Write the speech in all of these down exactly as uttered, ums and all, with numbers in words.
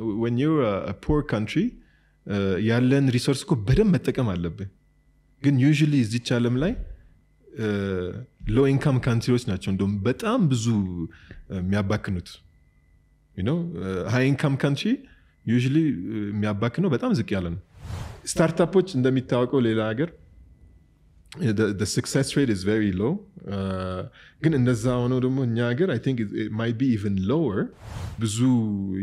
when you're a, a poor country, yallen uh, resource ko bedem metekam allebe. Gin usually is this alam lai low income countries nacho ndom betam bizu miabaknut. You know, uh, high income country usually miabakno betam zek yallen. Startupoch ndemittawako lela hager the the success rate is very low. Gin endaza hono demo nya hager I think it, it might be even lower. Bizu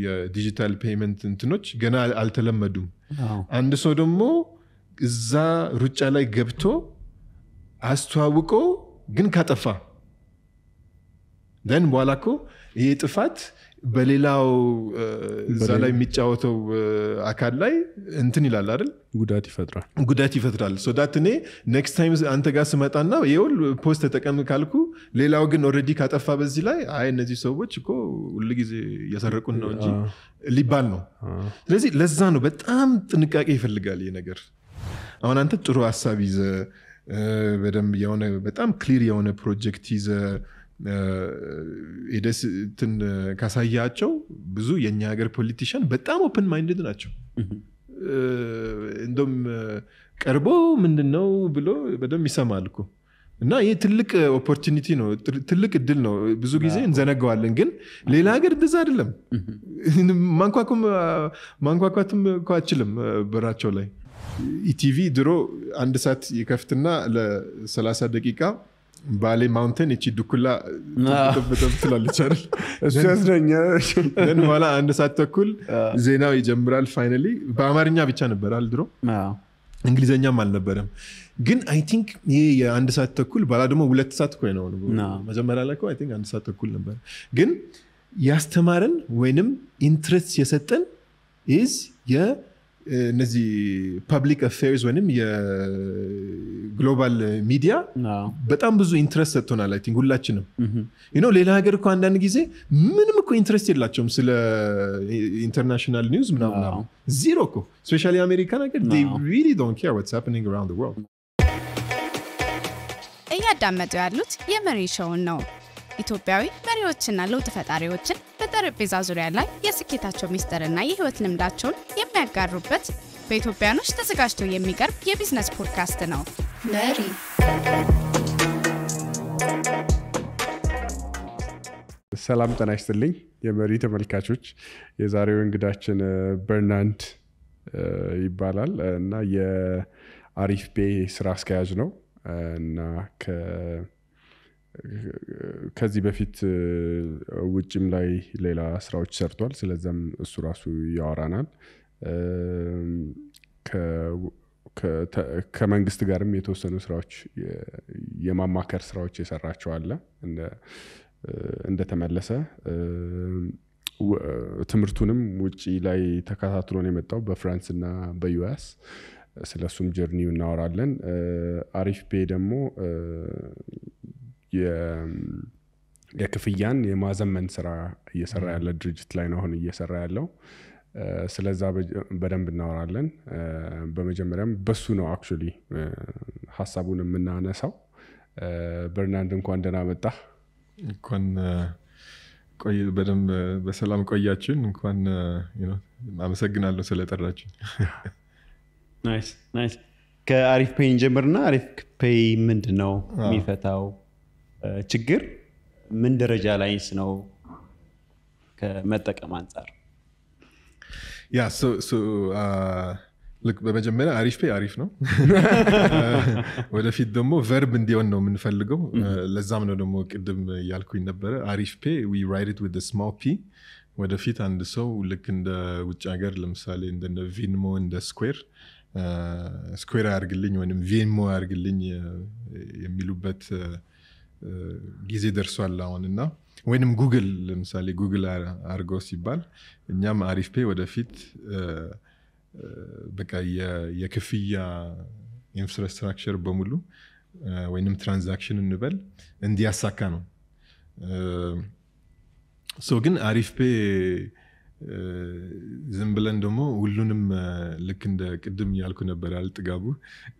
ya digital payment እንትኖች ገና አልተለመዱም. አንድ ሰው ደሞ እዛ ሩጫ ላይ ገብቶ አስተዋውቆ ግን ካጠፋ then ዋላኮ የጥፋት በሌላው እዛ ላይ የሚጫወተው አካል ላይ እንትን ይላል አይደል ጉዳት ይፈጥራል ጉዳት ይፈጥራል so that ne next time አንተ ጋር ስመጣና ይሁን ፖስት ተጠቀም ካልኩ ሌላው ግን already ካጠፋ በዚህ ላይ አይ እነዚህ ሰዎች እኮ ሁሉ ጊዜ ያሰረቁን ነው እንጂ ሊባል ነው ስለዚህ ለዛ ነው በጣም ጥንቃቄ ይፈልጋል ይሄ ነገር አሁን አንተ ጥሩ ሐሳብ ይዘ በደም የሆነ በጣም clear የሆነ project ይዘ ኢደስ ትን ካሳያቸው ብዙ የኛ ሀገር ፖለቲሽን በጣም ኦፕን ማይንድድ ናቸው እንደም ቀርቦ ምንድነው ብሎ በደም ይሰማልኩ እና ይሄ ትልቅ ኦፖርቹኒቲ ነው ትልቅ እድል ነው ብዙ ጊዜ እንዘነጋዋለን ግን ሌላ ሀገር ድዛ አይደለም ማንኳኩም ማንኳኳትም ኳችልም በራቸው ላይ ኢቲቪ ድሮ አንድ ሰዓት ይከፍትና ለ30 ደቂቃ Bali Mountain እቺ ዱኩላ ተጠብጠብ ትላለች አይደል እሱ ያስደኛ ግን ዋላ አንድ ሰዓት ተኩል ዜናው ይጀምራል ፋይናሊ በአማርኛ ብቻ ነበር አልድሮ አዎ እንግሊዘኛም አልነበረም ግን አይ ቲንክ ይሄ አንድ ሰዓት ተኩል ባላ ደግሞ ሁለት ሰዓት ቆይ ነው መጀመሪያ ላይ ቆይ አይ ቲንክ አንድ ሰዓት ተኩል ነበር ግን ያስተማረን ወይንም ኢንትረስት የሰጠን is የ እነዚህ ፐብሊክ አፌርስ ወይንም የግሎባል ሚዲያ በጣም ብዙ ኢንትረስት ሰጥቶናል አይ ቲንክ ሁላችንም you know ሌላ ሀገር እኮ አንዳንድ ጊዜ ምንም እኮ ኢንትረስት የላቸውም ስለ ኢንተርናሽናል ኒውስ ምናምን ዜሮ እኮ ስፔሻሊ አሜሪካን ሀገር they really don't care what's happening around the world እያዳመጡ ያሉት የመሪ ሾውን ነው ኢትዮጵያዊ መሪዎችና ለውጥ ፈጣሪዎችን በጠረጴዛ ዙሪያ ላይ የስኬታቸው ሚስጥርና የህይወት ልምዳቸውን የሚያጋሩበት በኢትዮጵያኖች ተዘጋጅቶ የሚቀርብ የቢዝነስ ፖድካስት ነው። መሪ ሰላም ተናስተልኝ የመሪ ተመልካቾች የዛሬው እንግዳችን በርናንድ ይባላል እና የአሪፍ ፔይ ስራ አስኪያጅ ነው እና ከ ከዚህ በፊት ውጭም ላይ ሌላ ስራዎች ሰርቷል ስለዚህ እሱ ራሱ ያወራናል ከ ከመንግስት ጋርም የተወሰኑ ስራዎች የማማከር ስራዎች እየሰራቸው አለ እንደ እንደ ተመለሰ ትምርቱንም ውጪ ላይ ተካታትሎ ነው የመጣው በፍራንስና በዩኤስ ስለሱም ጀርኒው እናወራለን አሪፍ ፔይ ደግሞ የክፍያን የማዘመን ስራ እየሰራ ያለ ድርጅት ላይ ነው አሁን እየሰራ ያለው ስለዛ በደንብ እናወራለን በመጀመሪያም በሱ ነው አክቹሊ ሐሳቡን እናነሳው በርናንድ እንኳን ደህና መጣህ እንኳን ቆይ በደንብ በሰላም ቆያችሁ እንኳን you know አመሰግናለሁ ስለጠራችሁ ናይስ ናይስ ከአሪፍ ፔይ ጀምርና አሪፍ ፔይ ምንድነው የሚፈታው ችግር ምን ደረጃ ላይስ ነው ከመጠቀም አንፃር ያ ሶ ሶ አ ልክ በመጀመሪያ አሪፍ ፔይ አሪፍ ነው ወደፊት ደግሞ verb እንዲሆን ነው የምንፈልገው ለዛም ነው ደግሞ ቅድም ያልኩኝ ነበር አሪፍ ፔይ we write it with the small p ወደፊት አንድ ሰው ልክ እንደ ውጭ ሀገር ለምሳሌ እንደ ቪንሞ እንደ ስኩዌር ስኩዌር አርግልኝ ወይንም ቪንሞ አርግልኝ የሚሉበት ጊዜ ደርሷል አሁንና ወይንም ጉግል ለምሳሌ ጉግል አርጎ ሲባል እኛም አሪፍ ፔይ ወደፊት በቃ የክፍያ ኢንፍራስትራክቸር በሙሉ ወይንም ትራንዛክሽን እንበል እንዲያሳካ ነው ሶ ግን አሪፍ ፔይ ዝምብለን ደሞ ሁሉንም ልክ እንደ ቅድም ያልኩ ነበር አልጥጋቡ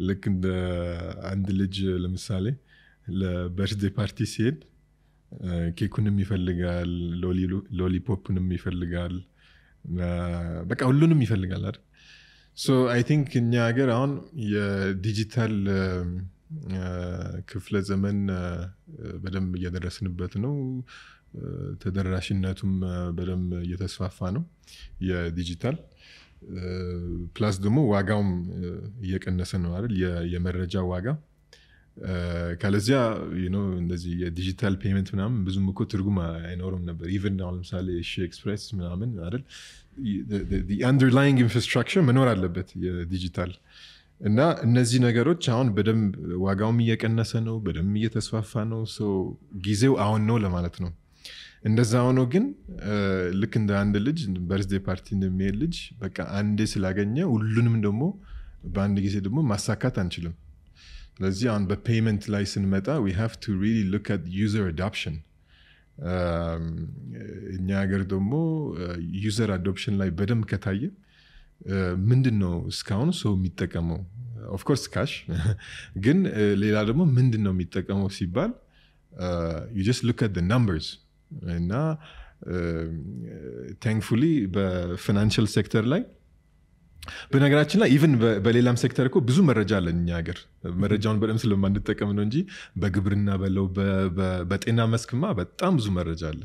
ልክ እንደ አንድ ልጅ ለምሳሌ ለበርዝዴይ ፓርቲ ሲሄድ ኬኩንም ይፈልጋል ሎሊ ሎሊፖፕንም ይፈልጋል بقى كلهم يفلقوا. So I think in Niagara, yeah, digital uh, uh, كفلة زمن uh, بدم يدرسون باتنو تدرسيناتهم بدم يتسوافانو يا digital. Plus دمو واقعهم يكنسون وارد يا يمرجع واقع. كالزيا you know نزي digital payment منام بزوم بكو ترجمة إنورم نبر. Even على مثال She-Express منامن وارد. The, the, the underlying infrastructure منور على بيت digital. إننا نزي نجارات شان بدم واقعهم يكنسونو بدم يتسوافانو so جيزو عونو لمالتنو. إن الزاوية لكن ده عند اللج برز ده بارتين ده ميلج بكا عند سلاجنيا ولون من دمو باند كيسي دمو مساكات أنشلون. لذي عن بpayment license متى we have to really look at user adoption. نياجر دمو user adoption لاي بدم كتاية من دنو سكان سو ميتكامو of course cash. جن ليلا دمو من دنو ميتكامو سيبال you just look at the numbers. And now, uh, thankfully, the financial sector like, but naturally, even the Balilam sector ko bizu marajal niyager. Marajan baram silo mandita kamanonji, bagbrina balo, but inamaskma, but tam bizu marajal.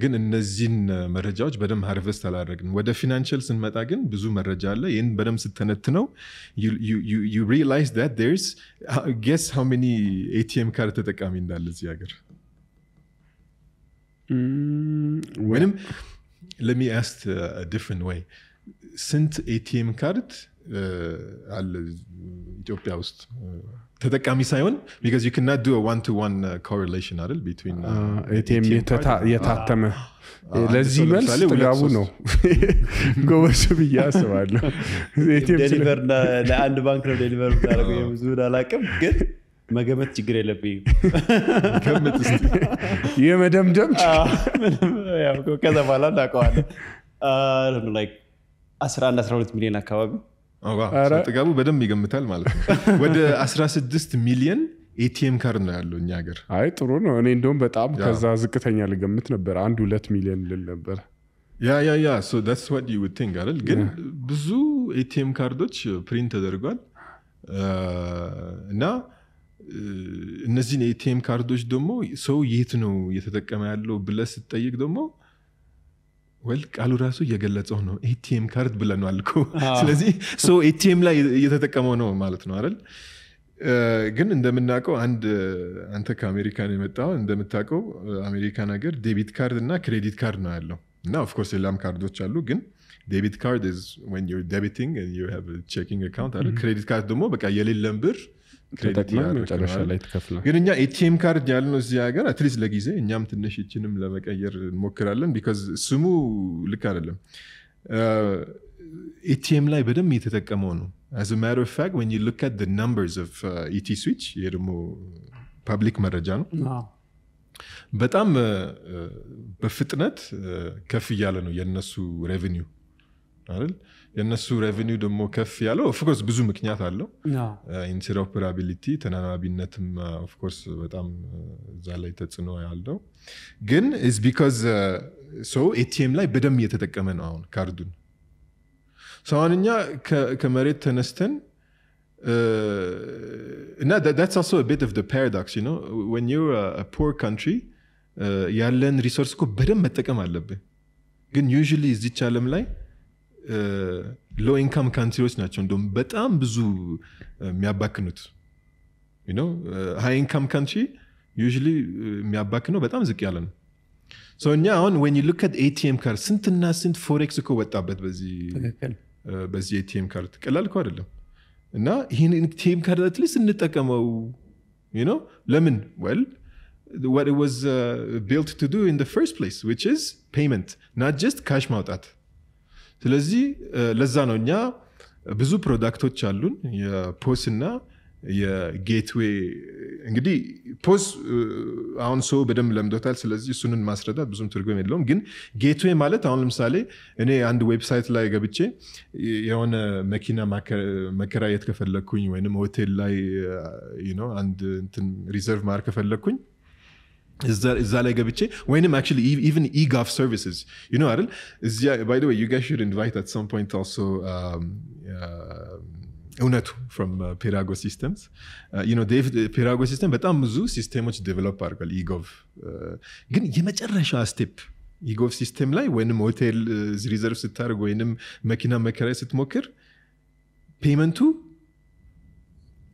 Gan innazin marajaj baram harvest alargan. Wada financials in matagan bizu marajal. In baram sitanatno, you you you you realize that there's uh, guess how many A T M cards that kamin dalas niyager. Mm, well. Let me ask uh, a different way. Since A T M card al Ethiopia ust tadakami sayon because you cannot do a one-to-one uh, correlation adel between uh, uh, A T M yetatame lazim tlabu no gobasu biya sabalo A T M deliver la and bank no deliver darago yuzura laqam ግን መገመት ችግር የለብኝ ገመት እስቲ የመደምደም ያው ከዛ በኋላ ታቋለ አሁን ላይክ eleven twelve ሚሊዮን አካባቢ አዎ ስለጥጋቡ በደም ይገምታል ማለት ነው ወደ sixteen ሚሊዮን ኤቲኤም ካርድ ነው ያለው እኛ ሀገር አይ ጥሩ ነው እኔ እንደውም በጣም ከዛ ዝቅተኛ ልገምት ነበር አንድ two ሚሊዮን ልነበር ያ ያ ያ so that's what you would think አይደል ግን ብዙ ኤቲኤም ካርዶች ፕሪንት ተደርጓል እና እነዚህ ኤቲኤም ካርዶች ደሞ ሰው የት ነው የተጠቀመ ያለው ብለስ ጠይቅ ደሞ ወል ቃሉ ራሱ የገለጸው ነው ኤቲኤም ካርድ ብለናል አልኩ ስለዚህ ሰው ኤቲኤም ላይ የተጠቀመው ነው ማለት ነው አይደል ግን እንደምናቀው አንድ አንተ ከአሜሪካን የመጣው እንደምታቀው አሜሪካን ሀገር ዴቢት ካርድ እና ክሬዲት ካርድ ነው ያለው እና of course ሌላም ካርዶች አሉ ግን ዴቢት ካርድ is when you're debiting and you have a checking account or credit card ደሞ በቃ የሌለም ብር ክሬዲት ያለሽ ላይ ተከፍለ ግን እኛ ኤቲኤም ካርድ ያልነው እዚህ ሀገር at least ለጊዜ እኛም ትንሽ እቺንም ለመቀየር እንሞክራለን because ስሙ ልክ አይደለም ኤቲኤም ላይ በደም እየተጠቀመው ነው as a matter of fact when you look at the numbers of uh, E T switch የደሞ ፐብሊክ መረጃ ነው በጣም በፍጥነት ከፍ ያለ ነው የነሱ revenue አይደል የነሱ revenue ደሞ ከፍ ያለው of course ብዙ ምክንያት አለው interoperability ተናናቢነትም of course በጣም እዛ ላይ ተጽኖ ያለው ግን is because uh, so A T M ላይ በደም እየተጠቀመ ነው አሁን ካርዱን ሰውንኛ ከመሬት ተነስተን እና that's also a bit of the paradox you know when you're a, a poor country ያለን ሪሶርስ እኮ በደም መጠቀም አለበት ግን usually እዚህ ቻለም ላይ low income countries ናቸው እንደውም በጣም ብዙ የሚያባክኑት you know uh, high income country usually የሚያባክነው በጣም ዝቅ ያለ ነው so now when you look at A T M card ስንትና ስንት forex እኮ ወጣበት በዚህ በዚህ A T M card ቀላል እኮ አይደለም እና ይሄን A T M card at least እንጠቀመው you know ለምን well what it was uh, built to do in the first place which is payment not just cash ማውጣት ስለዚህ ለዛ ነውኛ ብዙ ፕሮዳክቶች አሉን የፖስ እና የጌትዌይ እንግዲህ ፖስ አሁን ሰው በደም ለምዶታል ስለዚህ እሱንን ማስረዳት ብዙም ትርጉም የለውም ግን ጌትዌይ ማለት አሁን ለምሳሌ እኔ አንድ ዌብሳይት ላይ ገብቼ የሆነ መኪና መከራየት ከፈለኩኝ ወይንም ሆቴል ላይ you know አንድ እንትን ሪዘርቭ ማድረግ ከፈለኩኝ Is that is that when I'm actually even e-gov services, you know, Adil, is yeah. By the way, you guys should invite at some point also um, uh, Unatu from uh, Pirago Systems. Uh, you know, they've the Pirago system, but I'm zoo system which developer called e-gov. Again, you might arrange a step. e-gov system like when a hotel is reserved to target when a machine makers it mocker payment to,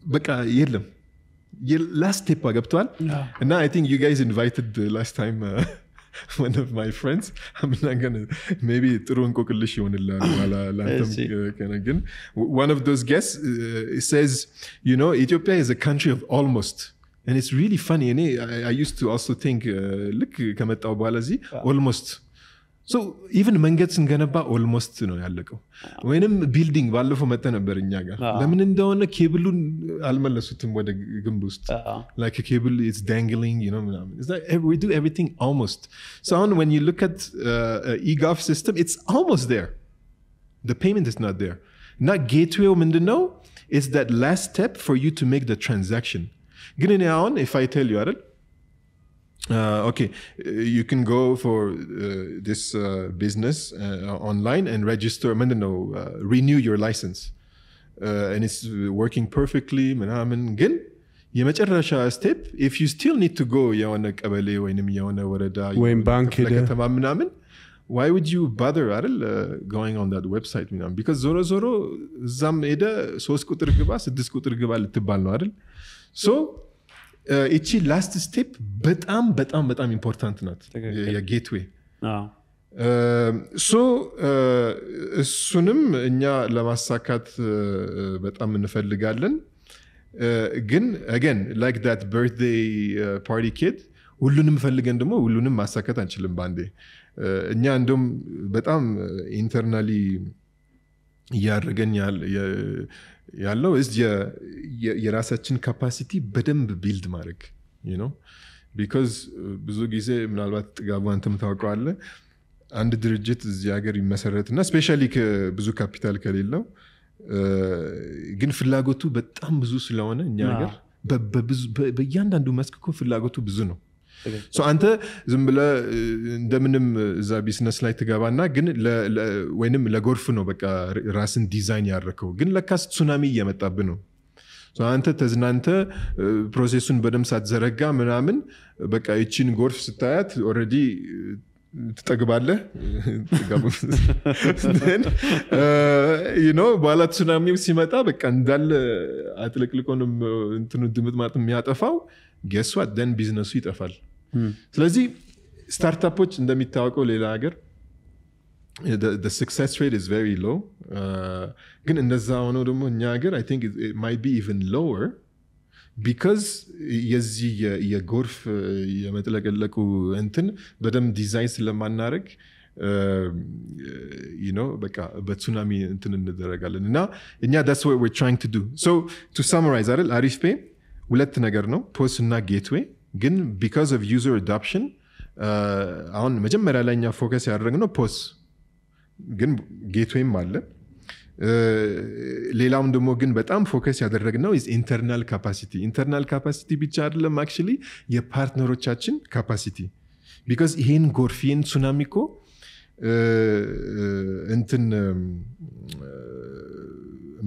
but yeah. Your last tip, yeah. And now I think you guys invited the last time uh, one of my friends. I'm not gonna maybe one of those guests uh, says, you know, Ethiopia is a country of almost, and it's really funny. And I, I used to also think, uh, look, almost. So even mangots and ganaba almost you know yalleko when am building ballofo meta neber inya ga lemin endone cable almelesutum wede gimbust like a cable it's dangling you know is that we do everything almost. So on, when you look at uh, e-gov system, it's almost there, the payment is not there. Not gateway mindeno, it's that last step for you to make the transaction. Gine on, if I tell you Adel, Uh, okay, uh, you can go for uh, this uh, business uh, online and register, I mean, no, uh, renew your license. Uh, and it's working perfectly. If you still need to go, why would you bother uh, going on that website? Because Zoro Zoro, Zam so, Uh, it's the last step, but I'm, but I'm, but I'm important not. Okay. Yeah, yeah, gateway. No. Uh, so, uh, sunim nya lamasakat but I'm nefedlegadlen. Again, again, like that birthday uh, party kid. Ulunum fellegendemo, ulunum masakat anchilim bande. Nya andum but I'm internally. Yeah, again, yeah, yeah. Yallo is your your capacity bedem build mark, you know, because buzugize mnalbat gabantam taqalle and dirjit is yageri meseretna especially ke buzu capital kelillo gin filagotu betam buzu selone nya yager be yandandu meskko filagotu buzu no. So anta zim bla ndeminem za business ላይ ተጋባና ግን ወይንም ለጎርፍ ነው በቃ ራስን ዲዛይን ያረከው ግን ለካስ ሱናሚ እየመጣብህ ነው so አንተ ተዝናንተ ፕሮሰሱን በደም ሳትዘረጋ ምናምን በቃ እቺን ጎርፍ ስታያት ኦሬዲ ትጠግባለህ ትጋቡስ then you know ባላ ሱናሚም ሲመጣ በቃ እንዳለ አጥልቅልቆንም እንትኑ ድምጥ ማጥም የሚያጠፋው guess what? Then business suite afal. Hmm. So let's see, startup which in the mitawako lela agar, the the success rate is very low. Again, in the zaano domo nyagar, I think it, it might be even lower because yazi ya ya gorf ya metela kalaku enten, badam design sila manarek. Uh, you know, but tsunami enten in the daragalen. Now, yeah, that's what we're trying to do. So to summarize, Arif Pay. ሁለት ነገር ነው ፖስና ጌትዌይ ግን because of user adoption አሁን መጀመሪያ ላይኛ ፎከስ ያደረግነው ፖስ ግን ጌትዌይም አለ ሌላውም ደግሞ ግን በጣም ፎከስ ያደረግነው is internal capacity internal capacity ብቻ አይደለም actually የፓርትነሮቻችን capacity because ይሄን ጎርፊን ሱናሚኮ እንትን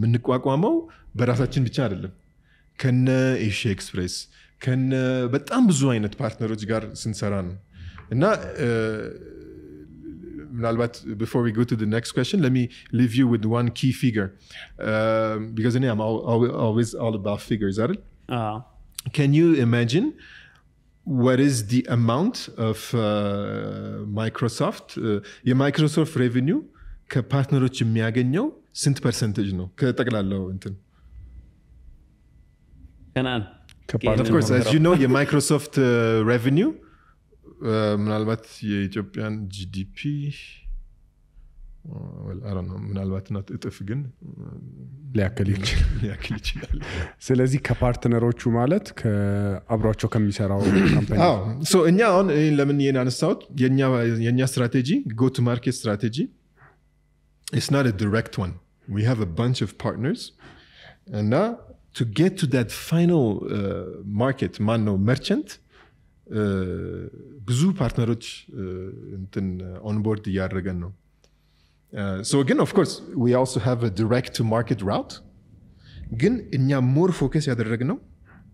ምንቋቋመው በራሳችን ብቻ አይደለም ከነ She-Express ከነ በጣም ብዙ አይነት ፓርትነሮች ጋር ስንሰራን እና ምናልባት before we go to the next question let me leave you with one key figure uh, because I'm all, all, always all about figures are it uh-huh. Can you imagine what is the amount of uh, Microsoft uh, Microsoft revenue ከፓርትነሮች የሚያገኘው ስንት percentage ነው ከጠቅላላው እንትን Of course, as you know, your Microsoft uh, revenue, Mnalbat uh, Ethiopian G D P, uh, well, I don't know, Mnalbat not it again. Leakilic. Leakilic. So, let's see, what partner are you malet? Abrocho kamisarao company. Oh, so in your own, in lemon yen and south, yen your strategy, go to market strategy. It's not a direct one. We have a bunch of partners, and now. To get to that final uh, market, mano merchant, ብዙ ፓርትነሮች እንትን ኦንቦርድ ያደረገን ነው so again of course we also have a direct to market route ግን እኛ ሞር ፎከስ ያደረግነው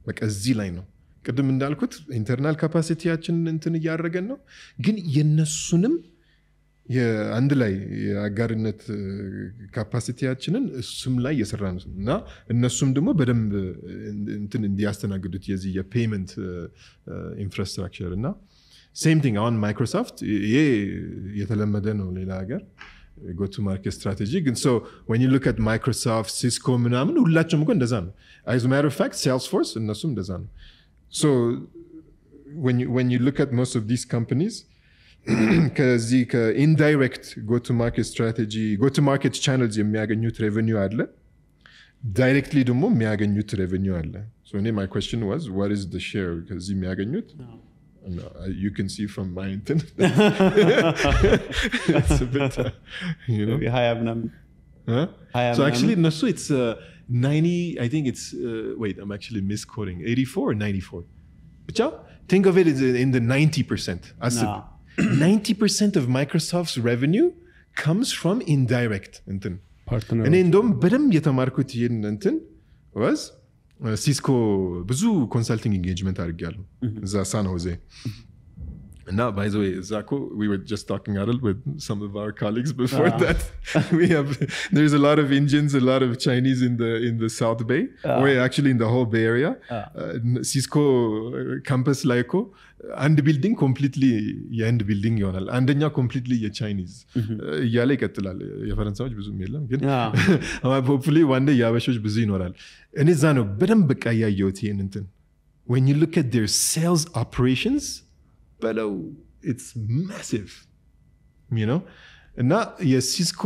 በቃ እዚህ ላይ ነው ቅድም እንዳልኩት ኢንተርናል ካፓሲቲያችን እንትን ያደረገን ነው ግን የነሱንም የአንድ ላይ ያጋርነት ካፓሲቲያችንን እሱም ላይ እየሰራን ነውና እነሱም ደግሞ በደንብ እንትን እንዲያስተናግዱት የዚህ የፔመንት ኢንፍራስትራክቸር እና same thing on Microsoft ይሄ የተለመደ ነው ሌላ ሀገር go to market strategy and so when you look at Microsoft Cisco ምናምን ሁላችንም እኮ እንደዛ ነው as a matter of fact Salesforce እነሱም እንደዛ ነው so when you when you look at most of these companies ከዚህ ከኢንዳይሬክት go to market strategy go to market channels የሚያገኙት revenue አለ directly ደግሞ የሚያገኙት revenue አለ so and my question was what is the share ከዚህ የሚያገኙት no you can see from my intent it's a bit uh, you know we have num huh high so actually no so it's uh, ninety I think it's uh, wait I'm actually misquoting eighty-four or ninety-four but yeah think of it as in the ninety percent as no. ninety percent of Microsoft's revenue comes from indirect እንትን partner and in them በደንብ የተማርኩት ይሄን እንትን was Cisco ብዙ consulting engagement አድርጌያለሁ እዛ ሳን ሆዜ እና by the way Zako we were just talking a little with some of our colleagues before uh-huh. that we have there's a lot of Indians a lot of Chinese in the in the South Bay uh-huh. or actually in the whole Bay Area uh-huh. uh, Cisco campus like አንድ ቢልዲንግ ኮምፕሊትሊ የአንድ ቢልዲንግ ይሆናል አንደኛ ኮምፕሊትሊ የቻይኒዝ እያለ ይከተላል የፈረንሳዮች ብዙም የለም ግን ሆፕፉሊ ዋንዴ ያበሾች ብዙ ይኖራል እኔ ዛ ነው በደም በቃ ያያዩት ይሄን እንትን when you look at their sales operations below it's massive you know እና የሲስኮ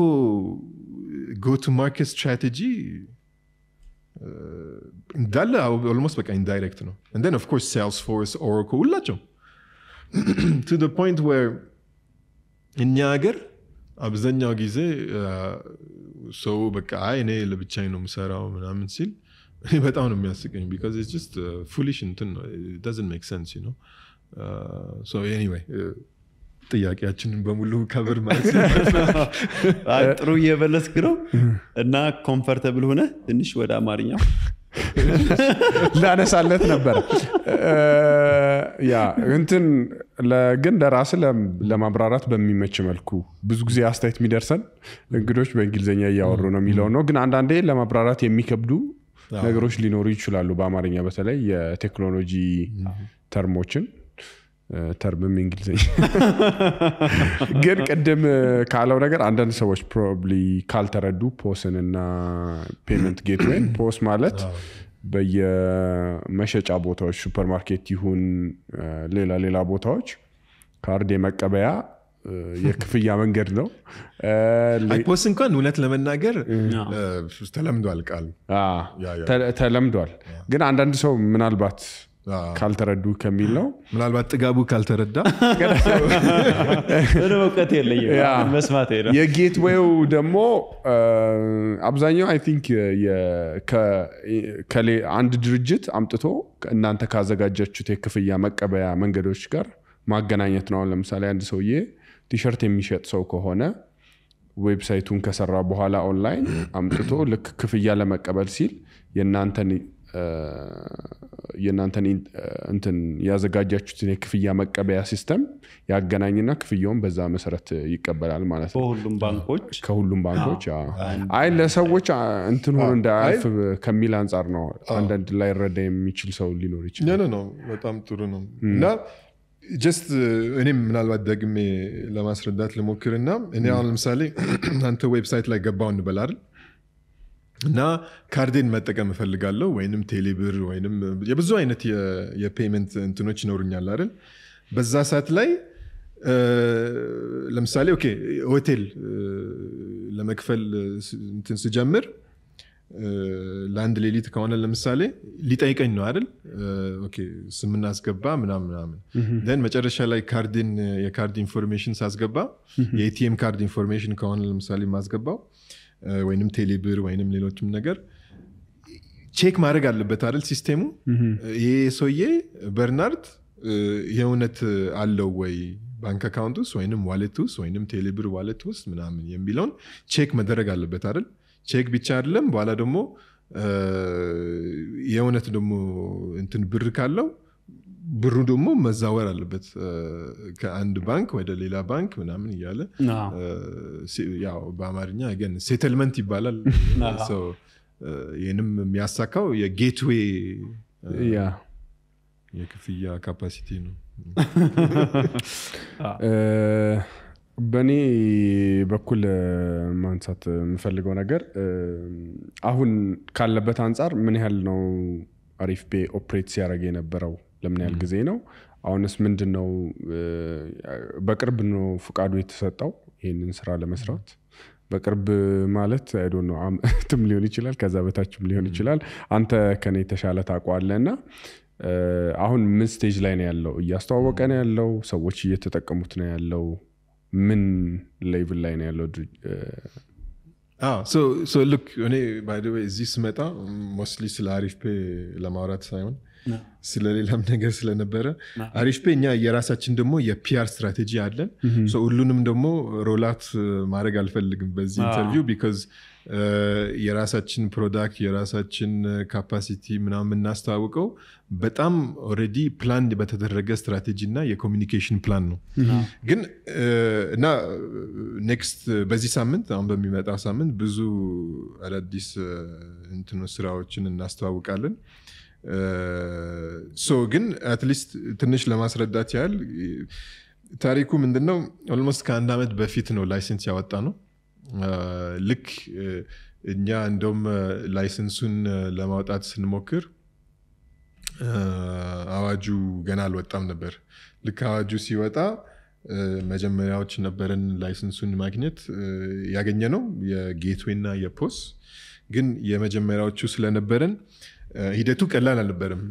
go to market strategy እንዳለ almost በቃ indirect ነው and then of course Salesforce Oracle ሁላቸው to the point where እኛ ሀገር አብዛኛው ጊዜ ሰው በቃ አይኔ ለብቻዬ ነው የምሰራው ምናምን ሲል በጣም ነው የሚያስቀኝ because it's just uh, foolish እንትን it doesn't make sense you know uh, so anyway uh, ጥያቄያችንን በሙሉ cover ማለት አጥሩ የበለስክ ነው እና comfortable ሆነ ትንሽ ወደ አማርኛው ላነሳለት ነበር ያ እንትን ለግን ለራስ ለማብራራት በሚመች መልኩ ብዙ ጊዜ አስተያየት የሚደርሰን እንግዶች በእንግሊዘኛ ያወሩ ነው የሚለው ነው ግን አንዳንዴ ለማብራራት የሚከብዱ ነገሮች ሊኖሩ ይችላሉ በአማርኛ በተለይ የቴክኖሎጂ ተርሞችን ተርምም እንግሊዘኛ ግን ቀደም ካለው ነገር አንዳንድ ሰዎች probably ካልተረዱ ፖስን እና payment gateway ፖስ ማለት በየመሸጫ ቦታዎች ሱፐርማርኬት ይሁን ሌላ ሌላ ቦታዎች ካርድ የመቀበያ የክፍያ መንገድ ነው ፖስ እንኳን ሁለት ለመናገር ተለምዷል ቃል አዎ ተለምዷል ግን አንዳንድ ሰው ምናልባት ካልተረዱ ከሚል ነው ምናልባት ጥጋቡ ካልተረዳ እኔ ወቀት የለኝ መስማት አይደለም የጌትዌው ደሞ አብዛኛው አይ ቲንክ ከከሌ አንድ ድርጅት አምጥቶ እናንተ ካዘጋጃችሁት የክፍያ መቀበያ መንገዶች ጋር ማገናኘት ነው ለምሳሌ አንድ ሰውዬ ቲሸርት የሚሸጥ ሰው ከሆነ ዌብሳይቱን ከሰራ በኋላ ኦንላይን አምጥቶ ልክ ክፍያ ለመቀበል ሲል የናንተን የናንተን እንትን ያዘጋጃችሁትን የክፍያ መቀበያ ሲስተም ያገናኝና ክፍያውን በዛ መሰረት ይቀበላል ማለት ነው ከሁሉም ባንኮች ከሁሉም ባንኮች አይ ለሰዎች እንትን ሆነ እንዳይፍ ከሚል አንፃር ነው አንድ ላይ ረዳ የሚችል ሰው ሊኖር ይችላል ነ ነ ነው በጣም ጥሩ ነው እና just እኔም ምናልባት ደግሜ ለማስረዳት ለሞክርና እኔ አሁን ለምሳሌ አንተ ዌብሳይት ላይ ገባው እንበል አይደል እና ካርድን መጠቀም ፈልጋለሁ ወይንም ቴሌብር ወይንም የብዙ አይነት የፔመንት እንትኖች ይኖርኛል አይደል በዛ ሰዓት ላይ ለምሳሌ ኦኬ ሆቴል ለመክፈል እንትን ስጀምር ላንድ ሌሊት ከሆነ ለምሳሌ ሊጠይቀኝ ነው አይደል ኦኬ ስምና አስገባ ምናምን ምናምን then መጨረሻ ላይ ካርድን የካርድ ኢንፎርሜሽን ሳስገባ የኤቲኤም ካርድ ኢንፎርሜሽን ከሆነ ለምሳሌ ማስገባው ወይንም ቴሌብር ወይንም ሌሎችም ነገር ቼክ ማድረግ አለበት አይደል ሲስተሙ ይሄ ሰውዬ በርናርድ የውነት አለው ወይ ባንክ አካውንት ውስጥ ወይንም ዋሌት ውስጥ ወይንም ቴሌብር ዋሌት ውስጥ ምናምን የሚለውን ቼክ መደረግ አለበት አይደል? ቼክ ብቻ አይደለም በኋላ ደግሞ የውነት ደግሞ እንትን ብር ካለው ብሩ ደግሞ መዛወር አለበት ከአንድ ባንክ ወደ ሌላ ባንክ ምናምን ይያለ ያው በአማርኛ again settlement ይባላል so የንም የሚያሳካው የጌትዌይ ያ የክፍያ ካፓሲቲ ነው እ በኔ በኩል ማንሳት ምፈልገው ነገር አሁን ካለበት አንፃር ምን ያህል ነው አሪፍ ፔይ ኦፕሬት ሲያደርግ የነበረው ለምን ያህል ጊዜ ነው አሁንስ ምንድነው በቅርብ ነው ፍቃዱ የተሰጠው ይሄንን ስራ ለመስራት በቅርብ ማለት አይ ዶንት ኖ አምትም ሊሆን ይችላል ከዛ በታችም ሊሆን ይችላል አንተ ከኔ ተሻለ ታቋለና አሁን ምን ስቴጅ ላይ ነው ያለው ያስተዋወቀ ነው ያለው ሰዎች እየተጠቀሙት ነው ያለው ምን ሌቭል ላይ ነው ያለው አዎ so so look እኔ by the way this matter mostly ስለ አሪፍ ፔይ ለማውራት ሳይሆን ስለሌላም ነገር ስለነበረ አሪፍ ፔኛ የራሳችን ደሞ የፒአር ስትራቴጂ አለን so ሁሉንም ደሞ ሮላት ማድረግ አልፈልግም በዚህ ኢንተርቪው because የራሳችን ፕሮዳክት የራሳችን ካፓሲቲ ምናምን እናስተዋውቀው በጣም ኦሬዲ ፕላን በተደረገ ስትራቴጂና የኮሙኒኬሽን ፕላን ነው ግን እና ኔክስት በዚህ ሳምንት አሁን በሚመጣ ሳምንት ብዙ አዳዲስ እንትኖች ስራዎችን እናስተዋውቃለን so ግን at least ትንሽ ለማስረዳት ያህል ታሪኩ ምንድነው almost ከአንድ አመት በፊት ነው ላይሰንስ ያወጣ ነው ልክ እኛ እንደም ላይሰንሱን ለማውጣት ስንሞክር አዋጁ ገና አልወጣም ነበር ልክ አዋጁ ሲወጣ መጀመሪያዎች ነበርን ላይሰንሱን ማግኘት ያገኘ ነው የጌትዌይ እና የፖስ ግን የመጀመሪያዎቹ ስለነበረን ሂደቱ ቀላል አልነበረም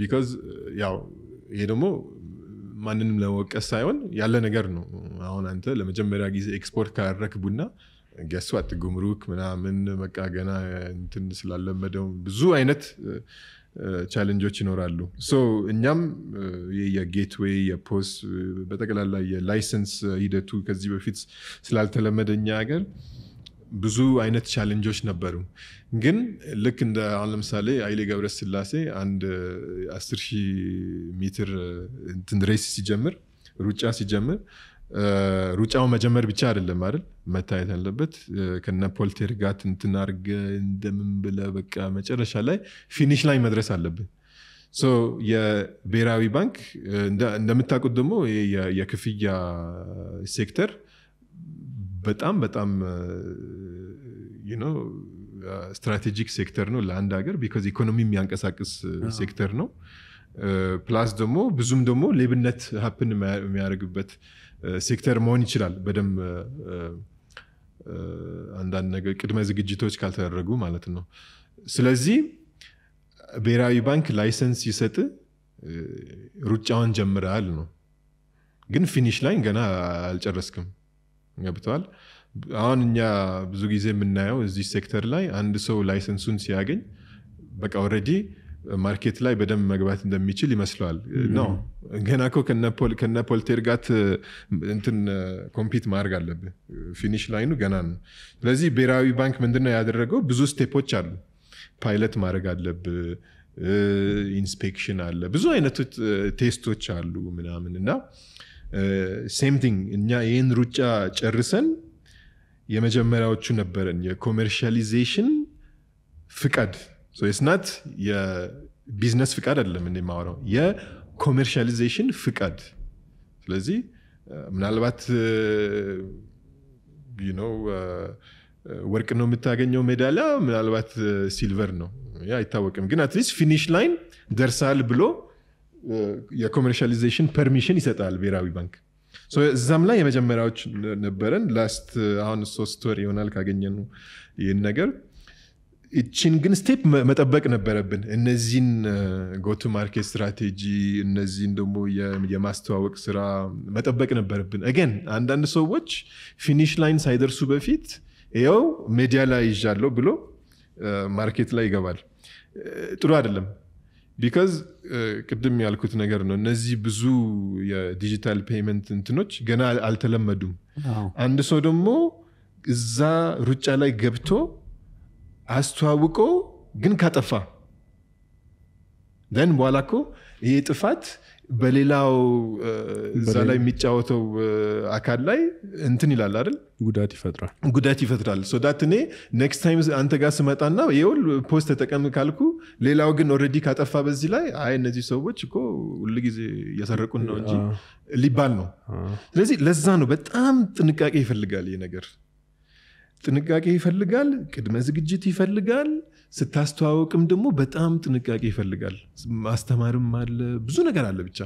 because ያው ይሄ ደግሞ ማንንም ለወቀስ ሳይሆን ያለ ነገር ነው አሁን አንተ ለመጀመሪያ ጊዜ ኤክስፖርት ካረክቡና guess what ጉምሩክ ምናምን መቃ ገና እንትን ስላለመደው ብዙ አይነት ቻሌንጆች ይኖራሉ so እኛም የጌትዌይ የፖስ በተቀላላ የላይሰንስ ሂደቱ ከዚህ በፊት ስላልተለመደኛ ሀገር ብዙ አይነት ቻሌንጆች ነበሩ ግን ልክ እንደ አለምሳሌ አይሌ ገብረስላሴ አንድ አስር ሺህ ሜትር እንትን ሬስ ሲጀምር ሩጫ ሲጀምር ሩጫው መጀመር ብቻ አይደለም አይደል መታየት አለበት ከነ ፖልቴር ጋር እንትን አርገ እንደምን ብለ በቃ መጨረሻ ላይ ፊኒሽ ላይ መድረስ አለበት so የብሔራዊ ባንክ እንደምታውቁት ደግሞ የክፍያ ሴክተር በጣም በጣም you know strategic sector ነው ለአንድ ሀገር because economy የሚያንቀሳቅስ sector ነው plus ደግሞ ብዙም ደግሞ ሌብነት happen የሚያደርግበት sector መሆን ይችላል በደም አንዳንድ ነገር ቅድመ ዝግጅቶች ካልተደረጉ ማለት ነው ስለዚህ ብሔራዊ ባንክ ላይሰንስ ይሰጥ ሩጫውን ጀምራል ነው ግን ፊኒሽ ላይን ገና አልጨረስኩም ገብቷል አሁንኛ ብዙ ጊዜ የምናየው እዚህ ሴክተር ላይ አንድ ሰው ላይሰንሱን ሲያገኝ በቃ ኦሬዲ ማርኬት ላይ በደም መግባት እንደሚችል ይመስላል ነው ገናኮ ከነፖል ከነፖልቴር ጋር እንትን ኮምፒት ማድረግ አለበት ፊኒሽ ላይኑ ገና ነው ስለዚህ ብሔራዊ ባንክ ምንድነው ያደረገው ብዙ ስቴፖች አሉ ፓይለት ማድረግ አለበት ኢንስፔክሽን አለ ብዙ አይነት ቴስቶች አሉ ምናምንና same thing እኛ ይሄን ሩጫ ጨርሰን የመጀመሪያዎቹ ነበርን የኮመርሻላይዜሽን ፍቃድ so it's not የቢዝነስ ፍቃድ አይደለም እንደማወራው የኮመርሻላይዜሽን ፍቃድ ስለዚህ ምናልባት you know ወርቅ ነው የምታገኘው ሜዳሊያ ምናልባት ሲልቨር ነው ያ አይታወቅም ግን at least finish line ደርሳል ብሎ የኮመርሻላይዜሽን ፐርሚሽን ይሰጣል ብሔራዊ ባንክ so እዛም ላይ የመጀመሪያዎች ነበረን ላስት አሁን ሶስት ወር ይሆናል ካገኘን ይሄን ነገር እቺን ግን ስቴፕ መጠበቅ ነበረብን እነዚህን go to market strategy እነዚህን ደግሞ የማስተዋወቅ ስራ መጠበቅ ነበረብን again አንዳንድ ሰዎች finish line ሳይደርሱ በፊት ይሄው ሜዲያ ላይ ይዣለው ብሎ ማርኬት ላይ ይገባል ጥሩ አይደለም because قدم يالكوت نجارنا نزي بزو يا digital payment انتنوش جنال على تلمدوم عند صدمو إذا رجالي جبتو عستوابكو جن كتفا then والاكو يتفات بليلاو زالي ميتشاوتو أكالي انتني لالارل قداتي فترة قداتي فترة so that ne next times أنت قاسمت أنا يقول بوست تكمل كالكو ليلاو جن already كتفا بزيلاي عاي نزي سووش كو ولقي زي يسرقون نجي لبالنو لذي لزانو بتأم تنكاك يفرلقال ينقر تنكاك يفرلقال كدمزق جيت يفرلقال ስታስተዋወቅም ደግሞ በጣም ጥንቃቄ ይፈልጋል ማስተማርም አለ ብዙ ነገር አለ ብቻ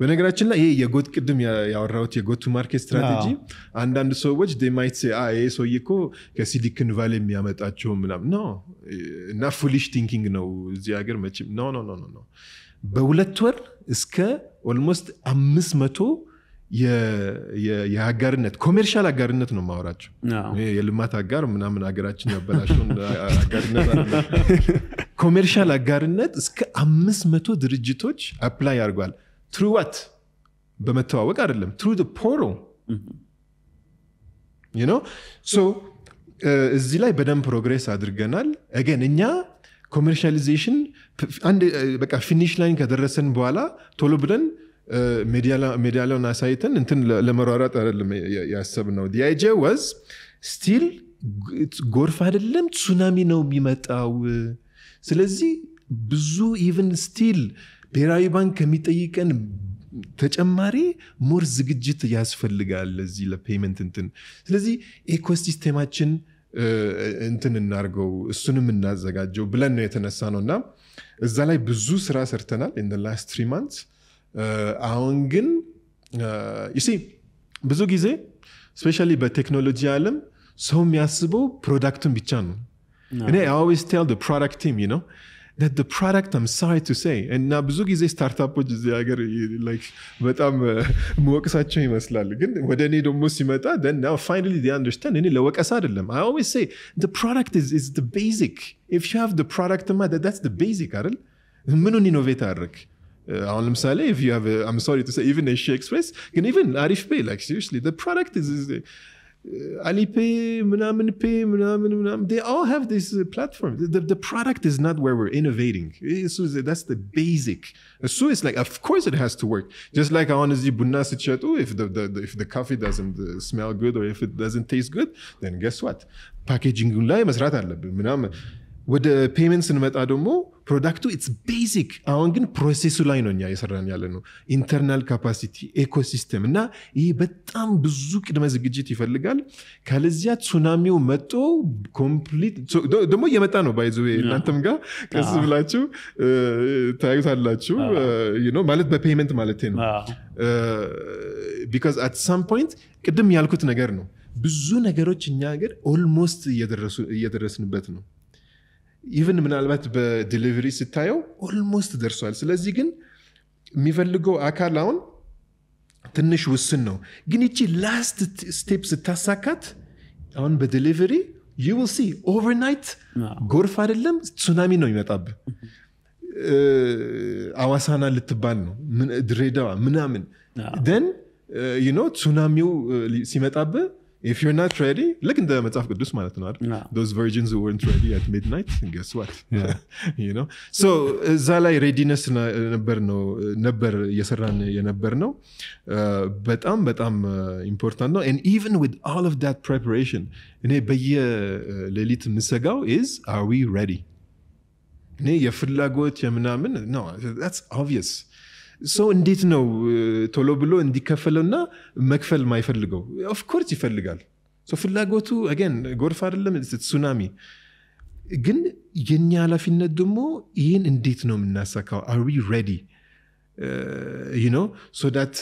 በነገራችን ላይ ይሄ የጎት ቅድም ያወራሁት የጎት ማርኬት ስትራቴጂ አንዳንድ ሰዎች they might say ah ይሄ ሰውዬ እኮ ከሲሊኮን ቫሊ የሚያመጣቸው ምናምን no እና foolish thinking ነው እዚህ ሀገር መቼም no no no no no በሁለት ወር እስከ almost five hundred የያጋርነት ኮመርሻል አጋርነት ነው ማወራቸው የልማት አጋር ምናምን አገራችን ያበላሽው አጋርነት አይደለም ኮመርሻል አጋርነት እስከ five hundred ድርጅቶች አፕላይ አርጓል through what በመተዋወቅ አይደለም through the portal you know so እዚህ ላይ በደም ፕሮግሬስ አድርገናል again እኛ ኮመርሻላይዜሽን አንድ በቃ ፊኒሽ ላይን ከደረሰን በኋላ ቶሎ ብለን Mediala mediala na saitan intin lemarorat aralem yasabnaw. The idea was still it's gorfa aralem tsunami no bimataw. Selezi bzu even still Berawi Bank kemitayiken tecemmari more zigijit yasfelgal lezi la payment intin. Selezi ecosystemachin intin nargo sunum nazagajjo bilan yetenasanonna ezza lay bzu sra sertenal in the last three months. Uh, Aangin, uh, you see, ብዙ ጊዜ especially በቴክኖሎጂ ዓለም ሰው የሚያስበው ፕሮዳክቱን ብቻ ነው. And I always tell the product team, you know, that the product, I'm sorry to say, and na ብዙ ጊዜ ስታርታፖች እዚህ ሀገር like በጣም መወቀሳቸው ይመስላል ግን ወደ እኔ ደግሞ ሲመጣ then now finally they understand እኔ ለወቀሳ አይደለም. I always say the product is is the basic. If you have the product that's the basic አይደል? ምኑን ኢኖቬት አድርግ? On uh, Lamsale, if you have, a, I'm sorry to say, even a She-Express, and even Arif Pay, like seriously, the product is, is uh, Ali Pay, Munamin Pay, Munamin, Munamin, they all have this uh, platform. The, the, the product is not where we're innovating. It's, that's the basic. So it's like, of course it has to work. Just like I honestly, if the, the, the, if the coffee doesn't uh, smell good or if it doesn't taste good, then guess what? Packaging Munamin. With the payments in Metadomo, product it's basic. Aangin process line on ya yisran yaleno. Internal capacity, ecosystem. Na I betam bzuk demazigijit ifelgal. Kalezia tsunami u meto complete. So demo yemetano by the way. Nantamga kasulachu tayutallachu you know malet be payment maleteno. Because at some point kedem yalkut neger no. Bzu negeroch nya hager almost yederesu yederesnbet no. Even ምናልባት በዲሊቨሪ ስታየው almost ደርሷል ስለዚህ ግን የሚፈልገው አካል አሁን ትንሽ ውስን ነው ግን እቺ last steps ተሳካት አሁን በዲሊቨሪ you will see overnight ጎርፍ አይደለም ሱናሚ ነው ይመጣብ አዋሳና ልትባል ነው ድሬዳዋ ምናምን then you know ሱናሚው ሲመጣብ If you're not ready, look in the Metaf Qudus ማለት ነው አይደል? Those virgins who weren't ready at midnight, and guess what? Yeah. you know? So, Zalai readiness ነበር ነው ነበር የሰራን የነበር ነው በጣም በጣም important ነው and even with all of that preparation, እኔ በየሌሊት ምሰጋው is are we ready? እኔ የፍላጎት የምናምን no, that's obvious. So እንዴት ነው ቶሎ ብሎ እንዲከፈለውና መክፈል ማይፈልገው of course ይፈልጋል so ፍላጎቱ again ጎርፍ አይደለም it's tsunami ግን የኛ ኃላፊነት ደግሞ ይሄን እንዴት ነው የምናሳካው are we ready uh, you know so that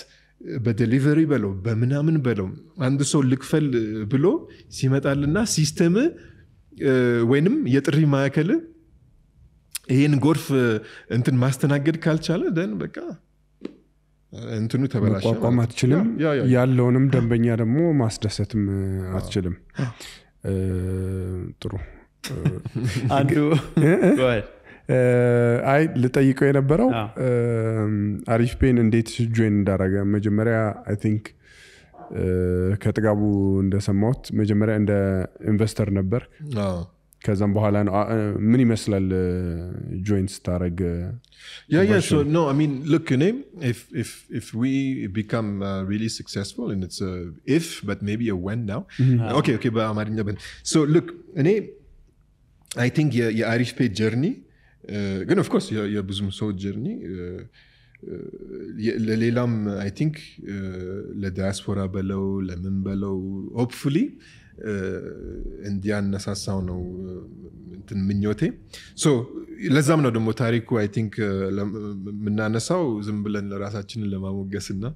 በደሊቨሪ በለው በመናምን በለው አንድ ሰው ልክፈል ብሎ ሲመጣልና ሲስተም ወይንም የጥሪ ማከለ ይሄን ጎርፍ እንትን ማስተናገድ ካልቻለ ደን በቃ እንትኑ ተበላሽ አቋቋም አትችልም ያለውንም ደንበኛ ደግሞ ማስደሰትም አትችልም ጥሩ አንዱ I let I go in a barrel. Arif Pay and dates join Daraga. Majamaria, I think, Katagabu and the Samot, Majamaria and the investor number. No. Kazam Bohalan, many Meslal joins Tarag. Yeah, yeah. So, no, I mean, look, you know, if, if, if we become uh, really successful, and it's a if, but maybe a when now. Mm-hmm. uh, okay, okay. But so, look, you know, I think your, your Arif Pay journey, uh, and of course, your, your Buzum So journey, uh, uh, I think, la diaspora below, la min below, hopefully. Indian Nasasano Minyote. So Lazamna do Motariku, I think Nanasao Zimbalan Larasachin Lamamu Gasina.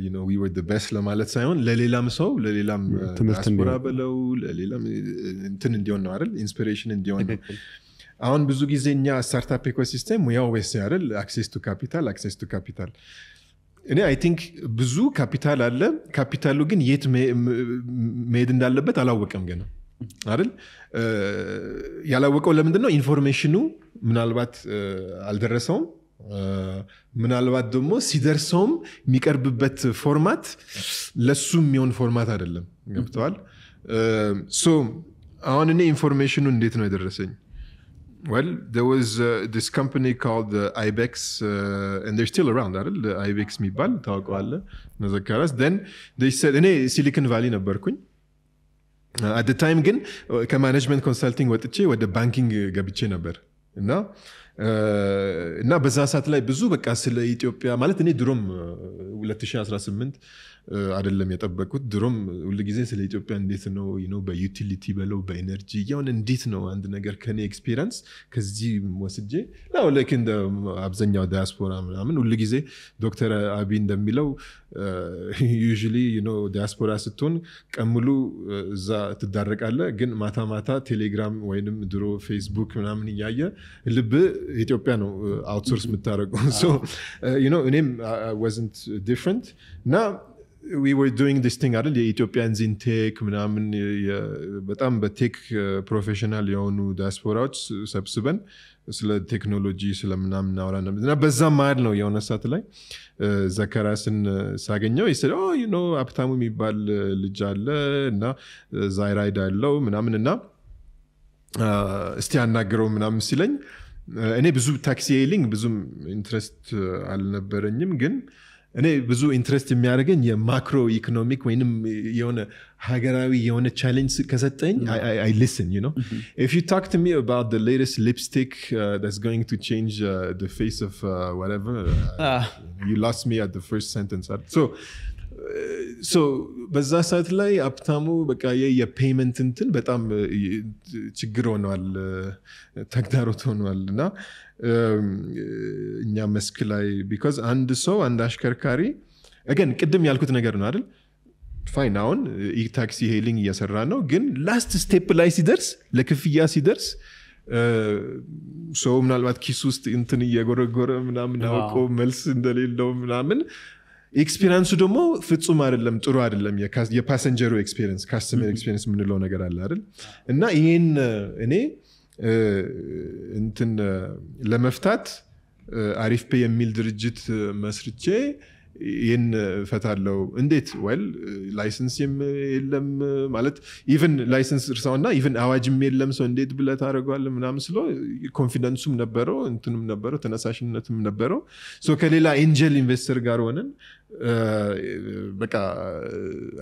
You know, we were the best Lamalat Sayon, Lelilam so, Lelilam Asporabalo, Lelilam Tindion Narel, inspiration in Dion. On Buzugizinia startup ecosystem, we always say access to capital, access to capital. I think ብዙ ካፒታል አለ ካፒታሉ ግን የት መሄድ እንዳለበት አላወቀም ገና አይደል ያላወቀው ለምንድን ነው ኢንፎርሜሽኑ ምናልባት አልደረሰውም ምናልባት ደግሞ ሲደርሰውም የሚቀርብበት ፎርማት ለሱም የሚሆን ፎርማት አይደለም ገብቷል ሶ አሁን እኔ ኢንፎርሜሽኑ እንዴት ነው የደረሰኝ Well, there was uh, this company called uh, Ibex, uh, and they're still around, right? The Ibex Mibal, Taokwala, Nazakaras. Then they said, hey, Silicon Valley, Nabarkun. Uh, at the time, again, uh, management consulting, what the banking Gabiche Nabar. No? እና በዛ ሰዓት ላይ ብዙ በቃ ስለ ኢትዮጵያ ማለት እኔ ድሮም ሁለት ሺህ አስራ ስምንት አይደለም የጠበቁት ድሮም ሁልጊዜ ስለ ኢትዮጵያ እንዴት ነው you know በዩቲሊቲ በለው በኢነርጂ ያው እንዴት ነው አንድ ነገር ከኔ ኤክስፒሪየንስ ከዚህ ወስጄ ነው like in the አብዛኛው ዲያስፖራ ምናምን ሁልጊዜ ዶክተር አቢ እንደሚለው usually you know ዲያስፖራ ስትሆን ቀምሉ እዛ ትዳረቃለ ግን ማታ ማታ ቴሌግራም ወይንም ድሮ ፌስቡክ ምናምን ያየ ልብ Ethiopian outsource mm-hmm. So, uh, you know, name I wasn't different. Now we were doing this thing. The Ethiopians in tech, but I'm a tech professional. You diaspora subsequent. Sila technology, sila manam naora nam. Na bazamar no yona satellite. Zakarasen sagenyo. He said, oh, you know, aptamu mi bal lijal na zairai dallo manam na. Stian nagro manam silen. እኔ ብዙ ታክሲ ኤሊንግ ብዙ ኢንትረስት አልነበረኝም ግን እኔ ብዙ ኢንትረስት የሚያደርገኝ የማክሮ ኢኮኖሚክ ወይንም የሆነ ሀገራዊ የሆነ ቻሌንጅ ከሰጠኝ I listen you know if you talk to me about the latest lipstick uh, that's going to change uh, the face of uh, whatever uh, you lost me at the first sentence so so በዛ ሰዓት ላይ አፕታሙ በቃ የፔመንት እንትን በጣም ችግር ሆኗል ተግዳሮት ሆኗልና እኛ መስክ ላይ because አንድ ሰው አንድ አሽከርካሪ again ቅድም ያልኩት ነገር ነው አይደል ፋይን አሁን ታክሲ ሄሊንግ እየሰራ ነው ግን ላስት ስቴፕ ላይ ሲደርስ ለክፍያ ሲደርስ ሰው ምናልባት ኪስ ውስጥ እንትን እየጎረጎረ ምናምን አውቆ መልስ እንደሌለው ምናምን ኤክስፒሪየንሱ ደሞ ፍጹም አይደለም ጥሩ አይደለም የፓሰንጀሩ ኤክስፒሪየንስ ካስተመር ኤክስፒሪየንስ ምን ነው ነገር አለ አይደል እና ይሄን እኔ እንትን ለመፍታት አሪፍ ፔ የሚል ድርጅት መስርቼ ይሄን ፈታለው እንዴት well ላይሰንስ የለም ማለት even ላይሰንስ እርሳውና even አዋጅም የለም ሰው እንዴት ብለት አረጋለ ምናምን ስለ ኮንፊደንሱም ነበረው እንትንም ነበረው ተነሳሽነቱም ነበረው so ከሌላ ኤንጀል ኢንቨስተር ጋር ሆነን በቃ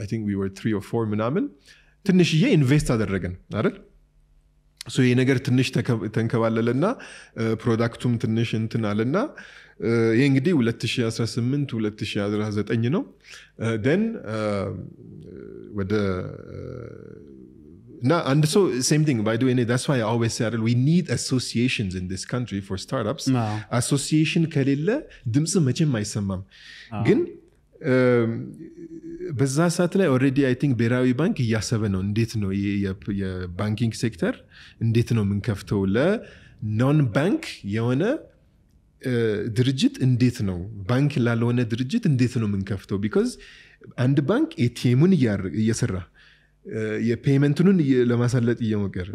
I think we were three or four ምናምን ትንሽዬ ኢንቨስት አደረገን አይደል so ይሄ ነገር ትንሽ ተንከባለለና ፕሮዳክቱም ትንሽ እንትን አለና ይሄ እንግዲህ ሁለት ሺህ አስራ ስምንት ሁለት ሺህ ዘጠኝ ነው then ወደ now and so same thing by doing it that's why I always say we need associations in this country for startups no. association ከሌለ ድምጽ መቼም አይሰማም ግን በዛ ሰዓት ላይ already I think Berawi Bank እያሰበ ነው እንዴት ነው የባንኪንግ ሴክተር እንዴት ነው ምንከፍተው ለ non bank የሆነ ድርጅት እንዴት ነው ባንክ ላልሆነ ድርጅት እንዴት ነው ምንከፍተው because አንድ ባንክ ኤቲኤሙን እየሰራ የፔመንቱን ለማሳለጥ እየሞከረ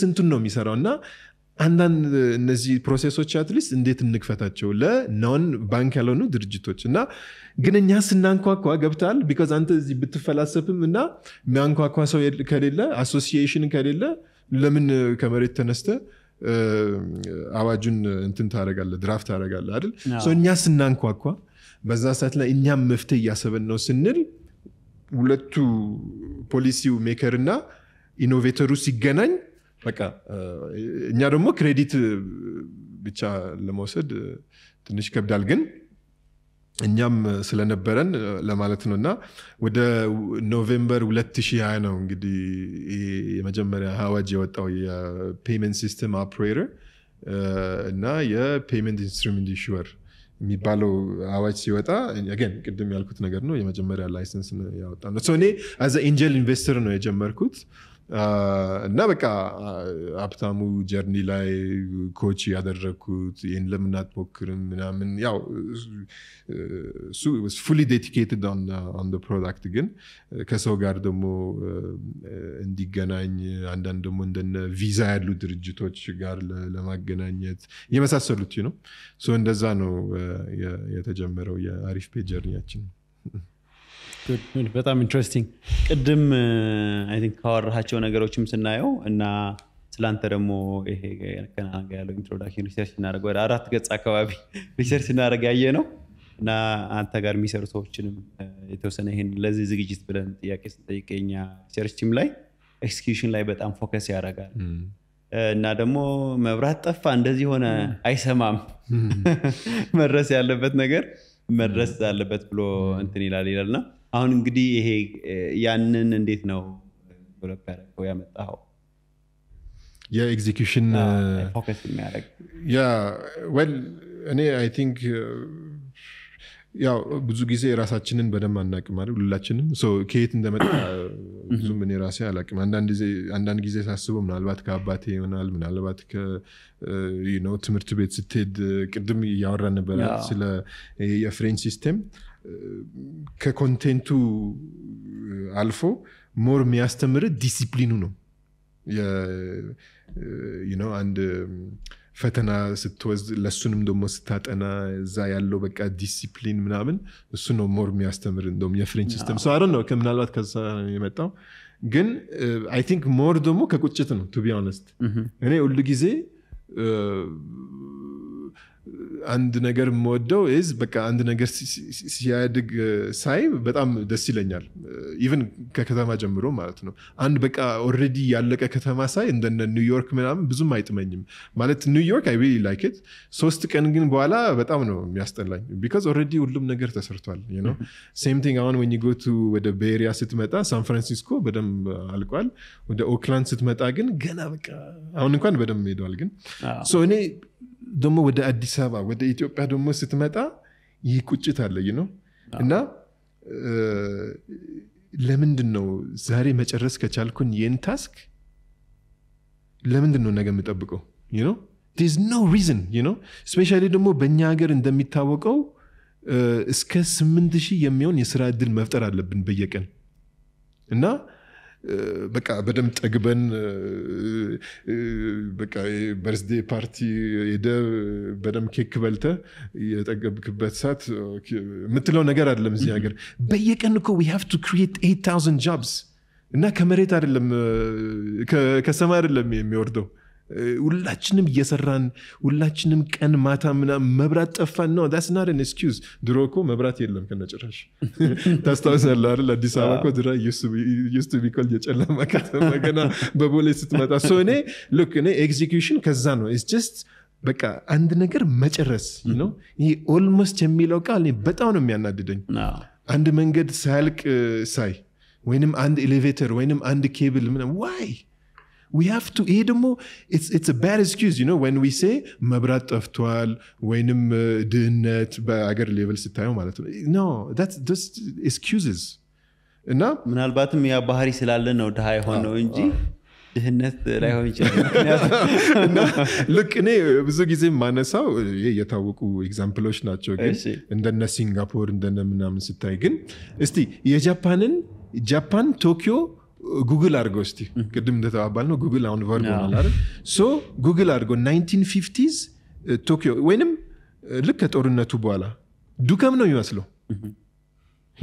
ስንቱን ነው የሚሰራውና አንዳንድ እነዚህ ፕሮሰሶች አት ሊስት እንዴት እንክፈታቸው ለኖን ባንክ ያለው ነው ድርጅቶችና ግንኛ ስናንኳኳ ገብታል because አንተ እዚህ ብትፈላሰፍምና የሚያንኳኳ ሰው ከሌለ አሶሲዬሽን ከሌለ ለምን ከመሬት ተነስተ አዋጁን እንትን ታረጋለ ድራፍት ታረጋለ አይደል so እኛ ስናንኳኳ በዛ ሰዓት ላይ እኛ መፍትሄ ያሰበን ነው ስንል ሁለቱ ፖሊሲው ሜከርና ኢኖቬተሩ ሲገናኝ በቃ እኛ ደግሞ ክሬዲት ብቻ ለመውሰድ ትንሽ ከብዳል ግን እኛም ስለነበረን ለማለት ነውና ወደ ኖቬምበር ሁለት ሺህ ሃያ ነው እንግዲህ የመጀመሪያ አዋጅ የወጣው የፔመንት ሲስተም ኦፕሬተር እና የፔመንት ኢንስትሩመንት ኢሹወር የሚባለው አዋጅ ሲወጣ again ቅድም ያልኩት ነገር ነው የመጀመሪያ ላይሰንስ ያወጣ ነው so እኔ as an angel investor ነው የጀመርኩት እና በቃ አፕታሙ ጀርኒ ላይ ኮች ያደረኩት ይሄን ለምን አትሞክርም ምናምን ያው ሱ was fully dedicated on uh, on the product ግን ከሰው ጋር ደግሞ እንዲገናኝ አንዳንድ ደግሞ እንደነ ቪዛ ያሉ ድርጅቶች ጋር ለማገናኘት የመሳሰሉት ነው so እንደዛ ነው የተጀመረው የአሪፍ ፔ ጀርኒያችን good good በጣም ኢንትረስቲንግ ቅድም አይ ቲንክ ካወራቸው ነገሮችም ስናየው እና ስላንተ ደግሞ ይሄ ገና ያለው ኢንትሮዳክሽን ሪሰርች እናደርገው አራት ገጽ አካባቢ ሪሰርች እናደርጋየ ነው እና አንተ ጋር የሚሰሩ ሰዎችንም የተወሰነ ይሄን ለዚህ ዝግጅት ብለን ጥያቄ ስንጠይቀኛ ሪሰርች ቲም ላይ ኤክስኪዩሽን ላይ በጣም ፎከስ ያደርጋል እና ደግሞ መብራት ጠፋ እንደዚህ ሆነ አይሰማም መድረስ ያለበት ነገር መድረስ ያለበት ብሎ እንትን ይላል ይላልና አሁን እንግዲህ ይሄ ያንን እንዴት ነው ዴቨሎፕ ያደረገው ያመጣው የኤግዚኪዩሽን ፎከስ የሚያደርግ ያ well እኔ I think ያው ብዙ ጊዜ ራሳችንን በደም አናቅም አይደል ሁላችንም so ከየት እንደመጣ ብዙ ምን ራሴ አላቅም አንዳንድ ጊዜ አንዳንድ ጊዜ ሳስበው ምናልባት ከአባቴ ይሆናል ምናልባት ከ you know ትምህርት ቤት ስትሄድ ቅድም ያወራን ነበር ስለ የፍሬንች ሲስተም ከኮንቴንቱ አልፎ ሞር የሚያስተምር ዲሲፕሊኑ ነው you know and ፈተና ስትወስድ ለሱንም ደሞ ስታጠና እዛ ያለው በቃ ዲሲፕሊን ምናምን እሱ ነው ሞር የሚያስተምር እንደም የፍሬንች ሲስተም so I don't know ከምናልባት ከዛ የመጣው ግን I think more ደሞ ከቁጭት ነው to be honest እኔ ሁሉ ጊዜ አንድ ነገር ሞደው is በቃ አንድ ነገር ሲያድግ ሳይ በጣም ደስ ይለኛል even ከከተማ ጀምሮ ማለት ነው አንድ በቃ already ያለቀ ከተማ ሳይ እንደነ ኒውዮርክ ምናምን ብዙም አይጥመኝም ማለት ኒውዮርክ I really like it ሶስት ቀን ግን በኋላ በጣም ነው የሚያስጠላኝ because already ሁሉም ነገር ተሰርቷል you know same thing on when you go to ወደ Bay Area ስትመጣ San Francisco በደንብ አልቋል ወደ Oakland ስትመጣ ግን ገና በቃ አሁን እንኳን በደንብ ሄዷል ግን so እኔ ደሞ ወደ አዲስ አበባ ወደ ኢትዮጵያ ደሞ ስትመጣ ይቁጭት አለ you know እና ለምንድን ነው ዛሬ መጨረስ ከቻልኩኝ የን ታስክ ለምንድን ነው ነገ የምጠብቀው you know there's no reason you know especially ደሞ በእኛ ሀገር እንደሚታወቀው እስከ ስምንት ሺህ የሚሆን የሥራ ዕድል መፍጠር አለብን በየቀን እና በቃ በደም ጠግበን በቃ birthday party የደ በደም ኬክ በልተ የጠገብክበት ሰዓት ምትለው ነገር አይደለም እዚህ ሀገር በየቀን እኮ we have to create eight thousand jobs እና ከመሬት አይደለም ከሰማይ አይደለም የሚወርደው ሁላችንም እየሰራን ሁላችንም ቀን ማታ ምናምን መብራት ጠፋን ነው that's not an excuse ድሮ እኮ መብራት የለም ከነጭራሽ ታስታውሳለህ አይደል አዲስ አበባ እኮ ድሮ used to be called የጨለማ ከተማ ገና በቦሌ ስትመጣ so እኔ look እኔ execution ከዛ ነው it's just በቃ አንድ ነገር መጨረስ you know ይሄ almost የሚለው ቃል በጣም ነው የሚያናድደኝ አንድ መንገድ ሳልቅ ሳይ ወይንም አንድ ኤሌቬተር ወይንም አንድ ኬብል ምናምን why we have to eat them it's it's a bad excuse you know when we say መብራት ጠፍቷል ወይንም ድህነት በአገር ሌቭል ስታዩ ማለት ነው no that's just excuses እና ምናልባትም ያ ባህሪ ስላለ ነው ድሃ የሆነው እንጂ ድህነት ላይሆን ይችላል እና look እኔ ብዙ ጊዜ ማነሳው የታወቁ ኤግዛምፕሎች ናቸው ግን እንደነ ሲንጋፖር እንደነ ምናምን ስታይ ግን እስቲ የጃፓንን ጃፓን ቶኪዮ Google argo sti kedum de tabalno Google on vargonal are so Google argo nineteen fifties uh, Tokyo whenem ልከ ጦርነቱ በኋላ ዱከም ነው ይመስለው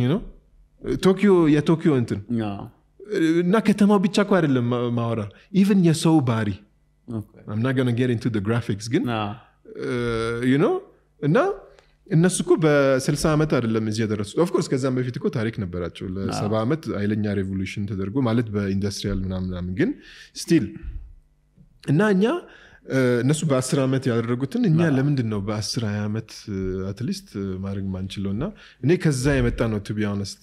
you know ቶኪዮ የቶኪዮ እንትን እና ከተማው ብቻ እኮ አይደለም ማወራ even የሰው ባሪ okay I'm not going to get into the graphics ግን you know እና እነሱ እኮ በ60 አመት አይደለም እዚህ ያደረሱት of course ከዛም በፊት እኮ ታሪክ ነበራቸው ለ70 አመት አይለኛ ሬቮሉሽን ተደርጎ ማለት በኢንዱስትሪያል ምናምን ግን still እና እኛ እነሱ በ10 አመት ያደረጉትን እኛ ለምንድን ነው በ10 አመት at least ማድረግ ማንችለውና እኔ ከዛ የመጣ ነው to be honest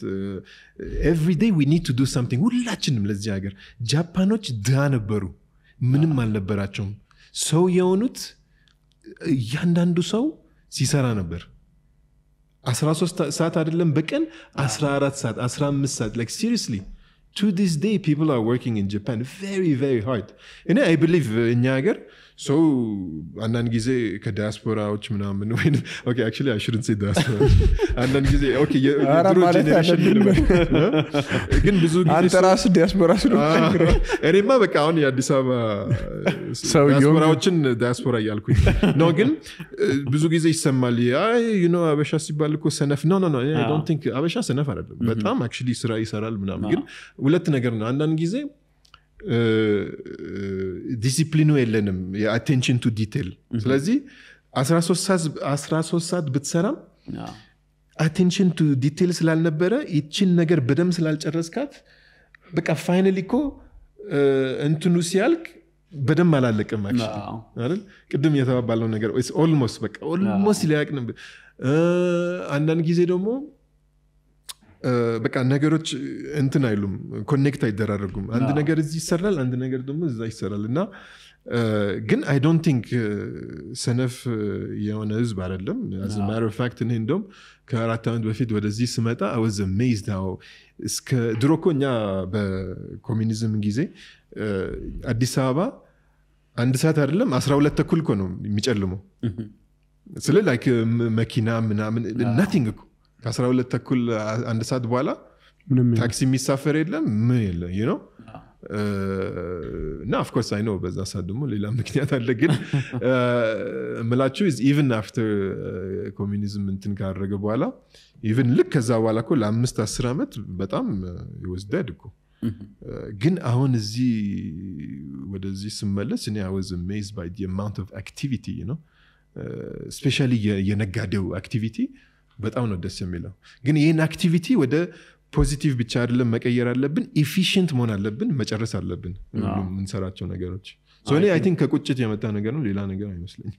every day we need to do something ሁላችንም ለዚህ ሀገር ጃፓኖች ድሃ ነበሩ ምንም አልነበራቸውም ሰው የሆኑት ያንዳንዱ ሰው ሲሰራ ነበር thirteen ሰዓት አይደለም በቀን fourteen ሰዓት fifteen ሰዓት like seriously to this day people are working in Japan very very hard and I believe in Niger so anangize ka diaspora och mnamen okay actually I shouldn't say diaspora anangize okay your generation again bizu antaras diaspora shuru erema beka on ya disaba diaspora och diaspora yalku no again bizu gize issemali you know abesha sibal ko senaf no no no I don't think abesha senaf arab but am actually sira isaral mnamen again ሁለት ነገር ነው አንዳንድ ጊዜ ዲሲፕሊኑ የለንም የአቴንሽን ቱ ዲቴል ስለዚህ thirteen ሰዓት ብትሰራም አቴንሽን ቱ ዲቴል ስላልነበረ እቺን ነገር በደም ስላልጨረስካት በቃ ፋይናሊ ኮ እንትኑ ሲያልክ በደም አላለቀም አይደል ቅድም የተባባለው ነገር ኢትስ ኦልሞስት በቃ ኦልሞስት ሊያቅንም አንዳንድ ጊዜ ደግሞ በቃ ነገሮች እንትን አይሉም ኮኔክት አይደራረጉም አንድ ነገር እዚህ ይሰራል አንድ ነገር ደግሞ እዛ ይሰራልና ግን I don't think ሰነፍ የሆነ ህዝብ አይደለም as a matter of fact in Hindom ከአራት ዓመት በፊት ወደዚህ ስመጣ I was amazed how እስከ ድሮ እኮ እኛ በኮሚኒዝም ጊዜ አዲስ አበባ አንድ ሰዓት አይደለም twelve ተኩል እኮ ነው የሚጨልመው ስለ like መኪና ምናምን nothing twelve ተኩል አንድ ሰዓት በኋላ ታክሲ የሚሳፈር የለም ምን የለ you know እና of course I know በዛ ሰዓት ደግሞ ሌላ ምክንያት አለ ግን መላቹ is even after communism እንትን ካደረገ በኋላ even ልክ ከዛ በኋላ እኮ ለአምስት አስር አመት በጣም it was dead እኮ ግን አሁን እዚህ ወደዚህ ስመለስ እኔ I was amazed by the amount of activity you know uh, especially የነጋዴው activity በጣም ነው ደስ የሚለው ግን ይሄን አክቲቪቲ ወደ ፖዚቲቭ ብቻ አይደለም መቀየር አለብን ኢፊሺየንት መሆን አለብን መጨረስ አለብን እንሰራቸው ነገሮች so እኔ I think ከቁጭት የመጣ ነገር ነው ሌላ ነገር አይመስለኝም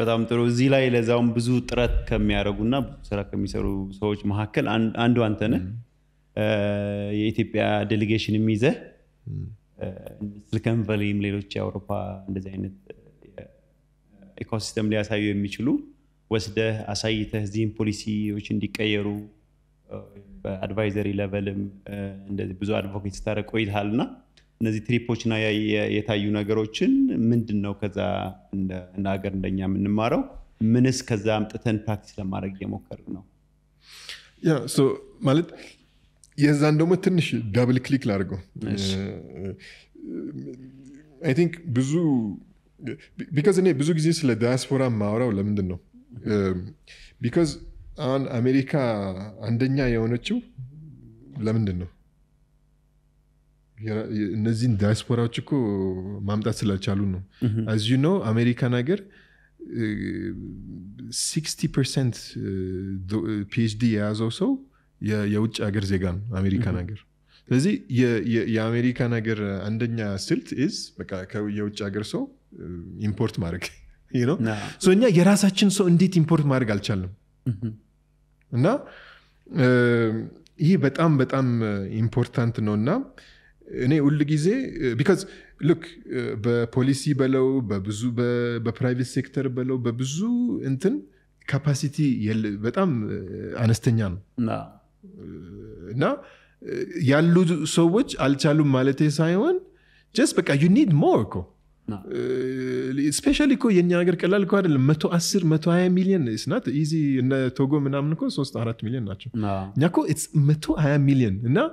በጣም ጥሩ እዚህ ላይ ለዛውም ብዙ ጥረት ከሚያረጉና ስራ ከሚሰሩ ሰዎች መካከል አንዱ አንተ ነህ የኢትዮጵያ ዴሌጌሽን የሚይዘ ሲሊከን ቫሊ ሌሎች አውሮፓ እንደዚህ አይነት ኢኮሲስተም ሊያሳዩ የሚችሉ ወስደ አሳይተህ ዚን ፖሊሲዎች እንዲቀየሩ በአድቫይዘሪ ሌቨልም እንደዚህ ብዙ አድቮኬትስ ታረቆይልሃልና እነዚህ ትሪፖችና የታዩ ነገሮችን ምንድነው ከዛ እንደ ሀገር እንደኛ ምንማረው ምንስ ከዛ አምጥተን ፕራክቲስ ለማድረግ የሞከርን ነው ያ ሶ ማለት የዛን ደግሞ ትንሽ ዳብል ክሊክ ላድርገው I think ብዙ because እኔ ብዙ ጊዜ ስለ ዲያስፖራ ማውራው ለምንድን ነው Um, because on America አንደኛ የሆነችው ለምንድን ነው እነዚህን ዲያስፖራዎች እኮ ማምጣት ስላልቻሉ ነው as you know አሜሪካን ሀገር sixty percent PhD የያዘው ሰው የውጭ ሀገር ዜጋ ነው አሜሪካን ሀገር ስለዚህ የአሜሪካን ሀገር አንደኛ ስልት is በቃ የውጭ ሀገር ሰው ኢምፖርት ማድረግ you know nah. so እኛ የራሳችን ሰው እንዴት ኢምፖርት ማድረግ አልቻለም እና ይሄ በጣም በጣም ኢምፖርታንት ነውና እኔ ሁሉ ጊዜ because look በፖሊሲ በለው በብዙ በፕራይቬት ሴክተር በለው በብዙ እንትን ካፓሲቲ በጣም አነስተኛ ነው እና ያሉ ሰዎች አልቻሉም ማለት ሳይሆን just because you need more especially ko yen yager kelal ko adel one hundred ten one hundred twenty million is not easy na togo minamn ko three four million nacho nyako it's one hundred twenty million na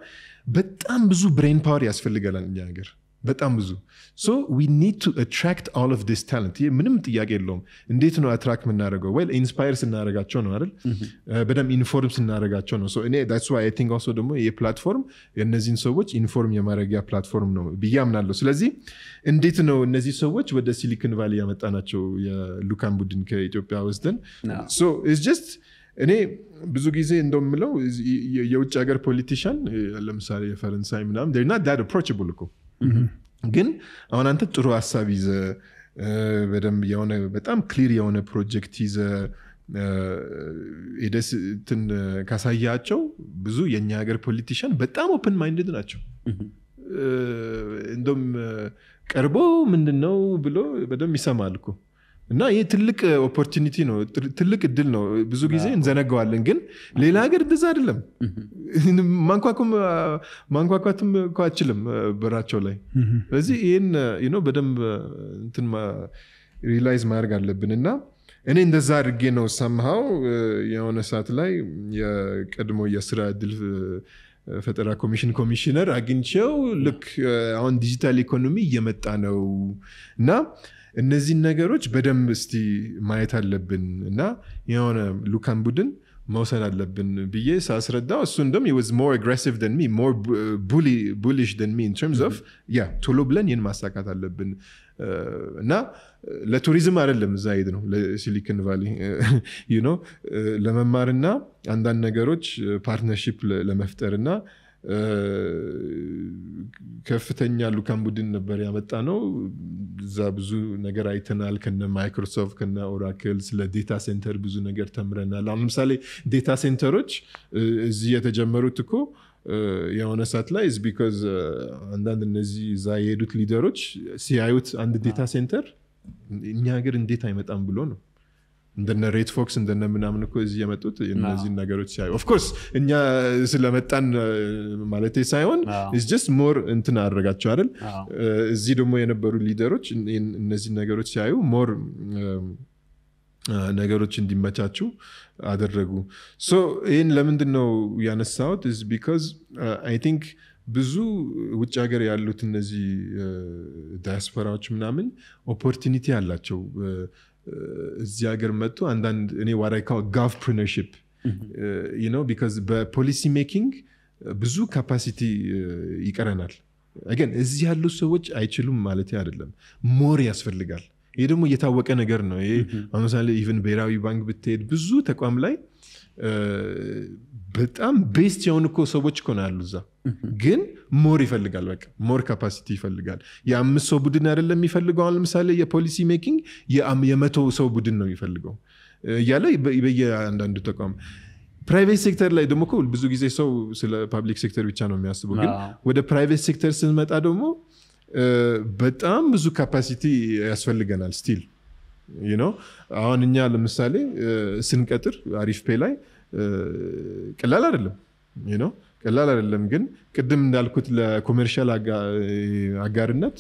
betam bizu brain power yasfelgalan yager betam bizu so we need to attract all of this talent ye minim tiyage yellom indet no attract minarego well inspires minaragatcho no adel bedam informs minaragatcho no so ene that's why I think also demo ye platform enezin sowoch inform yemaragia platform no biyamnallo selezi indet no enezi sowoch wede Silicon Valley yametanacho ye Lucan Budin ke Ethiopia western so it's just ene ብዙ ጊዜ እንደምለው የውጭ ሀገር ፖለቲሽያን ለምሳሌ የፈረንሳይ ምናም they're not that approachable እኮ ግን አሁን አንተ ጥሩ ሐሳብ ይዘ በደንብ የሆነ በጣም ክሊር የሆነ ፕሮጀክት ይዘ ኢደስ እንትን ካሳያቸው ብዙ የኛ ሀገር ፖለቲሽያን በጣም ኦፕን ማይንድድ ናቸው እንደም ቀርቦ ምንድነው ብሎ በደንብ ይሰማል እኮ እና ይሄ ትልቅ ኦፖርቹኒቲ ነው ትልቅ እድል ነው ብዙ ጊዜ እንዘነጋዋለን ግን ሌላ ሀገር ድዝ አይደለም ማንኳኩም ማንኳኳቱም ቋጭልም በራቸው ላይ ስለዚህ ይሄን you know በደንብ እንትን ሪላይዝ ማድረግ አለብንና እኔ እንደዛ አድርጌ ነው somehow የሆነ ሰዓት ላይ የቀድሞ የስራ እድል ፈጠራ ኮሚሽን ኮሚሽነር አግኝቼው ልክ አሁን ዲጂታል ኢኮኖሚ እየመጣ ነውና እነዚህ ነገሮች በደንብ እስቲ ማየት አለብን እና የሆነ ሉካን ቡድን መውሰድ አለብን ብዬ ሳስረዳው እሱ እንደም he was more aggressive than me more bully bullish than me in terms of yeah ቶሎ ብለን ይሄን ማሳካት አለብን እና ለቱሪዝም አይደለም ዛይድ ነው ለሲሊኮን ቫሊ you know ለመማርና አንዳንድ ነገሮች ፓርትነርሺፕ ለመፍጠርና ከፍተኛ ሉካን ቡድን ነበር ያመጣ ነው ዛ ብዙ ነገር አይተናል ከነ ማይክሮሶፍት ከነ ኦራክል ስለ ዴታ ሴንተር ብዙ ነገር ተምረናል አሁን ለምሳሌ ዴታ ሴንተሮች እዚህ የተጀመሩት እኮ የሆነ ሰዓት ላይ is because አንዳንድ እነዚህ ዛ የሄዱት ሊደሮች ሲያዩት አንድ ዴታ ሴንተር እኛ ሀገር እንዴት አይመጣም ብሎ ነው እንደነ ሬት ፎክስ እንደነ ምናምን እኮ እዚህ የመጡት እነዚህ ነገሮች ሳይ ኦፍ ኮርስ እኛ ስለመጣን ማለት ሳይሆን is just more እንትን አደረጋቸው አይደል እዚህ ደግሞ የነበሩ ሊደሮች እነዚህ ነገሮች ሳይዩ more ነገሮች እንዲመቻቹ አደረጉ so ይሄን ለምንድን ነው ያነሳሁት is because uh, I think ብዙ ውጭ ሀገር ያሉት እነዚህ ዳያስፖራዎች ምናምን opportunity አላቸው እዚህ ሀገር መጥቶ አንዳንድ እኔ what I call govpreneurship you know because በፖሊሲ ሜኪንግ ብዙ ካፓሲቲ ይቀረናል again እዚህ ያሉ ሰዎች አይችሉም ማለት አይደለም ሞር ያስፈልጋል ይሄ ደግሞ የታወቀ ነገር ነው ይሄ አሁንሳሌ even ብሔራዊ ባንክ ብትሄድ ብዙ ተቋም ላይ በጣም ቤስት የሆኑ እኮ ሰዎች ኮናሉ እዛ ግን ሞር ይፈልጋል በቃ ሞር ካፓሲቲ ይፈልጋል የአምስት ሰው ቡድን አይደለም የሚፈልገው አሁን ለምሳሌ የፖሊሲ ሜኪንግ የመቶ ሰው ቡድን ነው የሚፈልገው ያለ በየአንዳንዱ ተቋም ፕራይቬት ሴክተር ላይ ደግሞ እኮ ብዙ ጊዜ ሰው ስለ ፐብሊክ ሴክተር ብቻ ነው የሚያስበው ግን ወደ ፕራይቬት ሴክተር ስንመጣ ደግሞ በጣም ብዙ ካፓሲቲ ያስፈልገናል ስቲል you know አሁንኛ ለምሳሌ ስንቀጥር አሪፍ ፔይ ላይ ቀላል አይደለም you know ቀላል አይደለም ግን ቅድም እንዳልኩት ለኮመርሻል አጋርነት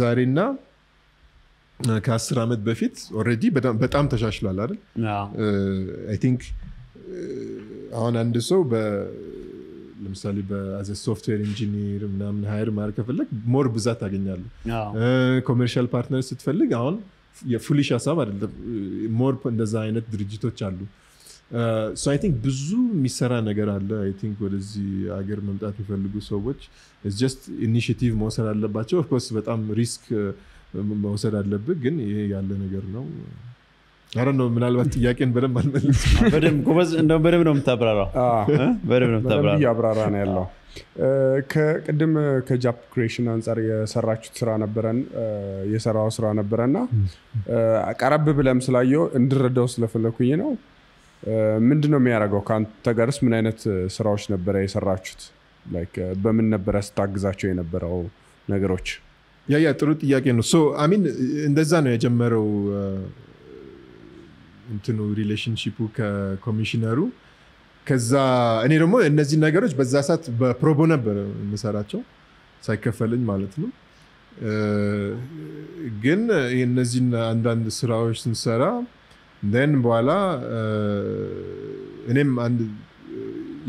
ዛሬና ከአስር አመት በፊት ኦሬዲ በጣም በጣም ተሻሽሏል አይደል I think አሁን አንድ ሰው በ ለምሳሌ በአዘ ሶፍትዌር ኢንጂነር ምናምን ሃይር ማርከ ፈልክ ሞር ብዛት አገኛሉ ኮመርሻል ፓርትነርስ ትፈልግ አሁን የፉሊሽ ሐሳብ አይደለም ሞር እንደዛ አይነት ድርጅቶች አሉ so I think ብዙ የሚሰራ ነገር አለ I think ወደዚህ ሀገር መምጣት ይፈልጉ ሰዎች is just initiative መውሰድ አለባቸው of course በጣም ሪስክ መውሰድ አለበት ግን ይሄ ያለ ነገር ነው I don't know ምናልባት ጥያቄን በደንብ አልመለስኩም በደንብ ኮበዝ እንደው በደንብ ነው ተብራራ አህ በደንብ ነው ተብራራ ያብራራ ነው ያለው ከቀደም ከጃፕ ክሬሽን አንፃር የሰራችሁት ስራ ነበረን የሰራው ስራ ነበርና አቀራብ ብለም ስላየው እንድረዳው ስለፈለኩኝ ነው ምንድነው የሚያረጋው ካንተ ጋርስ ምን አይነት ስራዎች ነበረ የሰራችሁት ላይክ በምን ነበረ ስታግዛቸው የነበረው ነገሮች ያ ያ ጥሩ ጥያቄ ነው so I mean እንደዛ ነው የጀመረው እንትኑ ሪሌሽንሺፑ ከኮሚሽነሩ ከዛ እኔ ደግሞ እነዚህ ነገሮች በዛ ሰዓት በፕሮቦ ነበር መሰራቸው ሳይከፈልኝ ማለት ነው ግን የነዚህን አንዳንድ ስራዎች እንሰራ then በኋላ እኔም አንድ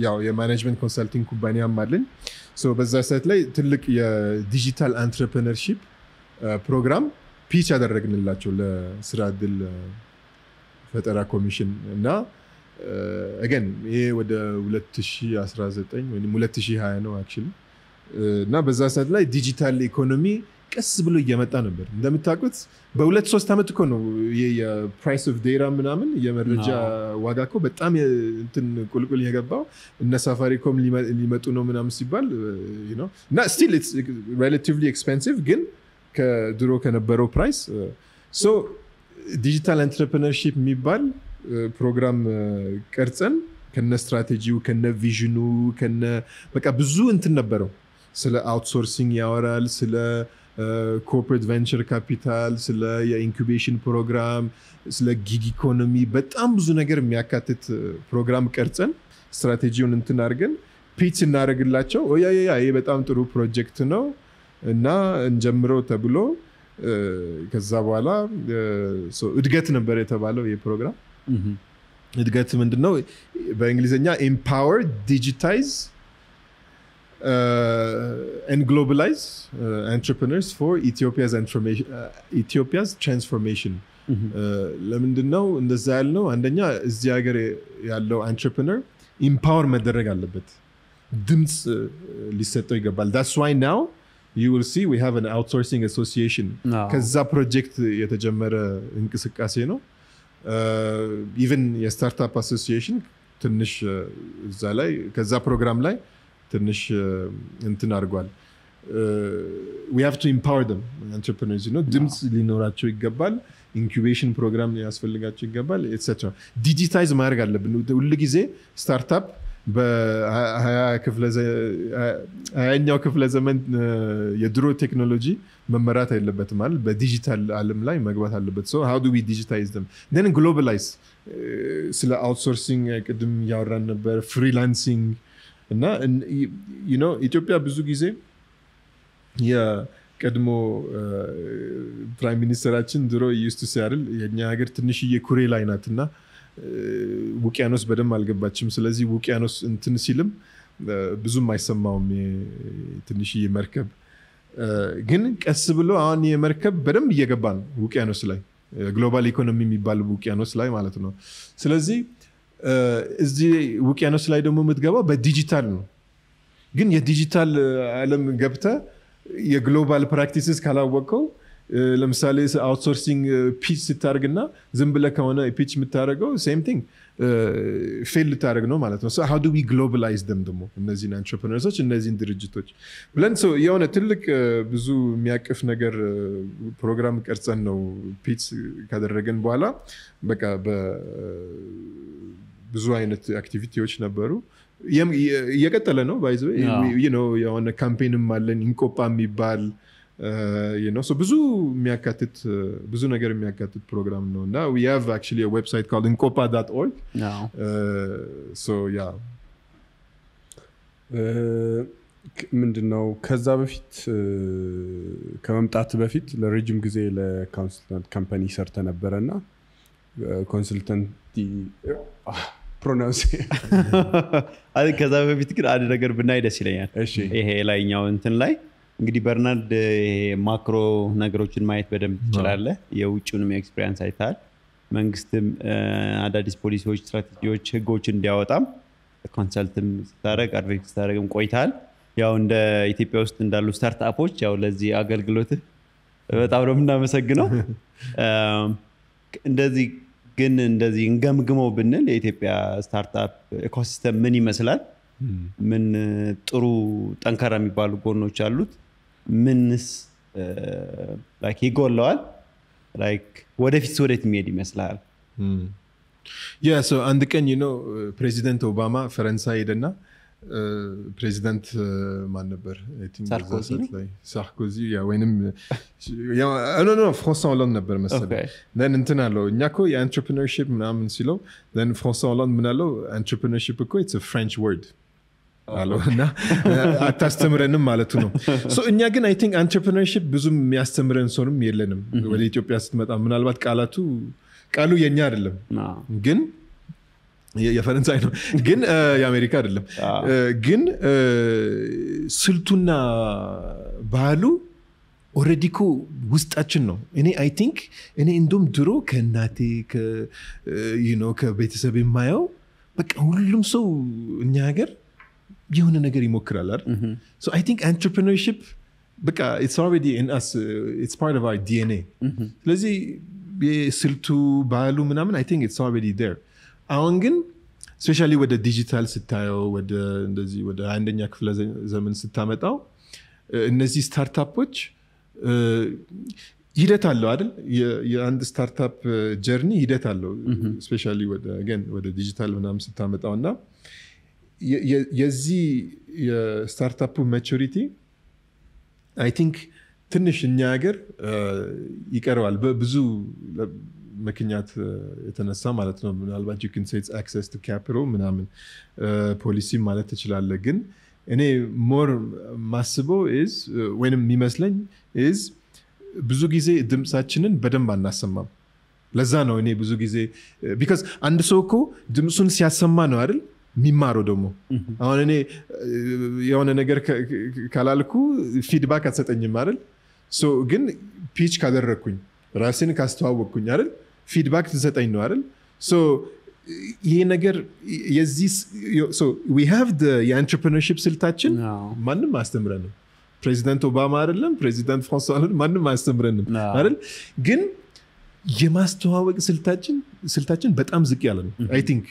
ያው የማኔጅመንት ኮንሰልቲንግ ኩባንያ ማለኝ ሶ በዛ ሰዓት ላይ ትልቅ የዲጂታል አንትረፕረነርሺፕ ፕሮግራም ፒች አደረግንላቸው ለስራ ድል ፈጠራ ኮሚሽን እና again ይሄ ወደ ሁለት ሺህ አስራ ዘጠኝ ወይ ሁለት ሺህ ሃያ ነው actually እና በዛ ሰዓት ላይ ዲጂታል ኢኮኖሚ ቀስ ብሎ እየመጣ ነበር እንደምታውቁት በሁለት ሶስት አመት እኮ ነው የፕራይስ ኦፍ ዴራ ምናምን የመረጃ ዋጋ እኮ በጣም እንትን ቁልቁል የገባው እና ሳፋሪኮም ሊመጡ ነው ምናምን ሲባል you know እና still it's relatively expensive ግን ከድሮ ከነበረው ፕራይስ ሶ ዲጂታል አንትረፕረነርሺፕ የሚባል ፕሮግራም ቀርጸን ከነ ስትራቴጂው ከነ ቪዥኑ ከነ በቃ ብዙ እንትን ነበረው ስለ አውትሶርሲንግ ያወራል ስለ corporate venture capital ስለ የኢንኩቤሽን ፕሮግራም ስለ ጊግ ኢኮኖሚ በጣም ብዙ ነገር የሚያካትት ፕሮግራም ቀርጸን ስትራቴጂውን እንትን አድርገን ፒች እናደርግላቸው ኦያ ያ ይሄ በጣም ጥሩ ፕሮጀክት ነው እና እንጀምረው ተብሎ ከዛ በኋላ ሶ እድገት ነበር የተባለው ይሄ ፕሮግራም እድገት ምንድነው በእንግሊዘኛ empower digitize Uh, and globalize uh, entrepreneurs for Ethiopia's transformation uh, Ethiopia's transformation. ለምንድነው እንደዛ ያለው አንደኛ እዚህ ሀገር ያለው entrepreneur empower መደረግ አለበት ድምጽ ሊሰጠው ይገባል that's why now you will see we have an outsourcing association ከዛ ፕሮጀክት የተጀመረ እንቅስቃሴ ነው even a startup association ትንሽ እዛ ላይ ከዛ ፕሮግራም ላይ ትንሽ እንትን አድርጓል we have to empower them entrepreneurs you know ድምጽ ሊኖራቸው ይገባል incubation program ያስፈልጋቸው ይገባል etc digitize ማድረግ አለብን ሁልጊዜ startup በ20ኛው ክፍለ ዘመን የድሮ ቴክኖሎጂ መመራት አይደለበት ማለት በዲጂታል ዓለም ላይ መግባት አለበት so how do we digitize them then globalize ስለ outsourcing ቅድም ያወራን ነበር freelancing እና you know ኢትዮጵያ ብዙ ጊዜ የቀድሞ ፕራይም ሚኒስተራችን ድሮ used to say አይደል የኛ ሀገር ትንሽዬ ኩሬ ላይ ናትና ውቅያኖስ በደም አልገባችም ስለዚህ ውቅያኖስ እንትን ሲልም ብዙም አይሰማውም ትንሽዬ መርከብ ግን ቀስ ብሎ አሁን የመርከብ በደም እየገባ ነው ውቅያኖስ ላይ ግሎባል ኢኮኖሚ የሚባል ውቅያኖስ ላይ ማለት ነው ስለዚህ እዚህ ውቅያኖስ ላይ ደግሞ የምትገባው በዲጂታል ነው ግን የዲጂታል ዓለም ገብተ የግሎባል ፕራክቲስስ ካላወቀው ለምሳሌ አውትሶርሲንግ ፒች ስታርግና ዝም ብለ ከሆነ ፒች ምታረገው same thing ፌል ታረግ ነው ማለት ነው so how do we globalize them ደግሞ እነዚህን entrepreneurs እነዚህን ድርጅቶች ብለን so የሆነ ትልቅ ብዙ የሚያቅፍ ነገር ፕሮግራም ቀርጸን ነው ፒች ካደረገን በኋላ በቃ ብዙ አይነት አክቲቪቲዎች ነበሩ እየቀጠለ ነው ባይዘ you know የሆነ ካምፔንም አለን ኢንኮፓም ይባል you know so ብዙ የሚያካትት ብዙ ነገር የሚያካትት ፕሮግራም ነው እና we have actually a website called Inkopa dot org no. uh, so yeah ምንድነው ከዛ በፊት ከመምጣት በፊት ለረጅም ጊዜ ለካንሰልታንት ካምፓኒ ሰርተ ነበርና ኮንሰልታንቲ ፕሮናንስ አይ ከዛ በፊት ግን አንድ ነገር ብናይ ደስ ይለኛል ይሄ ላይኛው እንትን ላይ እንግዲህ በርናርድ ማክሮ ነገሮችን ማየት በደንብ ይችላል የውጭውንም ኤክስፒሪየንስ አይታል መንግስትም አዳዲስ ፖሊሲዎች ስትራቴጂዎች ህጎች እንዲያወጣም ኮንሰልትም ስታረግ አድቫይስ ስታረግም ቆይታል ያው እንደ ኢትዮጵያ ውስጥ እንዳሉ ስታርታፖች ያው ለዚህ አገልግሎት በጣም ነው እናመሰግነው እንደዚህ ግን እንደዚህ እንገምግመው ብንል የኢትዮጵያ ስታርታፕ ኢኮሲስተም ምን ይመስላል ምን ጥሩ ጠንካራ የሚባሉ ጎኖች አሉት ምንስ like ይጎለዋል like ወደፊት ወደት የሚሄድ ይመስላል yeah so and the can you know president obama ፈረንሳይ ሄደና ፕሬዚዳንት ማን ነበር አይ ቲንክ ሳርኮዚ ያ ወይንም ያ አይ ኖ ፍራንስ ሆላንድ ነበር መሰለኝ ነን እንትን አለው እኛኮ የአንትረፕረነርሺፕ ምናምን ሲለው ነን ፍራንስ ሆላንድ ምናለው አንትረፕረነርሺፕ እኮ ኢትስ አ ፍሬንች ወርድ So I think entrepreneurship is a already ko wustachin no ene I think ene indom duro kenate ke you know ke betesebe mayo bak hullum so nya hager yehone neger imokral ar so I think entrepreneurship bak it's already in us uh, it's part of our D N A lezi siltu balu menamen I think it's already there awangin especially with the digital sitayo with the ndezi with andenya kifla zemen sitametaw እነዚህ ስታርታፖች ሂደት አለው አይደል የአንድ ስታርታፕ ጀርኒ ሂደት አለው ስፔሻሊ ወደ again ወደ ዲጂታል ምናምን ስታመጣውና የዚህ የስታርታፕ ማቹሪቲ I think ትንሽ እኛ ሀገር ይቀርባል በብዙ ምክንያት የተነሳ ማለት ነው ምናልባት you can say it's access to capital ምናምን ፖሊሲ ማለት ትችላለ ግን and more massive is uh, when mimaslen is ብዙ ጊዜ ድምጻችንን በደንብ አናሰማም ለዛ ነው እኔ ብዙ ጊዜ because አንድ ሰው እኮ ድምጹን ሲያሰማ ነው አይደል ሚማረው ደሞ አሁን እኔ የሆነ ነገር ካላልኩ ፊድባክ አትሰጠኝም አይደል so ግን ፒች ካደረኩኝ ራሴን ካስተዋወቅኩኝ አይደል ፊድባክ ትሰጠኝ ነው አይደል so ይሄ ነገር የዚህ so we have the entrepreneurship ስልታችን ማንም አስተምረን ነው ፕሬዚዳንት ኦባማ አይደለም ፕሬዚዳንት ፍራንሷ አይደለም ማንም አስተምረን ነው አይደል ግን የማስተዋወቅ ስልታችን ስልታችን በጣም ዝቅ ያለ ነው I think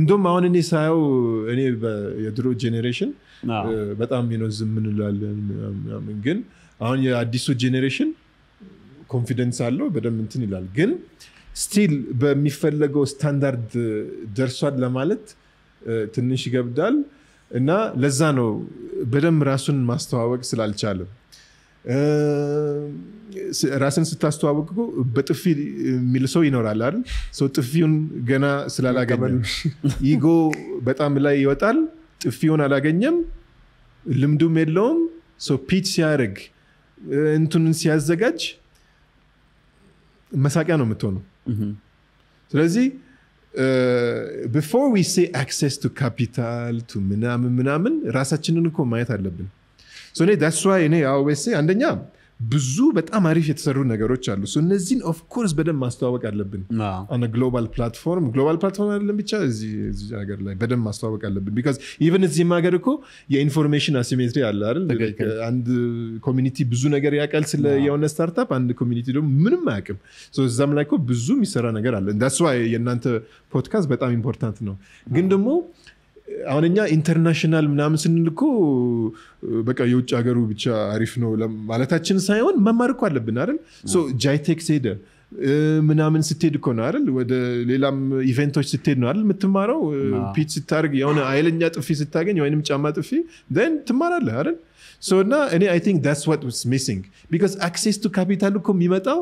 እንደውም አሁን እኔ ሳይው እኔ የድሮ ጄኔሬሽን በጣም you know ዝም እንላለን ግን አሁን የአዲሱ ጄኔሬሽን ኮንፊደንስ አለው በደንብ እንትን ይላል ግን still በሚፈለገው ስታንዳርድ ደርሷል ለማለት ትንሽ ይገብዳል እና ለዛ ነው በደም ራስን ማስተዋወቅ ስላልቻለ ራስን ስታስተዋወቁ በጥፊ ሚልሶ ይኖራል አይደል so ጥፊውን ገና ስላላገኘ ኢጎ በጣም ላይ ይወጣል ጥፊውን አላገኘም ልምዱም የለውም so pitch ያርግ እንቱን ሲያዘጋጅ መሳቂያ ነው የምትሆነው Mm-hmm. So let's see, uh, before we say access to capital, to ምናምን ምናምን ራሳችንን እኮ ማየት አለብን so እኔ that's why እኔ always say አንደኛ ብዙ በጣም አሪፍ የተሰሩ ነገሮች አሉ so እነዚህን of course በደንብ ማስተዋወቅ አለብን on a global platform global platform አይደለም ብቻ እዚህ እዚህ ሀገር ላይ በደንብ ማስተዋወቅ አለብን because even እዚህም ሀገር እኮ የኢንፎርሜሽን አሲሜትሪ አለ አይደል አንድ ኮሚኒቲ ብዙ ነገር ያቀል ስለ የሆነ ስታርታፕ አንድ ኮሚኒቲ ደግሞ ምንም አያውቅም so እዛም ላይ እኮ ብዙ የሚሰራ ነገር አለ that's why የእናንተ ፖድካስት በጣም ኢምፖርታንት ነው ግን ደግሞ አሁንኛ ኢንተርናሽናል ምናምን ስንልኩ በቃ የውጭ ሀገሩ ብቻ አሪፍ ነው ማለታችን ሳይሆን መማርኩ አለብን አይደል ሶ ጃይቴክስ ሄደ ምናምን ስትሄድ እኮ ነው አይደል ወደ ሌላም ኢቨንቶች ስትሄድ ነው አይደል የምትማረው ፒች ስታርግ የሆነ አይለኛ ጥፊ ስታገኝ ወይንም ጫማ ጥፊ then ትማራለህ አይደል ሶ እና እኔ I think that's what was missing because access to capital እኮ የሚመጣው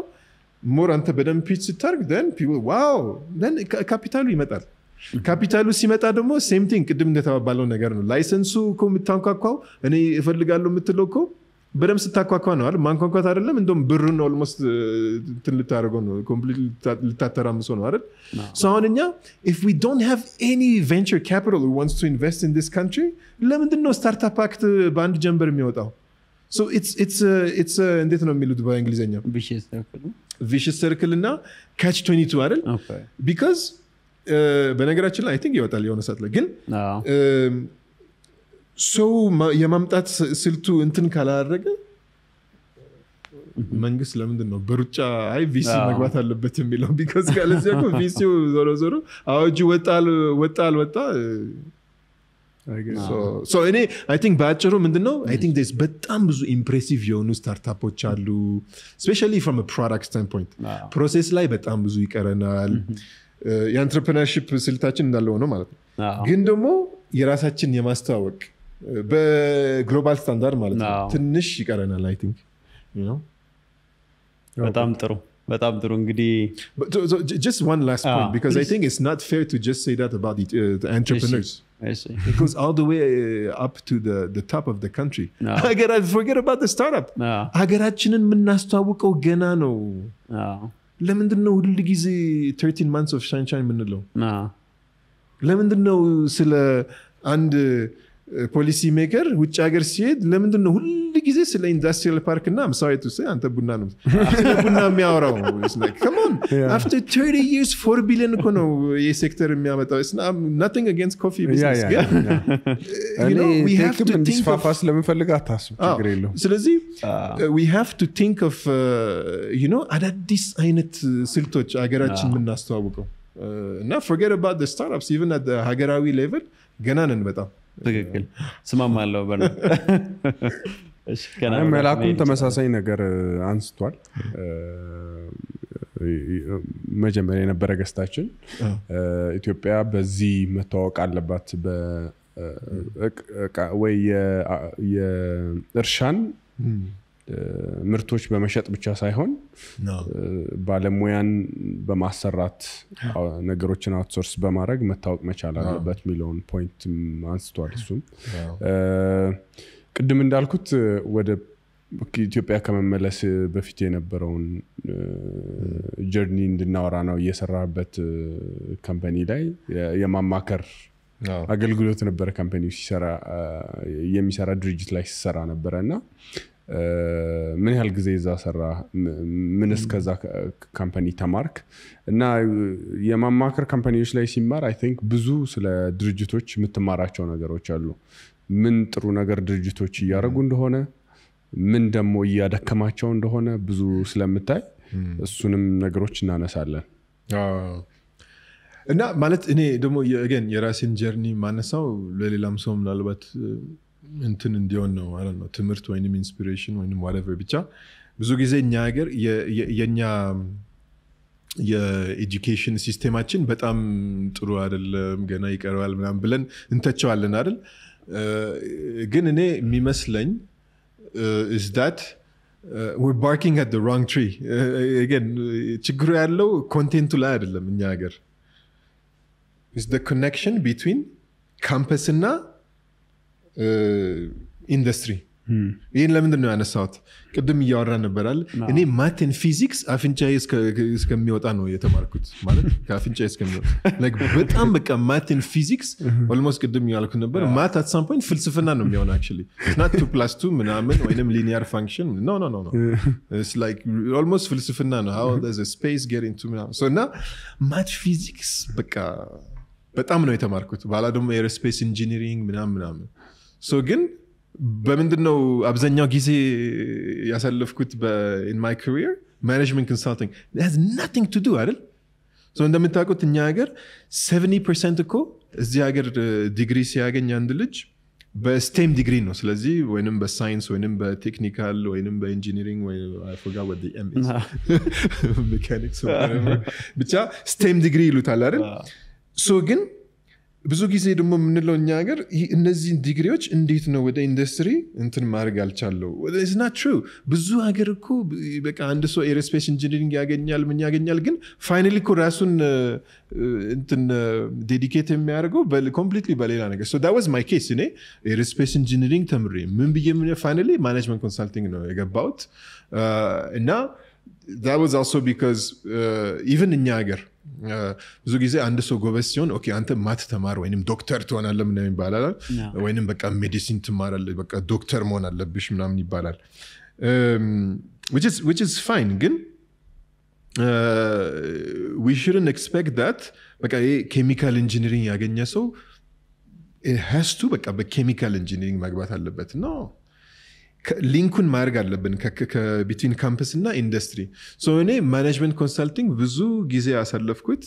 more አንተ በደም ፒች ስታርግ then people wow then ካፒታሉ ይመጣል ካፒታሉ ሲመጣ ደግሞ ሴም ቲንግ ቅድም እንደተባባለው ነገር ነው ላይሰንሱ እኮ ምታንኳኳው እኔ እፈልጋለሁ ምትለውኮ በደም ስታኳኳው ነው አይደል ማንኳኳት አይደለም እንደም ብሩን ኦልሞስት ትልታረጎ ነው ኮምፕሊት ልታተራምሶ ነው አይደል ሶንኛ if we don't have any venture capital who wants to invest in this country ለምንድን ነው ስታርታፕ አክት በአንድ ጀምበር የሚወጣው so it's it's a, it's a, እንዴት ነው የሚሉት በእንግሊዘኛ vicious circle vicious circle እና catch twenty-two አይደል okay because በነገራችን ላይ I think ይወጣል የሆነ ሰዓት ላይ ግን so የማምጣት ስልቱ እንትን ካላደረገ መንግስት ለምንድን ነው በሩጫ አይ ቪሲ መግባት አለበት የሚለው because ካለዚያ እኮ ቪሲው ዞሮ ዞሮ አውጅ ወጣል ወጣል ወጣ I guess so so any I think ባጭሩ ምንድነው I think there's በጣም ብዙ impressive የሆኑ ስታርታፖች አሉ especially from a product standpoint process ላይ በጣም ብዙ ይቀረናል የኢንተርፕረነርሺፕ ስልታችን እንዳለው ነው ማለት ነው ግን ደግሞ የራሳችን የማስተዋወቅ በግሎባል ስታንዳርድ ማለት ነው ትንሽ ይቀረናል I think you know በጣም ጥሩ በጣም ጥሩ እንግዲህ just one last point because I think it's not fair to just say that about the, uh, the entrepreneurs I see. It goes all the way up to the, the top of the country. No. I gotta forget about the startup. No. I gotta no. No. thirteen months of sunshine. No. And uh, policy maker, which I said, lemon the no industrial park. And I'm sorry to say, Anta Bunanum. It's like, come on, yeah. After thirty years, four billion kono ye sector miyamata. It's not, nothing against coffee business. Yeah, yeah, yeah. Uh, you know, we have to think of. Oh, so uh, we have to think of, uh, you know, Addis Ainet Siltoch, Agarachin Minastawako. Now forget about the startups, even at the Hagarawi level, Gananan Beta. تقول سمام الله برنا أنا ما لعبت أنت مساعين أجر عن ستوار ما جمعنا برجع ستاشن إثيوبيا بزي متوقع على بات ب ويا يا إرشان مرتوش بمشات بتشاسي هون بعلمويان بمعسرات نجروتشن أوتسورس بمارج متوقع مشاعر بات مليون بوينت عن ستوارسوم قدم من دالكوت وده كيتيوبيا كمان ملص بفتينا برون جرنين النورانة ويسرع بات كمباني لاي يا ما ماكر أقل قلوت نبرة كمباني شسرع يمي شسرع دريجلايس شسرع نبرنا من هالجزء زاسرة من اسكازا كمباني تمارك نا يا ما ماكر كمباني وش ليش يمر I think بزوس لدرجتوش متماركشون أجروا شالو من ترونا جر درجتوش يارقون دهونه من دمو يادا كماشون دهونه بزوس لمتاي السنم نجروش نانا سالن. نا مالت إني دمو again يراسين جرني ما نساو للي لمسهم لالبات انتن ديونو على نو تمرت وين inspiration وين whatever بيتا بزوجي نياجر ي ي ينيا ي education system أتشين بس أم تروح على الجنايك أروح على منام بلن أنت تشو على نارل جنني ممثلين is that we're barking at the wrong tree again تجرو على لو content ولا على من نياجر is the connection between campus and Uh, industry. Ian lemon the Nuana South. Kadum Yorana Beral. Any math and physics, Afincha is Camiotano Yetamarcus. Afincha is Camiot. Like, but I'm become math and physics, almost Kadum Yalkunabel. Math at some point, philosophanum actually. It's not two plus two, Menamen, or any linear function. No, no, no, no. It's like almost philosophanum. How does a space get into Menamen? So now, math physics, but I'm not Yetamarcus. Baladum aerospace engineering, Menamen. So again, in my career, management consulting, it has nothing to do with it. So in the middle, seventy percent of degrees are in STEM degree. So in science, in technical, in engineering, I forgot what the M is. Mechanics or whatever. But STEM degree. So again, ብዙ ጊዜ ደሞ ምን ነው እኛ ሀገር እነዚህ ዲግሪዎች እንዴት ነው ወደ ኢንደስትሪ እንትን ማድረግ አልቻለው? ኢትስ ናት ትሩ ብዙ ሀገር እኮ በቃ አንድ ሰው ኤሮስፔስ ኢንጂነሪንግ ያገኛል ምን ያገኛል ግን ፋይናሊ እኮ ራሱን እንትን ዴዲኬት የሚያደርገው በኮምፕሊትሊ በሌላ ነገር so that was my case እኔ ኤሮስፔስ ኢንጂነሪንግ ተምሬ ምን ብዬ ምን ፋይናሊ ማኔጅመንት ኮንሰልቲንግ ነው የገባሁት እና that was also because uh, even እኛ ሀገር ብዙ ጊዜ አንድ ሰው ጎበዝ ሲሆን ኦኬ አንተ ማት ተማር ወይንም ዶክተር ትሆናለህ ምናምን ይባላል ወይንም በቃ ሜዲሲን ትማራለህ በቃ ዶክተር መሆን አለብሽ ምናምን ይባላል which is which is fine ግን we shouldn't expect that በቃ ኬሚካል ኢንጂነሪንግ ያገኘ ሰው it has to በቃ በኬሚካል ኢንጂነሪንግ መግባት አለበት ነው ሊንኩን ማድረግ አለብን ከቢትዊን ካምፓስ እና ኢንደስትሪ ሶ እኔ ማኔጅመንት ኮንሰልቲንግ ብዙ ጊዜ አሳለፍኩት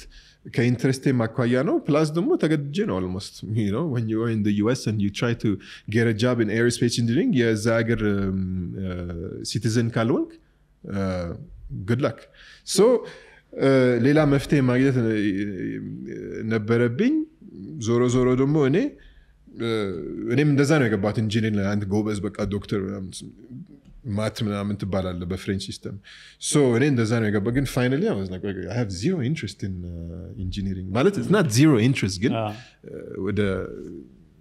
ከኢንትረስቴ ማኳያ ነው ፕላስ ደግሞ ተገድጄ ነው almost you know when you are in the U S and you try to get a job in aerospace engineering የዛ ሀገር ሲቲዝን ካልሆንክ good luck so ሌላ መፍትሄ ማግኘት ነበረብኝ ዞሮ ዞሮ ደግሞ እኔ እኔም እንደዛ ነው የገባሁት ኢንጂነሪንግ ላይ አንድ ጎበዝ በቃ ዶክተር math the French system. So in the finally I was like, okay, I have zero interest in uh, engineering. It's not zero interest, good. Uh, with the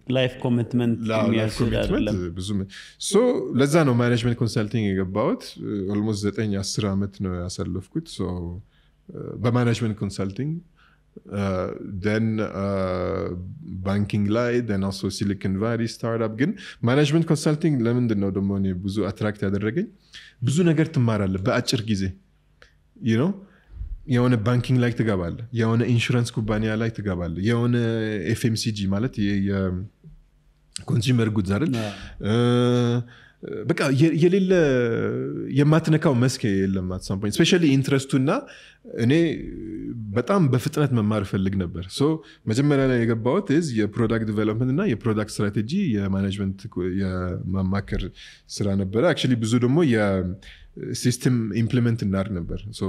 life commitment. La, life commitment. So let's say management consulting about uh, almost that any asramet no asalufkut. So by uh, management consulting. Uh, then uh, banking light, then also Silicon Valley startup. Again, management consulting. Let me know the money. Buzu attract other again. Buzu nagar tomara le baachir gize. You know, ya one banking light gabal, ya one insurance company light gabal, ya one F M C G malat ya consumer goods aril. But يليل يماتنا كاو مسكي لما تسامبين especially interestنا إني بتأم بفتنة ما معرفة اللي جنبر so مجمل أنا يجبوت is يا product developmentنا يا product strategy يا management يا ما ماكر سرنا برا actually بزودمو يا system implement النار نبر so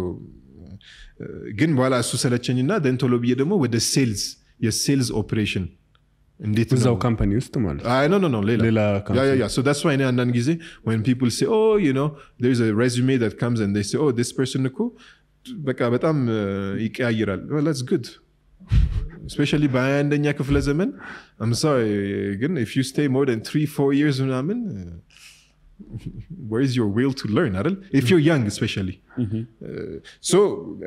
جن ولا أسوسة لتشيننا ده إنتو لو بيدمو with the sales يا sales operation with our company used to man. Ah, no, no, no. Leila. Leila yeah, yeah, yeah. So that's why when people say, oh, you know, there's a resume that comes and they say, oh, this person is cool. But I'm well, that's good. Especially by the Yakov I'm sorry, again, if you stay more than three, four years, where is your will to learn? If you're young, especially. Mm-hmm. uh, so,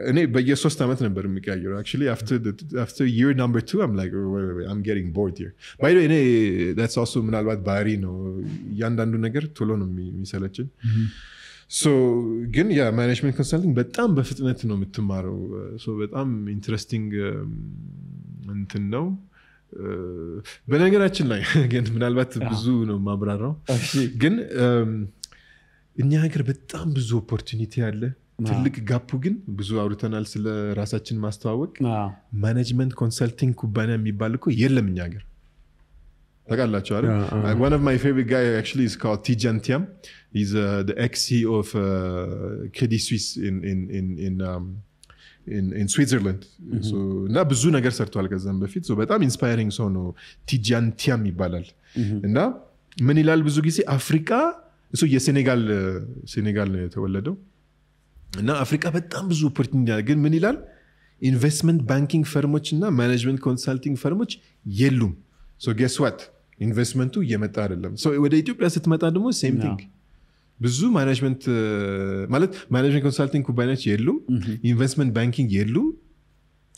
actually, after the, after year number two, I'm like, oh, wait, wait, wait, I'm getting bored here. By the way, that's also Munalwat Barino, Yandandu Nagar, Tolono Misalachin. So, again, yeah, management consulting, but I'm befitnetinomit tomorrow. So, but I'm interesting um, to know. በነገራችን ላይ ግን ምናልባት ብዙ ነው ማብራራው ግን እኛ ሀገር በጣም ብዙ ኦፖርቹኒቲ አለ ትልቅ ጋፑ ግን ብዙ አውርተናል ስለ ራሳችን ማስተዋወቅ ማኔጅመንት ኮንሰልቲንግ ኩባንያ የሚባል እኮ የለም እኛ ሀገር ታውቃላችሁ አይደል one of my favorite guy actually is called Tidjane Thiam he's uh, the ex C E O of uh, Credit Suisse in in in in um, In, in Switzerland. Mm-hmm. So, na ብዙ ነገር ሰርቷል ከዛም በፊት so በጣም ኢንስፓይሪንግ ሰው ነው ቲጃን ቲያም ይባላል እና ምን ይላል ብዙ ጊዜ አፍሪካ እሱ የሴኔጋል ሴኔጋል ነው የተወለደው እና አፍሪካ በጣም ብዙ ኦፖርቹኒቲ ግን ምን ይላል ኢንቨስትመንት ባንኪንግ ፈርሞች እና ማኔጅመንት ኮንሰልቲንግ ፈርሞች የሉም so guess what ኢንቨስትመንቱ የመጣ አይደለም so ወደ ኢትዮጵያ ስትመጣ ደግሞ same thing ብዙ ማኔጅመንት ማለት ማኔጅመንት ኮንሰልቲንግ ኩባንያዎች የሉም ኢንቨስትመንት ባንኪንግ የሉም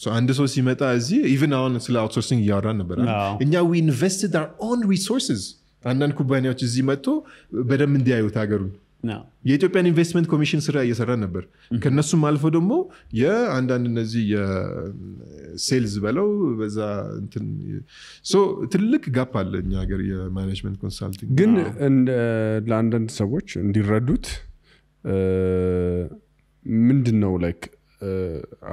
so አንድ ሰው ሲመጣ እዚህ even አሁን ስለ አውትሶርሲንግ እያወራን ነበር እኛ we invested our own resources አንዳንድ ኩባንያዎች እዚህ መጥቶ በደንብ እንዲያዩት ሀገሩን የኢትዮጵያን ኢንቨስትመንት ኮሚሽን ስራ እየሰራን ነበር ከነሱም አልፎ ደግሞ የአንዳንድ እነዚህ የሴልስ በለው በዛ እንትን so ትልቅ ጋፕ አለ እኛ ሀገር የማኔጅመንት ኮንሰልቲንግ ግን ለአንዳንድ ሰዎች እንዲረዱት ምንድነው ላይክ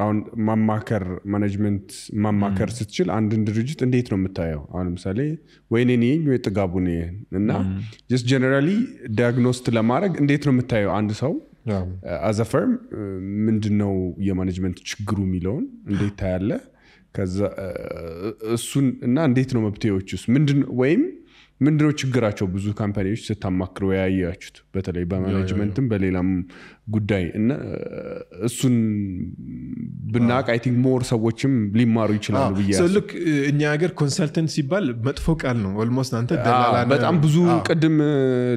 አሁን ማማከር ማኔጅመንት ማማከር ስትችል አንድን ድርጅት እንዴት ነው የምታየው አሁን ለምሳሌ ወይኔ ነኝ ወይ ተጋቡኝ እና just generally diagnosed ለማድረግ እንዴት ነው የምታየው አንድ ሰው as a firm ምንድነው የማኔጅመንት ችግሩ የሚለውን እንዴት ታያለ ከዛ እሱን እና እንዴት ነው መብቴዎቹስ ምንድነው ወይም ምንድነው ችግራቸው ብዙ ካምፓኒዎች ስታማክሩ ያያያችሁት በተለይ በማኔጅመንትም በሌላም ጉዳይ እና እሱን ብናቅ አይ ቲንክ ሞር ሰዎችም ሊማሩ ይችላሉ ብዬ አስባለሁ so look እኛ ሀገር ኮንሰልተንት ሲባል መጥፎ ቃል ነው almost አንተ ደላላ በጣም ብዙ ቀድም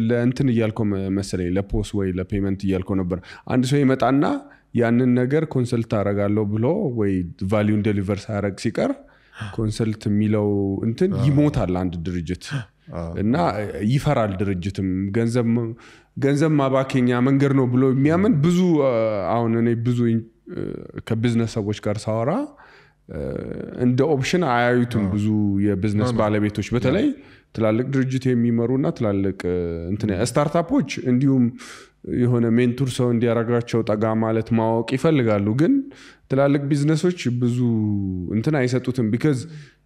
ለእንትን ይያልከው መሰለኝ ለፖስ ወይ ለፔመንት ይያልከው ነበር አንድ ሰው ይመጣና ያንን ነገር ኮንሰልት አረጋለው ብሎ ወይ ቫልዩን ዴሊቨር ሳረግ ሲቀር ኮንሰልት ሚለው እንትን ይሞታል አንድ ድርጅት እና ይፈራል ድርጅትም ገንዘብ ገንዘብ ማባከኛ መንገር ነው ብሎ የሚያምን ብዙ አሁን እኔ ብዙ ከቢዝነስ ሰዎች ጋር ሳወራ እንደ ኦፕሽን አያዩትም ብዙ የቢዝነስ ባለቤቶች በተለይ ትላልቅ ድርጅት የሚመሩና ትላልቅ እንትን ስታርታፖች እንዲሁም የሆነ ሜንቶር ሰው እንዲያረጋቸው ጠጋ ማለት ማወቅ ይፈልጋሉ ግን ትላልቅ ቢዝነሶች ብዙ እንትን አይሰጡትም because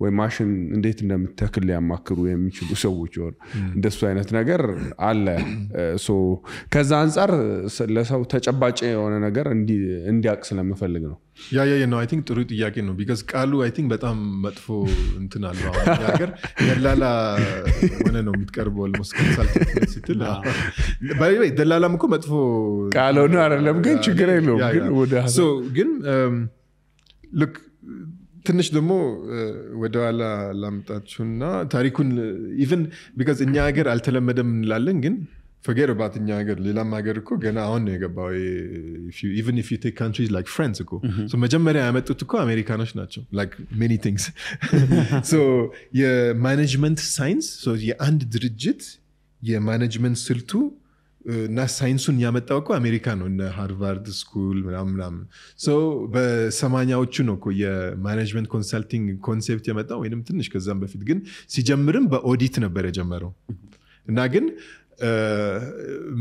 وماشن انديتنا متاكل لي اماكر ويا ميشو سوو جور اندسو አይነት ነገር አለ ሶ ከዛ አንፃር ለሰው ተጨባጭ የሆነ ነገር እንዲ እንዲያቅ ስለምፈልግ ነው ያ ያ ያ ነው አይ ቲንክ ጥሩ ጥያቄ ነው because ቃሉ አይ ቲንክ በጣም መጥፎ እንትን አለው አሁን ነገር ደላላ ወነ ነው የምትቀርበው almost consultant ስትል ባይ ባይ ደላላም እኮ መጥፎ ቃሉ ነው አይደለም ግን ችግር የለውም ግን ወደ so ግን look ትንሽ ደሞ ወደዋላ ላምጣችሁና ታሪኩን even because እኛ ሀገር አልተለመደም እንላለን ግን forget about እኛ ሀገር ሌላም ሀገር እኮ ገና አሁን ነው የገባው if you even if you take countries like France እኮ so መጀመሪያ ያመጡት እኮ አሜሪካኖች ናቸው like many things so የማኔጅመንት ሳይንስ so የአንድ ድርጅት የማኔጅመንት ስልቱ እና ሳይንሱን ያመጣው እኮ አሜሪካ ነው ሃርቫርድ ስኩል ምናምን ሶ በሰማንያዎቹ ነው እኮ የማኔጅመንት ኮንሰልቲንግ ኮንሰፕት ያመጣው ወይንም ትንሽ ከዛም በፊት ግን ሲጀምርም በኦዲት ነበር የጀመረው እና ግን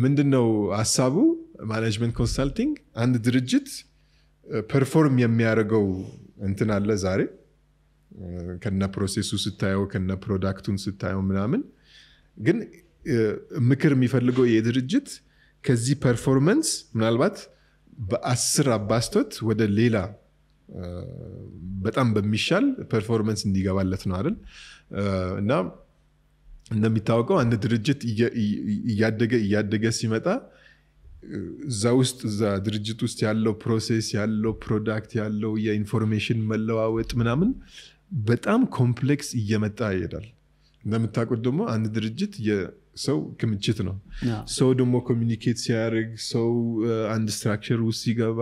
ምንድነው ሐሳቡ ማኔጅመንት ኮንሰልቲንግ አንድ ድርጅት ፐርፎርም የሚያደርገው እንትን አለ ዛሬ ከነ ፕሮሰሱ ስታየው ከነ ፕሮዳክቱን ስታየው ምናምን ግን ምክር የሚፈልገው የድርጅት ከዚህ ፐርፎርማንስ ምናልባት በ10 አባስቶት ወደ ሌላ በጣም በሚሻል ፐርፎርማንስ እንዲገባለት ነው አይደል እና እንደሚታወቀው አንድ ድርጅት እያደገ እያደገ ሲመጣ ዛውስት ዛ ድርጅት ውስጥ ያለው ፕሮሰስ ያለው ፕሮዳክት ያለው የኢንፎርሜሽን መለዋወጥ ምናምን በጣም ኮምፕሌክስ እየመጣ ይሄዳል እንደምታውቁት ደግሞ አንድ ድርጅት ሰው ክምችት ነው ሰው ደግሞ ኮሚኒኬት ሲያደርግ ሰው አንድ ስትራክቸር ውስጥ ሲገባ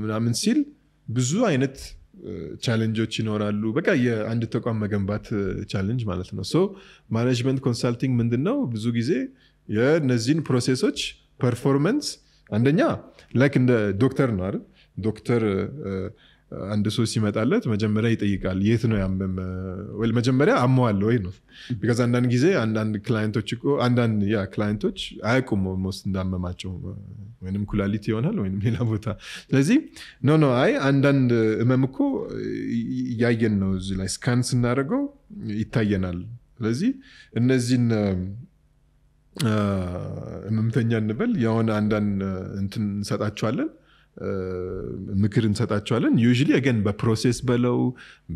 ምናምን ሲል ብዙ አይነት ቻሌንጆች ይኖራሉ በቃ የአንድ ተቋም መገንባት ቻሌንጅ ማለት ነው ሶ ማኔጅመንት ኮንሰልቲንግ ምንድነው ብዙ ጊዜ የነዚህን ፕሮሰሶች ፐርፎርማንስ አንደኛ ላይክ እንደ ዶክተር ነው አይደል ዶክተር አንድ ሰው ሲመጣለት መጀመሪያ ይጠይቃል የት ነው ያመመ ወል መጀመሪያ አመዋለው ወይ ነው because አንዳንድ ጊዜ አንዳንድ ክላይንቶች እኮ አንዳንድ ያ ክላይንቶች አይቁም most እንዳመማቸው ወይንም ኩላሊት ይሆናል ወይንም ሌላ ቦታ ስለዚህ ኖ ኖ አይ አንዳንድ እመም እኮ ያየን ነው እዚህ ላይ ስካን ስናደርገው ይታየናል ስለዚህ እነዚህን እመምተኛ እንበል የሆነ አንዳንድ እንትን ሰጣቸዋለን ምክርን ሰጣቸዋለን usually again በፕሮሰስ በለው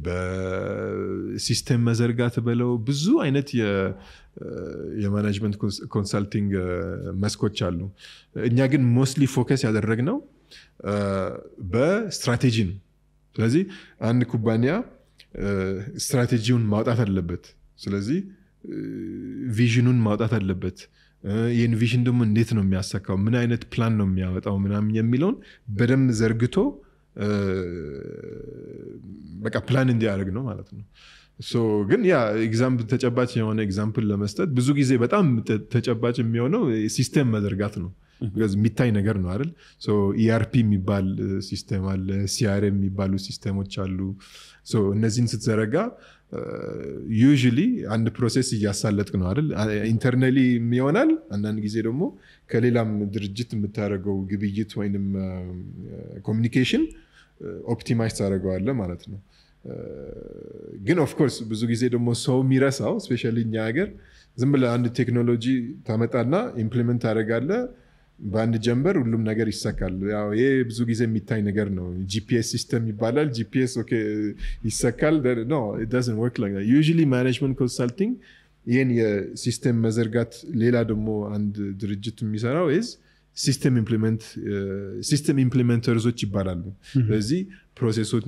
በሲስተም መዘርጋት በለው ብዙ አይነት የማኔጅመንት ኮንሰልቲንግ መስኮች አሉ እኛ ግን mostly focus ያደረግነው በስትራቴጂ ነው ስለዚህ አንድ ኩባንያ ስትራቴጂውን ማውጣት አለበት ስለዚህ ቪዥኑን ማውጣት አለበት ይሄን ቪዥን ደግሞ እንዴት ነው የሚያሳካው ምን አይነት ፕላን ነው የሚያወጣው ምናምን የሚለውን በደንብ ዘርግቶ በቃ ፕላን እንዲያደርግ ነው ማለት ነው ሶ ግን ያ ኤግዛምፕል ተጨባጭ የሆነ ኤግዛምፕል ለመስጠት ብዙ ጊዜ በጣም ተጨባጭ የሚሆነው ሲስተም መዘርጋት ነው because የሚታይ ነገር ነው አይደል ሶ E R P የሚባል ሲስተም አለ C R M የሚባሉ ሲስተሞች አሉ ሶ እነዚህን ስትዘረጋ usually አንድ ፕሮሰስ ያሳለጥክ ነው አይደል internally የሚሆናል አንዳንድ ጊዜ ደግሞ ከሌላም ድርጅት የምታረገው ግብይት ወይንም communication optimize ታረጋዋለ ማለት ነው ግን of course ብዙ ጊዜ ደግሞ ሰው የሚረሳው especially እኛ ሀገር ዝም ብለ አንድ ቴክኖሎጂ ታመጣና ኢምፕሊመንት ታረጋለ በአንድ ጀምበር ሁሉም ነገር ይሰካል ያው ይሄ ብዙ ጊዜ የሚታይ ነገር ነው G P S ሲስተም ይባላል G P S ኦኬ ይሰካል no it doesn't work like that usually management consulting ይሄን የሲስተም መዘርጋት ሌላ ደግሞ አንድ ድርጅት የሚሰራው is system implement system implementers ይባላሉ ስለዚህ ፕሮሰሱን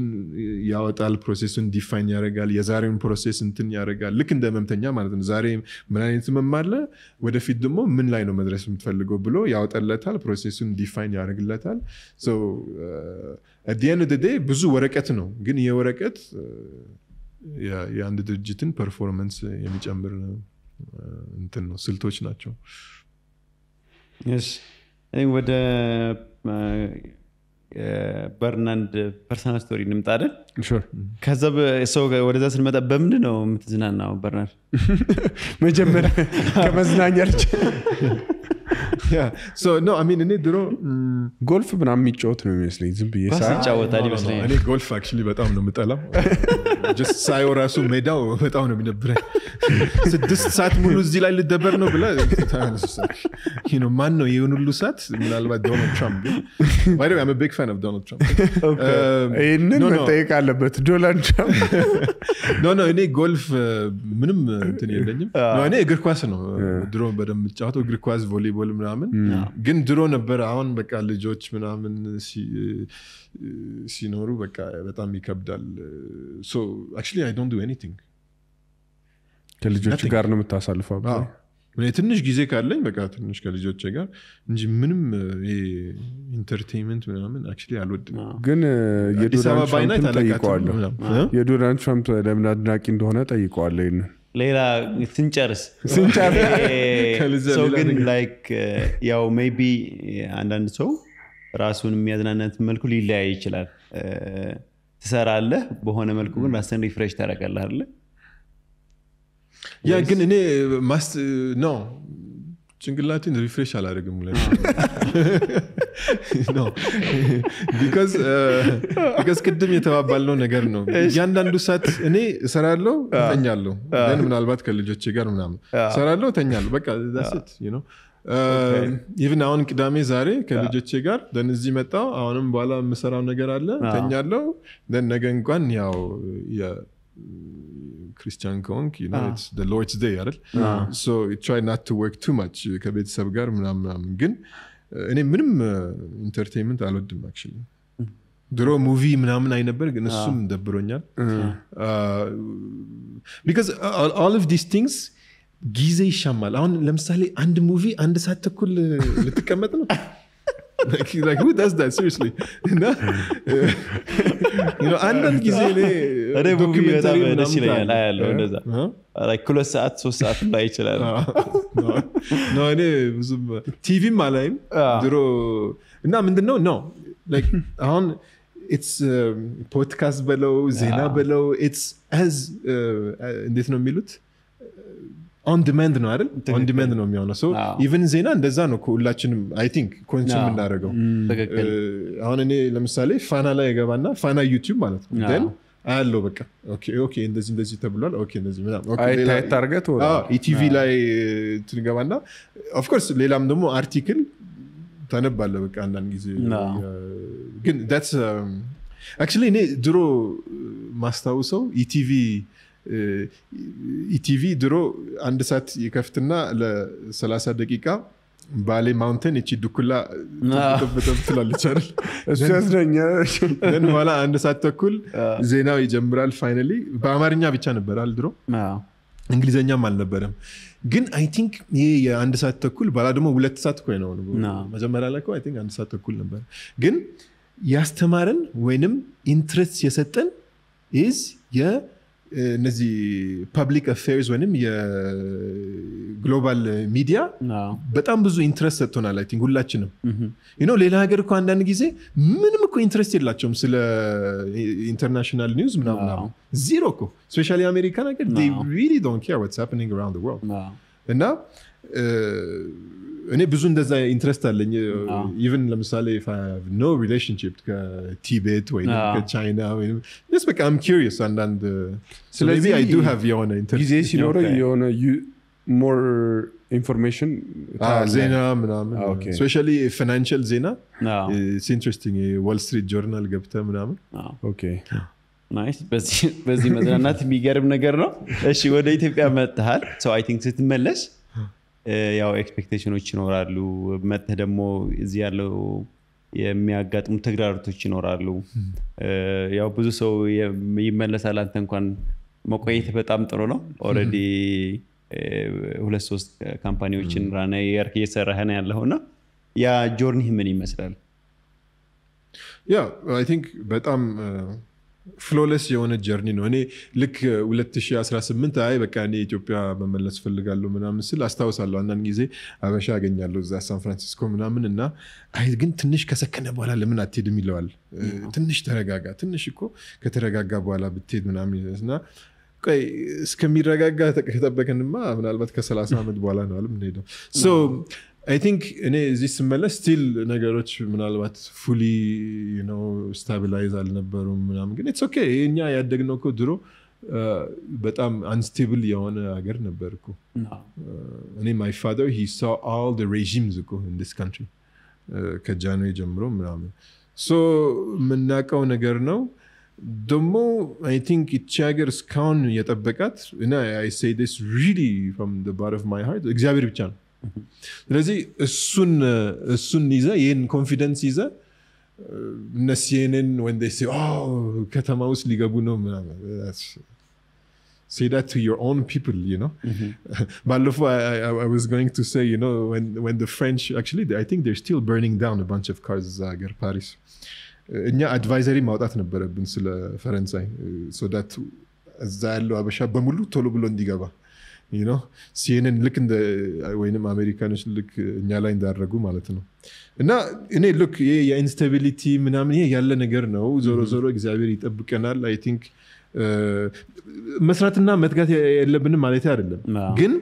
ያወጣል ፕሮሰሱን ዲፋይን ያደርጋል የዛሬውን ፕሮሰስ እንትን ያደርጋል ልክ እንደ መምተኛ ማለት ነው ዛሬ ምን አይነት መማለ ወደፊት ደግሞ ምን ላይ ነው መድረስ የምትፈልገው ብሎ ያወጣለታል ፕሮሰሱን ዲፋይን ያደርግለታል so uh, at the end of the day ብዙ ወረቀት ነው ግን የወረቀት ያ የአንድ ድርጅትን ፐርፎርማንስ የሚጨምር እንትን ነው ስልቶች ናቸው yes I think with the uh, uh, Bernard personal story nimta adel sure kaza so wadaza sinmeta bemnd no mitzinana Bernard mejemer kemazna nyarch yeah. So no, I mean, I didn't golf. But I'm not shooting. Obviously, it's busy. I'm not shooting. I'm golf actually, but I'm not playing. Just say or ask me down, but I'm not playing. So this sat munuzil al dabar no bla. You know, man, no, you know, lusat. Malal Donald Trump. By the way, I'm a big fan of Donald Trump. Okay. Um, no, no. Take a look at Donald Trump. No, no. I'm golf. Minimum. No, I'm not golf. No, drone, but I'm not golf volleyball. Gin drone a berawan baka lejoch minamen si sinoru baka betam ikabdal. So actually I don't do anything. Telejoch gar no mtasalfa ba. When tinish gize kallay baka tinish kalejoch gar inji minim entertainment minamen actually alwod. Gin yedurant Trump tayqwallo. Yedurant Trump lemna adnaqi ndhone tayqwallayn. Leila sinchers. Sinchers. So again, like, uh, yeah, maybe, yeah, and then so, Rasun miyadanat malkuli lay chilar. Tisaralla, bohona malkun Rasun refresh tarakallarle. Yeah, again, ne must no. Chingalatin refresh alarigumle. No, because uh, because kadem yetawa ballo negar no. Yandandu sat ne sarallo tanyallo. Then munalbat kallejoche gar munam. Sarallo tanyallo. Baka that's it, you know. Even now on kidame zare kallejoche gar then izzi meta awonum bala mesaraw negar alle tanyallo. Then nagan kwan yaw ya Christian Kong, you know, ah. It's the Lord's Day, right? Ah. So you try not to work too much. Kabit sabgar mnam mnam gin. Any minimum entertainment alodum actually. Draw movie mnam nainaber gin assume the bronya. Because uh, all of these things, gizay shamal. Aun lamsali and movie and saatte kul litikamatna. Like, like who does that seriously? No? You know, and then gizele documentary namta. Like kula saat so saat lai chala. No, no, no. T V malaim. Duro. No, no, no. Like on, it's um, podcast below, zina below. It's as this no milut. On demand no are on demand no miano so even zena እንደዛ ነው ኩላችንም I think ኮንሱም እናደርገው አሁን እኔ ለምሳሌ ፋና ላይ ገባና ፋና YouTube ማለት ነው then አያለው በቃ ኦኬ ኦኬ እንደዚህ እንደዚህ ተብሏል ኦኬ እንደዚህ ማለት ኦኬ ሌላ አይ ታርጌት ወራ ኢቲቪ ላይ ትንገባና of course ሌላም ደግሞ አርቲክል ታነባለህ በቃ አንዳንድ ጊዜ ግን that's um, actually እኔ ድሮ ማስታውሰው ኢቲቪ ኢቲቪ ድሮ አንድ ሰዓት ይከፍትና ለ30 ደቂቃ ባሌ ማውንተን እቺ ዱኩላ ተፈተፈተላለች አይደል እሱ ያስደኛል ግን በኋላ አንድ ሰዓት ተኩል ዜናው ይጀምራል ፋይናሊ በአማርኛ ብቻ ነበር አልድሮ አዎ እንግሊዘኛም አልነበረም ግን I think የአንድ ሰዓት ተኩል ባላ ደግሞ ሁለት ሰዓት ቆይ ነው መጀመሪያ ላይ ቆይ I think አንድ ሰዓት ተኩል ነበር ግን ያስተማረን ወይንም ኢንትረስት የሰጠን is የ እነዚህ ፐብሊክ አፌርስ ወይንም የግሎባል ሚዲያ በጣም ብዙ ኢንትረስት ሰጥቶናል አይ ቲንክ ሁላችንም ዩ ኖ ሌላ ሀገር እኮ አንዳንድ ጊዜ ምንም እኮ ኢንትረስት የላቸውም ስለ ኢንተርናሽናል ኒውስ ምናምን ነው ዜሮ እኮ ስፔሻሊ አሜሪካን ሀገር they really don't care what's happening around the world እና እኔ ብዙ እንደዛ ኢንትረስት አለኝ ኢቭን ለምሳሌ if I have no relationship ከቲቤት ወይ ከቻይና ወይ just because I'm curious and then so maybe I do have your own interest ጊዜ ሲኖር የሆነ more information ዜና ምናምን especially financial ዜና it's interesting Wall Street Journal ገብተህ ምናምን okay nice በዚህ በዚህ መዝናናት የሚገርም ነገር ነው እሺ ወደ ኢትዮጵያ መጥተሃል so I think ስትመለስ ያው ኤክስፔክቴሽኖች ይኖራሉ መጥተህ ደግሞ እዚህ ያለው የሚያጋጥሙ ተግዳሮቶች ይኖራሉ ያው ብዙ ሰው ይመለሳል አንተ እንኳን መቆየት በጣም ጥሩ ነው ኦሬዲ ሁለት ሶስት ካምፓኒዎችን ራና ያርክ እየሰራህ ነው ያለውና ያ ጆርኒ ምን ይመስላል ያ I think በጣም ፍሎለስ የሆነ ጀርኒ ነው እኔ ልክ ሁለት ሺህ አስራ ስምንት አይ በቃ እኔ ኢትዮጵያ በመለስ ፈልጋለሁ ምናምን ስል አስተዋውሳለሁ አንዳንድ ጊዜ አበሻ ያገኛለሁ እዛ ሳን ፍራንሲስኮ ምናምን እና አይ ግን ትንሽ ከሰከነ በኋላ ለምን አትሄድም ይለዋል ትንሽ ተረጋጋ ትንሽ እኮ ከተረጋጋ በኋላ ብትሄድ ምናምን እና ቆይ እስከሚረጋጋ ተከተበከንማ ምናልባት ከ30 ዓመት በኋላ ነው አልም እንሄደው so I think this is still not fully, you know, stabilized. It's okay. Uh, but I'm unstable. No. Uh, my father, he saw all the regimes in this country. Uh, so, the more I think it chaggers can yatabakat, and I say this really from the bottom of my heart, Xavier Bichan. Sun confidence is a when they say, oh, Katamaus Ligabuno, that's say that to your own people, you know. But mm-hmm. I, I was going to say, you know, when, when the French, actually, I think they're still burning down a bunch of cars in Paris. Nya advisory maotat nebberebin sele Faransay so that as zallo abasha bamulu tolo blo ndigaba, you know, CNN look in the waynem americanish look nya la indarregu malet no እና እኔ look ያ instability ምናምን ያለ ነገር ነው ዞሮ ዞሮ እግዚአብሔር ይጠብቀናል I think መስራትና መትጋት የለብንም ማለት አይደለም ግን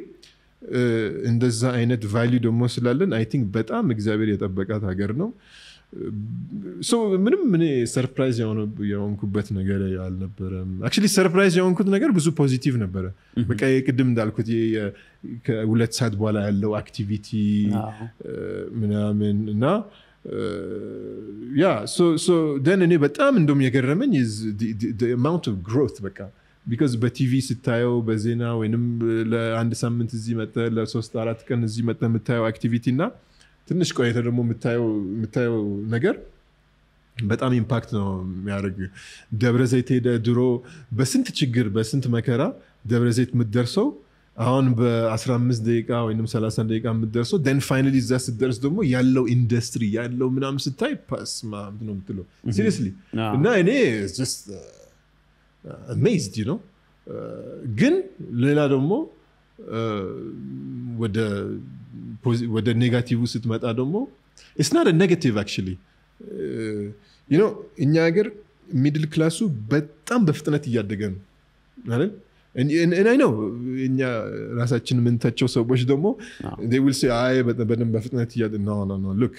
እንደዛ አይነት value ደሞ ስላልን I think በጣም እግዚአብሔር የጠበቃት ሀገር ነው So, I'm surprised that Actually, surprised that was positive. Because I that there was activity. Yeah, so, so then is the, the, the amount of growth. Because by TV sitayo bazena wenim and sammint zi meta la three four kan zi meta metayo activity na ትንሽ ቆይተ ደግሞ መታዩ መታዩ ነገር በጣም ኢምፓክት ነው የሚያደርግ ደብረዘይት ሄደ ድሮ በስንት ችግር በስንት መከራ ደብረዘይት ምደርሰው አሁን በ15 ደቂቃ ወይንም ሰላሳ ደቂቃ ምደርሰው then finally እዛ ስደርስ ደግሞ ያለው ኢንደስትሪ ያለው ምናም ስታይ ፓስ ማለት ነው ምትሉ seriously እና እኔ just uh, amazed you know ግን ሌላ ደግሞ ወደ with the negative it's not a negative actually uh, you know in Niagara middle class but I'm and, and and I know in no. they will say I but no no no look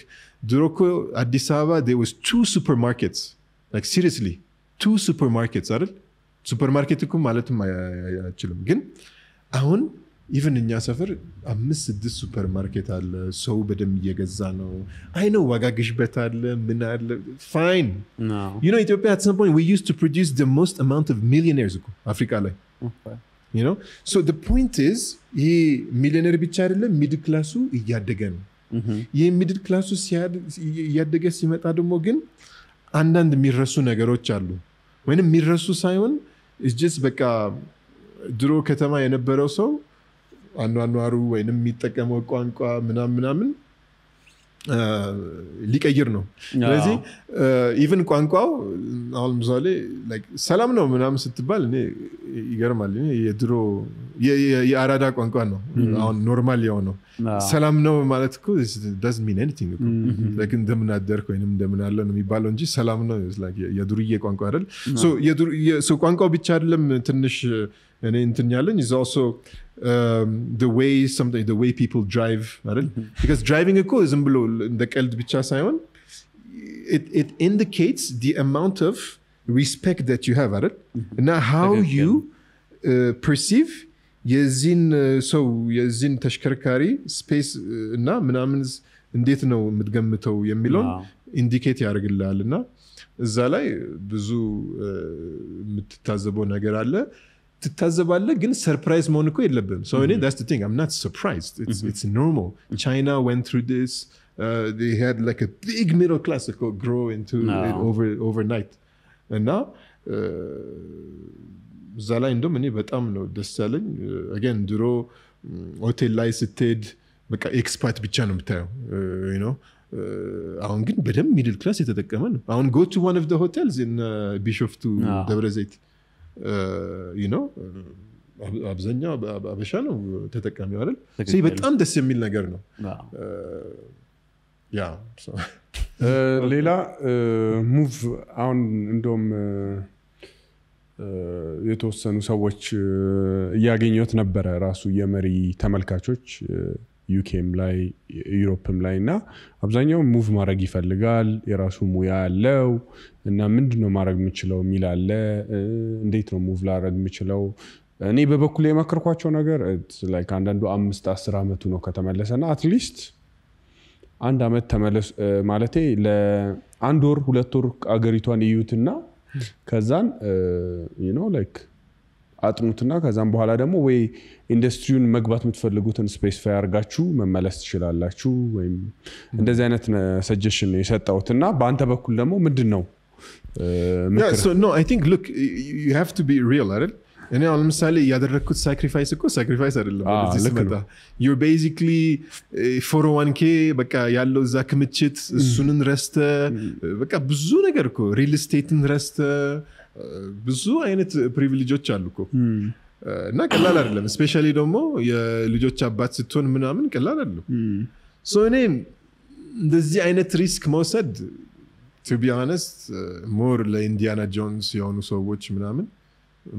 Duroko Addis Ababa there was two supermarkets like seriously two supermarkets are supermarket Even in Yasafar, I miss this supermarket. So bedem yegazano. I know wagagish betadle, minadle. Fine. No. You know, Ethiopia at some point we used to produce the most amount of millionaires. Africa. Okay. You know? So the point is, ye millionaire bicharle, middle classu yadegen. Ye middle classu yadege simetado mogin, and then the mirasu nagaro charlu. When a mirasu Simon is just like a duro katama and a beroso. Anu anuaru ወይንም የሚጠቀመው ቋንቋ ምናም ምናምን ሊቀይር ነው ስለዚህ ኢቭን ቋንቋው አሁን ምሳሌ ላይክ ሰላም ነው ምናም ስትባል እኔ ይገርማል እኔ የድሮ የአራዳ ቋንቋ ነው አሁን ኖርማል ያው ሰላም ነው ማለት እኮ doesn't mean anything like እንደምን አደርክ ወይንም እንደምን አለ ነው የሚባለው እንጂ ሰላም ነው like የድሩዬ ቋንቋ አይደል so የድሩ ቋንቋው ብቻ አይደለም ትንሽ And internally is also um, the way something the way people drive, right? Because driving a car is below It it indicates the amount of respect that you have, right? Mm-hmm. Now how okay, you yeah. uh, perceive yazin so yazin tashkarkari space na menamens እንዴት ነው የምትገምተው የሚለውን ኢንዲኬት ያደርግልናልና እዛ ላይ ብዙ የምትታዘበው ነገር አለ Surprise So mm-hmm. that's the thing. I'm not surprised. It's mm-hmm. it's normal. China went through this. Uh, they had like a big middle class grow into no. it over overnight, and now Zala in Domini, but I'm not the selling again. Duro hotel licensed, but expat bichanum tell you know. I'm getting better middle class. It's like man. I want go to one of the hotels in uh, Bishop to no. Debre Zayt. Uh, you know, abzanya abashano tetekami arel see betam dess yemil neger no yeah so ሌላ move አሁን እንደም የተወሰኑ ሰዎች ያገኙት ነበር ራሱ የመሪ ተመልካቾች ዩኬም ላይ ዩሮፕም ላይና አብዛኛው ሙቭ ማድረግ ይፈልጋል የራሱ ሙያ ያለው እና ምንድነው ማድረግ የሚችለው ሚላለ እንዴት ነው ሙቭ ላድርግ የሚችለው እኔ በበኩሌ የማከርኳቸው ነገር like አንዳንዱ five to ten አመቱ ነው ከተመለሰና at least አንድ አመት ተመለስ ማለቴ ለአንድ ወር ሁለት ወር አገሪቷን ይዩትና ከዛን you know like አጥኑትና ከዛም በኋላ ደግሞ ወይ ኢንደስትሪውን መግባት ምትፈልጉትን ስፔስ ፋይ አርጋችሁ መመለስ ትችላላችሁ ወይ እንደዚህ አይነት ሰጀሽን እየሰጣውትና በአንተ በኩል ደግሞ ምንድነው Yeah so no I think look you have to be real at it and now ለምሳሌ ያደረኩት sacrifice እኮ sacrifice አይደለም this is meta you're basically four oh one k በቃ ያለው እዛ ክምችት እሱንን ረስተ በቃ ብዙ ነገር እኮ real estateን ረስተ ብዙ አይነት ፕሪቪሌጆች አሉኮ እና ቀላል አይደለም ስፔሻሊ ደግሞ የልጆች አባት ስትሆን ምናምን ቀላል አይደለም ሶ እኔ እንደዚህ አይነት ሪስክ መውሰድ to be honest more like Indiana Jones የሆኑ ሰዎች ምናምን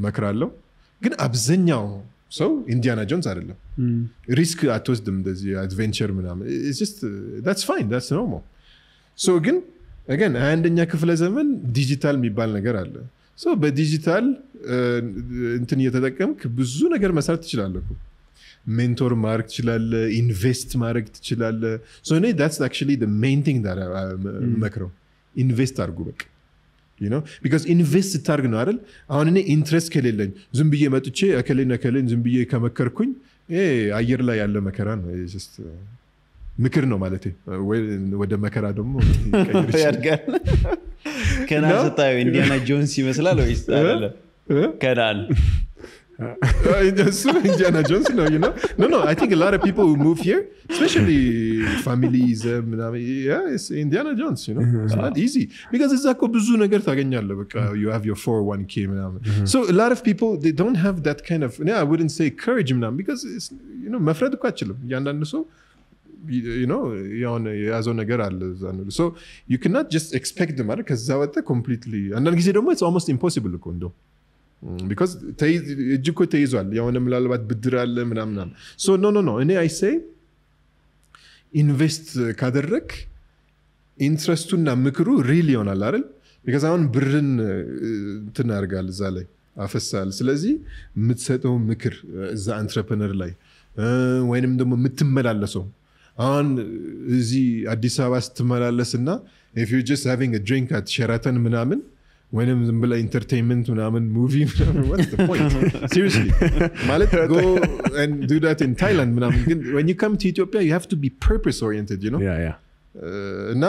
መከራለው ግን አብዛኛው ሰው Indiana Jones አይደለም ሪስክ አትወስድም እንደዚህ አድቬንቸር ምናምን it's just that's fine that's normal so again again አንደኛ ክፍለ ዘመን ዲጂታል የሚባል ነገር አለ so በዲጂታል እንትን እየተጠቀምክ ብዙ ነገር መስራት ትችላለህ ሜንቶር ማርክ ትችላለህ ኢንቨስት ማድረግ ትችላለህ so no, that's actually the main thing that macro invest አድርጉ በቃ you know because invest ታርግ ነው አይደል አሁን እኔ ኢንትረስት ከሌለኝ ዝም ብዬ መጥቼ አከለኝ አከለኝ ዝም ብዬ ከመከርኩኝ ኤ አየር ላይ ያለ መከራ ነው just ምክር ነው ማለት ወደ መከራ ደግሞ ያድጋል ከና ስታዩ ኢንዲያና ጆንስ ይመስላል ወይስ አይደለ ከናል ኢንዲያና ጆንስ ነው you know no no I think a lot of people who move here especially families um, yeah it's Indiana Jones you know it's not easy because it's like ብዙ ነገር ታገኛለህ በቃ you have your four oh one k so a lot of people they don't have that kind of yeah I wouldn't say courage because it's you know መፍረድ እኮ አይችልም ያንዳንዱ ሰው you know you know as on agar all so you cannot just expect them right because that completely and then you say it's almost impossible kondo because they ejiko teyizwal you know mlalbat bidralle minam minam so no no no and I say invest kaderrek interest na mikru really on alal because I want birrin tinargal zalay afessal selezi mitseto mikr za entrepreneur lay ወይንም ደግሞ ምትመላለሰው አሁን እዚህ አዲስ አበባ ስትመላለስና if you just having a drink at Sheraton ምናምን ወይንም ዝም ብላ entertainment ምናምን movie ምናምን what's the point seriously ማለት go and do that in Thailand ምናምን ግን when you come to Ethiopia you have to be purpose oriented you know yeah yeah እና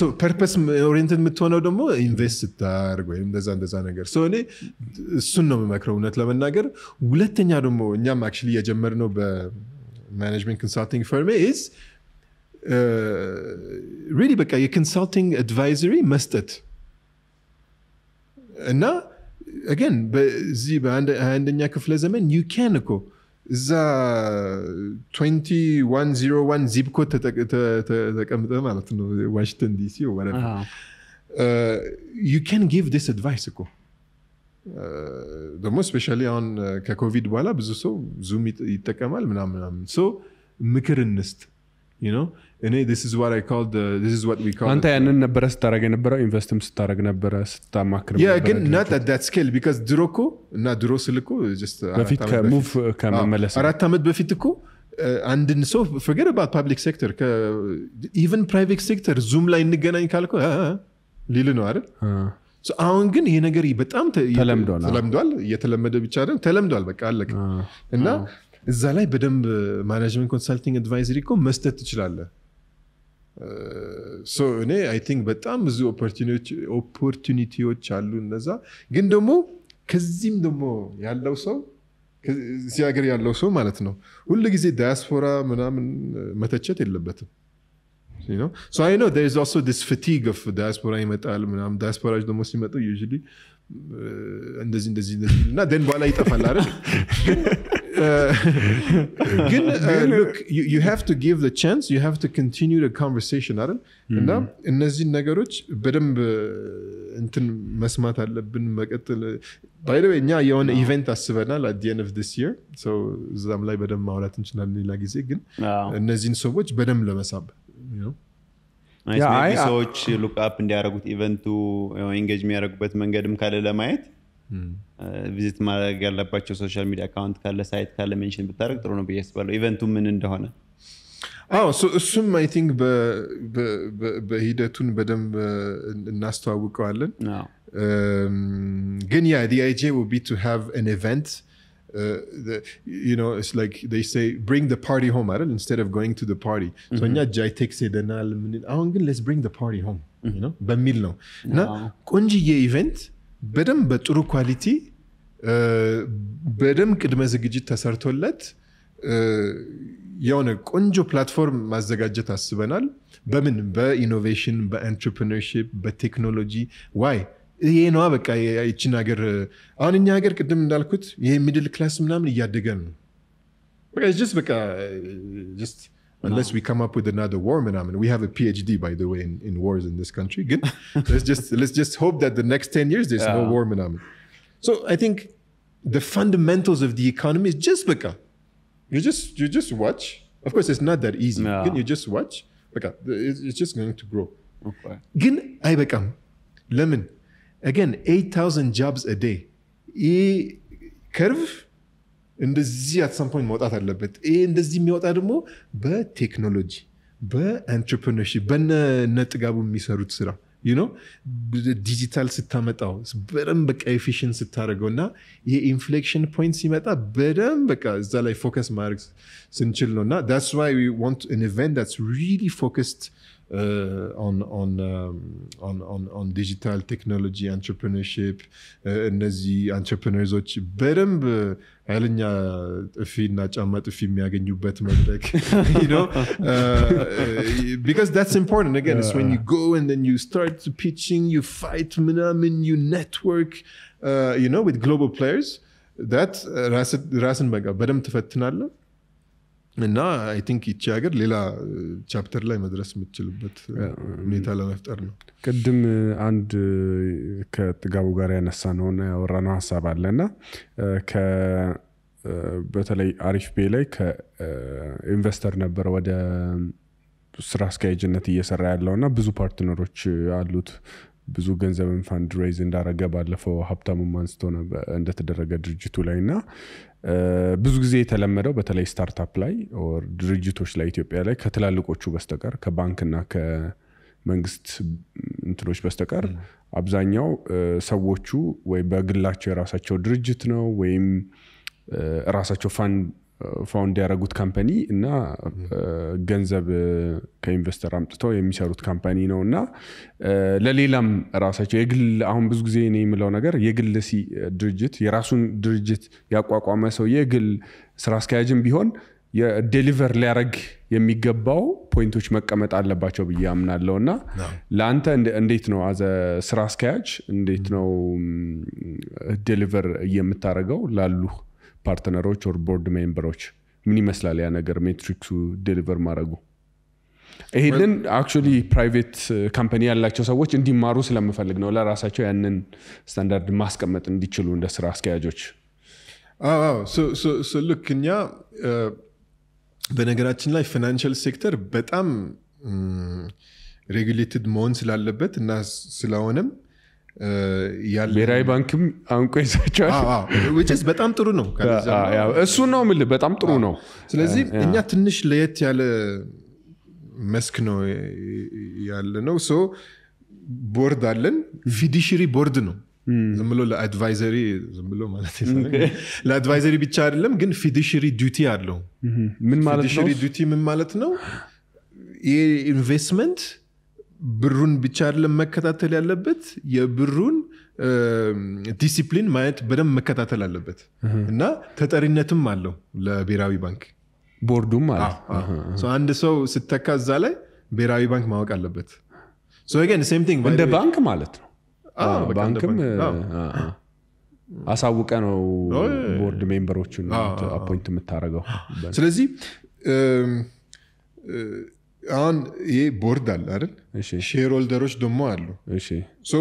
so purpose oriented ምትሆነው ደግሞ invest ታርግ ወይንም እንደዛ እንደዛ ነገር so እኔ እሱን ነው የምመክረው እውነት ለመናገር ሁለተኛ ደግሞ እኛም actually የጀመርነው በ management consulting firm is uh, really like a consulting advisory መስጠት እና again በዚህ በአንደኛ ክፍለ ዘመን you can go እዛ two oh one oh one zip code ተቀምጠህ ማለት ነው ዋሽንግተን ዲሲ or whatever uh, you can give this advice go ደግሞ ስፔሻሊ አሁን ከኮቪድ በኋላ ብዙ ሰው ዙም ይጠቀማል ምናምን ምናምን ሶ ምክር እንስጥ you know and this is what I called uh, this is what we call አንተ ያንን ነበረ ስታረግ ነበረ ኢንቨስትም ስታረግ ነበረ ስታማክር ነበረ yeah ግን not at that scale because ድሮኮ እና ድሮ ስልኮ just በፊት ከሙቭ ከመመለስ አራት አመት በፊት እኮ አንድን ሰው forget about public sector even private sector zoom ላይ እንገናኝ ካልኩ ሊል ነው አይደል so አሁን ግን ይሄ ነገር በጣም ተለምዷል የተለመደ ብቻ አይደለም ተለምዷል በቃ አለቀ እና እዛ ላይ በደንብ ማኔጅመንት ኮንሰልቲንግ አድቫይዘሪ ኮ መስጠት ትችላለህ so እኔ I think በጣም ብዙ opportunity opportunities አሉ እነዛ ግን ደግሞ ከዚህም ደግሞ ያለው ሰው ከዚህ ሀገር ያለው ሰው ማለት ነው ሁሉ ጊዜ ዳያስፖራ ምናምን መተቸት የለበትም you know so I know there is also this fatigue of diaspora ይመጣል ምናምን diaspora ደግሞ ሲመጡ usually እንደዚህ እንደዚህ እንደዚህ እና then በኋላ ይጠፋል አይደል uh, Gun, uh, look, you, you have to give the chance, you have to continue the conversation, Adam. And الناس النجاروش بدم أنت ما سمعت على بن by the way, نيا يون event أسبوعنا at the end of this year, so زام لاي بدم ما ولاتن شنالني لاجي زين. الناس النسويش بدم لما سب, you know. Nice. Yeah, I research uh, look up in the Aragut event to uh, engage me Aragut man gadum kale lamayet. Visit my galapatcho social media account kale site kale mention bitarag tru no biyasbalu eventu min endehone. Oh, so some I think be be be hidetun bedem nastawuqalen. No. Um again, yeah, the idea would be to have an event. Uh, the, you know, it's like they say, bring the party home, right? Instead of going to the party. So nya jai take say denal min awangen let's bring the party home, you know? Bamil no. Na konji ye event bedem betru quality uh bedem kedme zigijit tasartollet yone konjo platform mazagajet asbenal bemin be innovation, be entrepreneurship, be technology. Why? Yeh no abek ay ay chinager. Ani nyager kedem dalkut yeh middle class mnamli yadigan. But it's just because just unless we come up with another war phenomenon. We have a PhD by the way in, in wars in this country. Good. let's just let's just hope that the next ten years there's yeah. no war phenomenon. So I think the fundamentals of the economy is just because you just you just watch. Of course, it's not that easy. No. You just watch. Because it's just going to grow. Okay. Gin I become lemon. Again, eight thousand jobs a day. E curve in the Z at some point more at a little bit. E in the Z more at more, but technology, but entrepreneurship, but not gabu misarut sira. You know, the digital sitametao, berembek efficiency taragona. E inflection points imeta berembeka zalai focus marks sinchilona. That's why we want an event that's really focused. Uh, on on, um, on on on digital technology entrepreneurship, and the entrepreneurs which better, Elena, if you not, I'm not if you make a new bet, you know, uh, because that's important. Again, yeah. It's when you go and then you start pitching, you fight, you network, uh, you know, with global players. That Rasenberger, better to fatten. Now I think it's a good chapter like Madras Mitchell, but Nitala after no. Kadim and Katgabugarena Sanone or Ranasa Badlena, Ka Betale Arif Pay like investor number with a Sraska agent yes a radlona, Buzu partner, which Adlut Buzu Genzavan fundraising Daragabadla for Haptamu Manstone and that the Ragadjitulaina. ብዙ ጊዜ የተለመደው በተለይ ስታርታፕ ላይ ኦር ድርጅቶች ላይ ኢትዮጵያ ላይ ከተላልቆቹ በስተቀር ከባንክና ከመንግስት እንትሎች በስተቀር አብዛኛው ሰዎቹ ወይ በግላቸው የራሳቸው ድርጅት ነው ወይም ራሳቸው ፋን ፋውንድ ያደረጉት ካምፓኒ እና ገንዘብ ከኢንቨስተር አምጥተው የሚሰሩት ካምፓኒ ነውና ለሌላም ራሳቸው የግል አሁን ብዙ ጊዜ እኔ የምለው ነገር የግል ሲ ድርጅት የራሱን ድርጅት ያቋቋመ ሰው የግል ስራ አስኪያጅም ቢሆን የዴሊቨር ሊያረግ የሚገባው ፖይንቶች መቀመጥ አለባቸው በያምናለውና ላንተ እንዴት ነው አዘ ስራ አስኪያጅ እንዴት ነው ዴሊቨር የምታረጋው ላሉ partneroch or board memberoch min imeslal ya neger matrix deliver maragu ehiden actually private company yallacho sewoch indimaru slemfelg no la rasacho yanen standard maskemet indichilu inde sra askayajoch ah ah so so so look nya benegerachin lai financial sector betam regulated mon slalebet na slawonem Berawi Bank, I'm going to which is betam true no. Yeah, it's so normal, betam true no. So let's see. Inya tnish leyet yale meskno yale no. So board allen fiduciary board no. Zamelo la advisory zamelo malati zamelo la advisory bicharlem gin fiduciary duty arlo. Min malat no. Fiduciary duty min malat no. E investment. Brun bicharlem mekatatel yalebet ya brun discipline maayet bedem mekatatel yalebet na tetarinetum allo la Berawi Bank boardum allo so and so sitakazale Berawi Bank maawak alebet so again same thing and the bank malet ah bank ah Asa wukano board member ochun appoint mtarago. Selezi an ye board allar shareholder och demo allo. So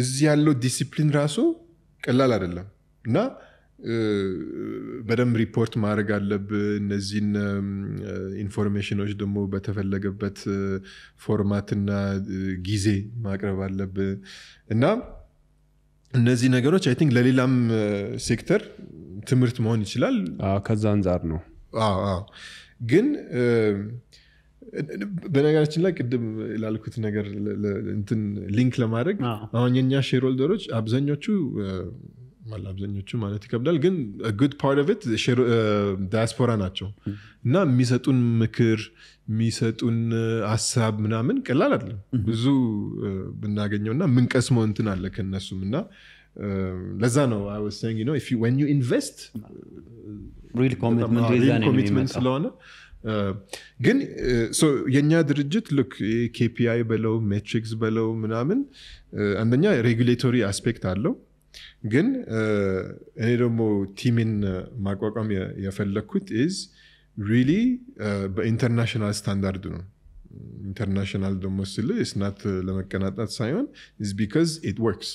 እዚ ያለው ዲሲፕሊን ራሱ ቀላል አይደለም እና በደም ሪፖርት ማድረግ አለብህ እነዚህን ኢንፎርሜሽኖች ደሞ በተፈለገበት ፎርማት እና ጊዜ ማቅረብ አለብህ እና እነዚህ ነገሮች አይ ቲንክ ለሌላም ሴክተር ትምርት መሆን ይችላል ከዛ አንፃር ነው አዎ ግን በነገራችን ላይ ቅድም ላልኩት ነገር እንትን ሊንክ ለማድረግ አሁን የኛ ሼርሆልደሮች አብዛኞቹ ማለት አብዛኞቹ ማለት ይከብዳል ግን a good part of it ዲያስፖራ ናቸው እና የሚሰጡን ምክር የሚሰጡን ሐሳብ ምናምን ቀላል አይደለም ብዙ ብናገኘውና ምንቀስመው እንትን አለ ከነሱምና ለዛ ነው I was saying you know if you when you invest real commitment is an investment Uh, again, uh, so yenya dirigit look K P I below metrics below manamen uh, and then yeah, regulatory aspect allo again uh, ene demo team in uh, maqwaqam yafellekut is really uh, international standard no international demo still is not uh, lemaqanatat sayon is because it works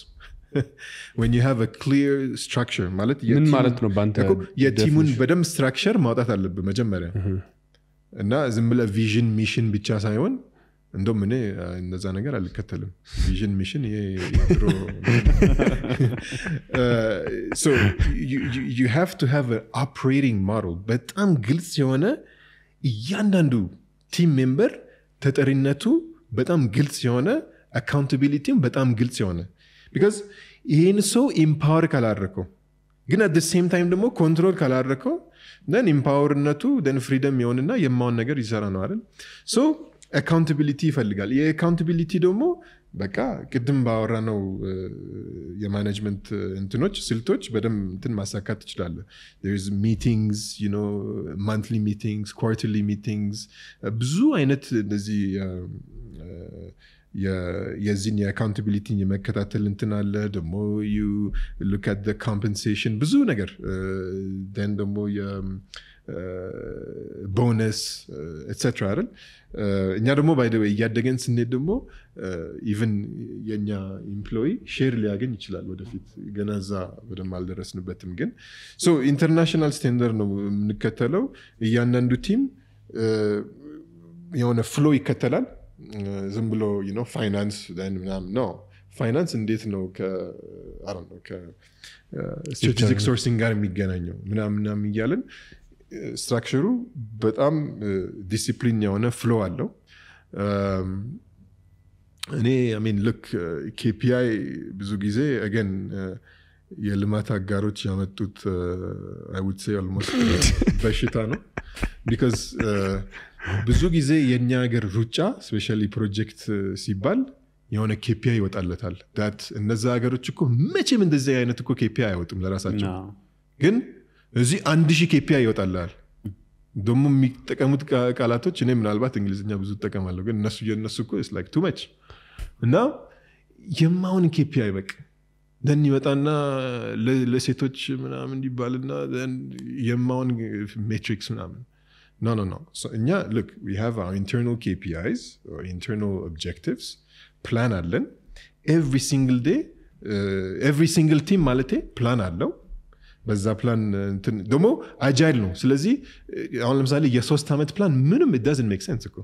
when you have a clear structure malat yen malat no banta ye teamun bedem structure maotat alleb mejemeria እና ዝምብለ ቪዥን ሚሽን ብቻ ሳይሆን እንደም እኔ እንደዛ ነገር አልከተልም ቪዥን ሚሽን የድሮ so you, you you have to have an operating model በጣም ግልጽ የሆነ እያንዳንዱ ቲም ሜምበር ተጠሪነቱ በጣም ግልጽ የሆነ አካውንታቢሊቲም በጣም ግልጽ የሆነ because ይሄን ሰው ኢምፓወር ካላረከው ግን at the same time ደግሞ ኮንትሮል ካላረከው then empowermentu then freedom yonena yemawon neger yisara no አይደል so accountability ይፈልጋል የaccountability ደግሞ በቃ ቅድም ባወራ ነው የማኔጅመንት እንትኖች ስልቶች በደም እንትን ማሳካት ይችላል there is meetings you know monthly meetings quarterly meetings ብዙ አይነት እንደዚህ የዚህን የaccountability የመከታተል እንትን አለ ደሞ you look at the compensation ብዙ ነገር then ደሞ የ bonus etc አይደል እኛ ደሞ by the way ያደገን ስንሄድ ደሞ even የኛ employee share ሊያገኝ ይችላል ወደፊት ገናዛ ወደም አልደረስንበትም ግን so international standard ነው እንከተለው እያንዳንዱ ቲም የሆነ flow ይከተላል Zimbolo, you know, finance. Then no, finance in this no. I don't know. Strategic sourcing gar migananyo. Minam minam yalan structureu, but am discipline yana flow allo. Ne, I mean, look, K P I bizugize again. የልማት አጋሮች ያመጡት I would say almost በሽታ ነው because ብዙ ጊዜ የኛ ሀገር ሩጫ especially project ሲባል የሆነ K P I ይወጣለታል that እነዛ ሀገሮች እኮ መቼም እንደዚህ አይነት እኮ K P I አይወጡም ለራሳቸው ግን እዚህ one thousand K P I ይወጣላል ደሞ የሚጠቀሙት ቃላቶች እኔ ምናልባት እንግሊዝኛ ብዙ ተጠቀማለሁ ግን እነሱ የነሱ እኮ is like too much now የማውን K P I በቃ then ይወጣና ለሴቶች ምናምን ይባልና then የማውን matrix ምናምን no no no so yeah look we have our internal K P Is or internal objectives plan አለን every single day uh, every single team ማለት plan አለው በዛ plan ደግሞ agile ነው ስለዚህ አሁን ለምሳሌ የሶስት አመት plan ምንም it doesn't make sense እኮ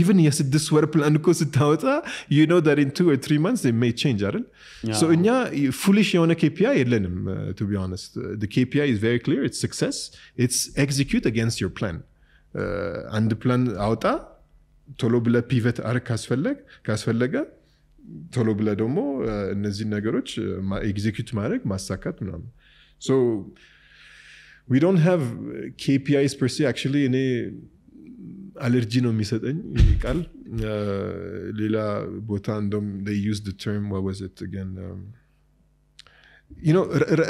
even yes this were plan ko sitawata you know that in two or three months they may change aren't yeah. so nya foolish yona K P I yelenum uh, to be honest uh, the K P I is very clear it's success it's execute against your plan uh, and the plan auta tolo bla pivot arc asfelleg kasfellega tolo bla domo enezi negoroch execute marek masakat nam so we don't have K P Is per se actually in a allergy no misetagn ይቃል ሌላ ቦታ እንደም they used the term what was it again um, you know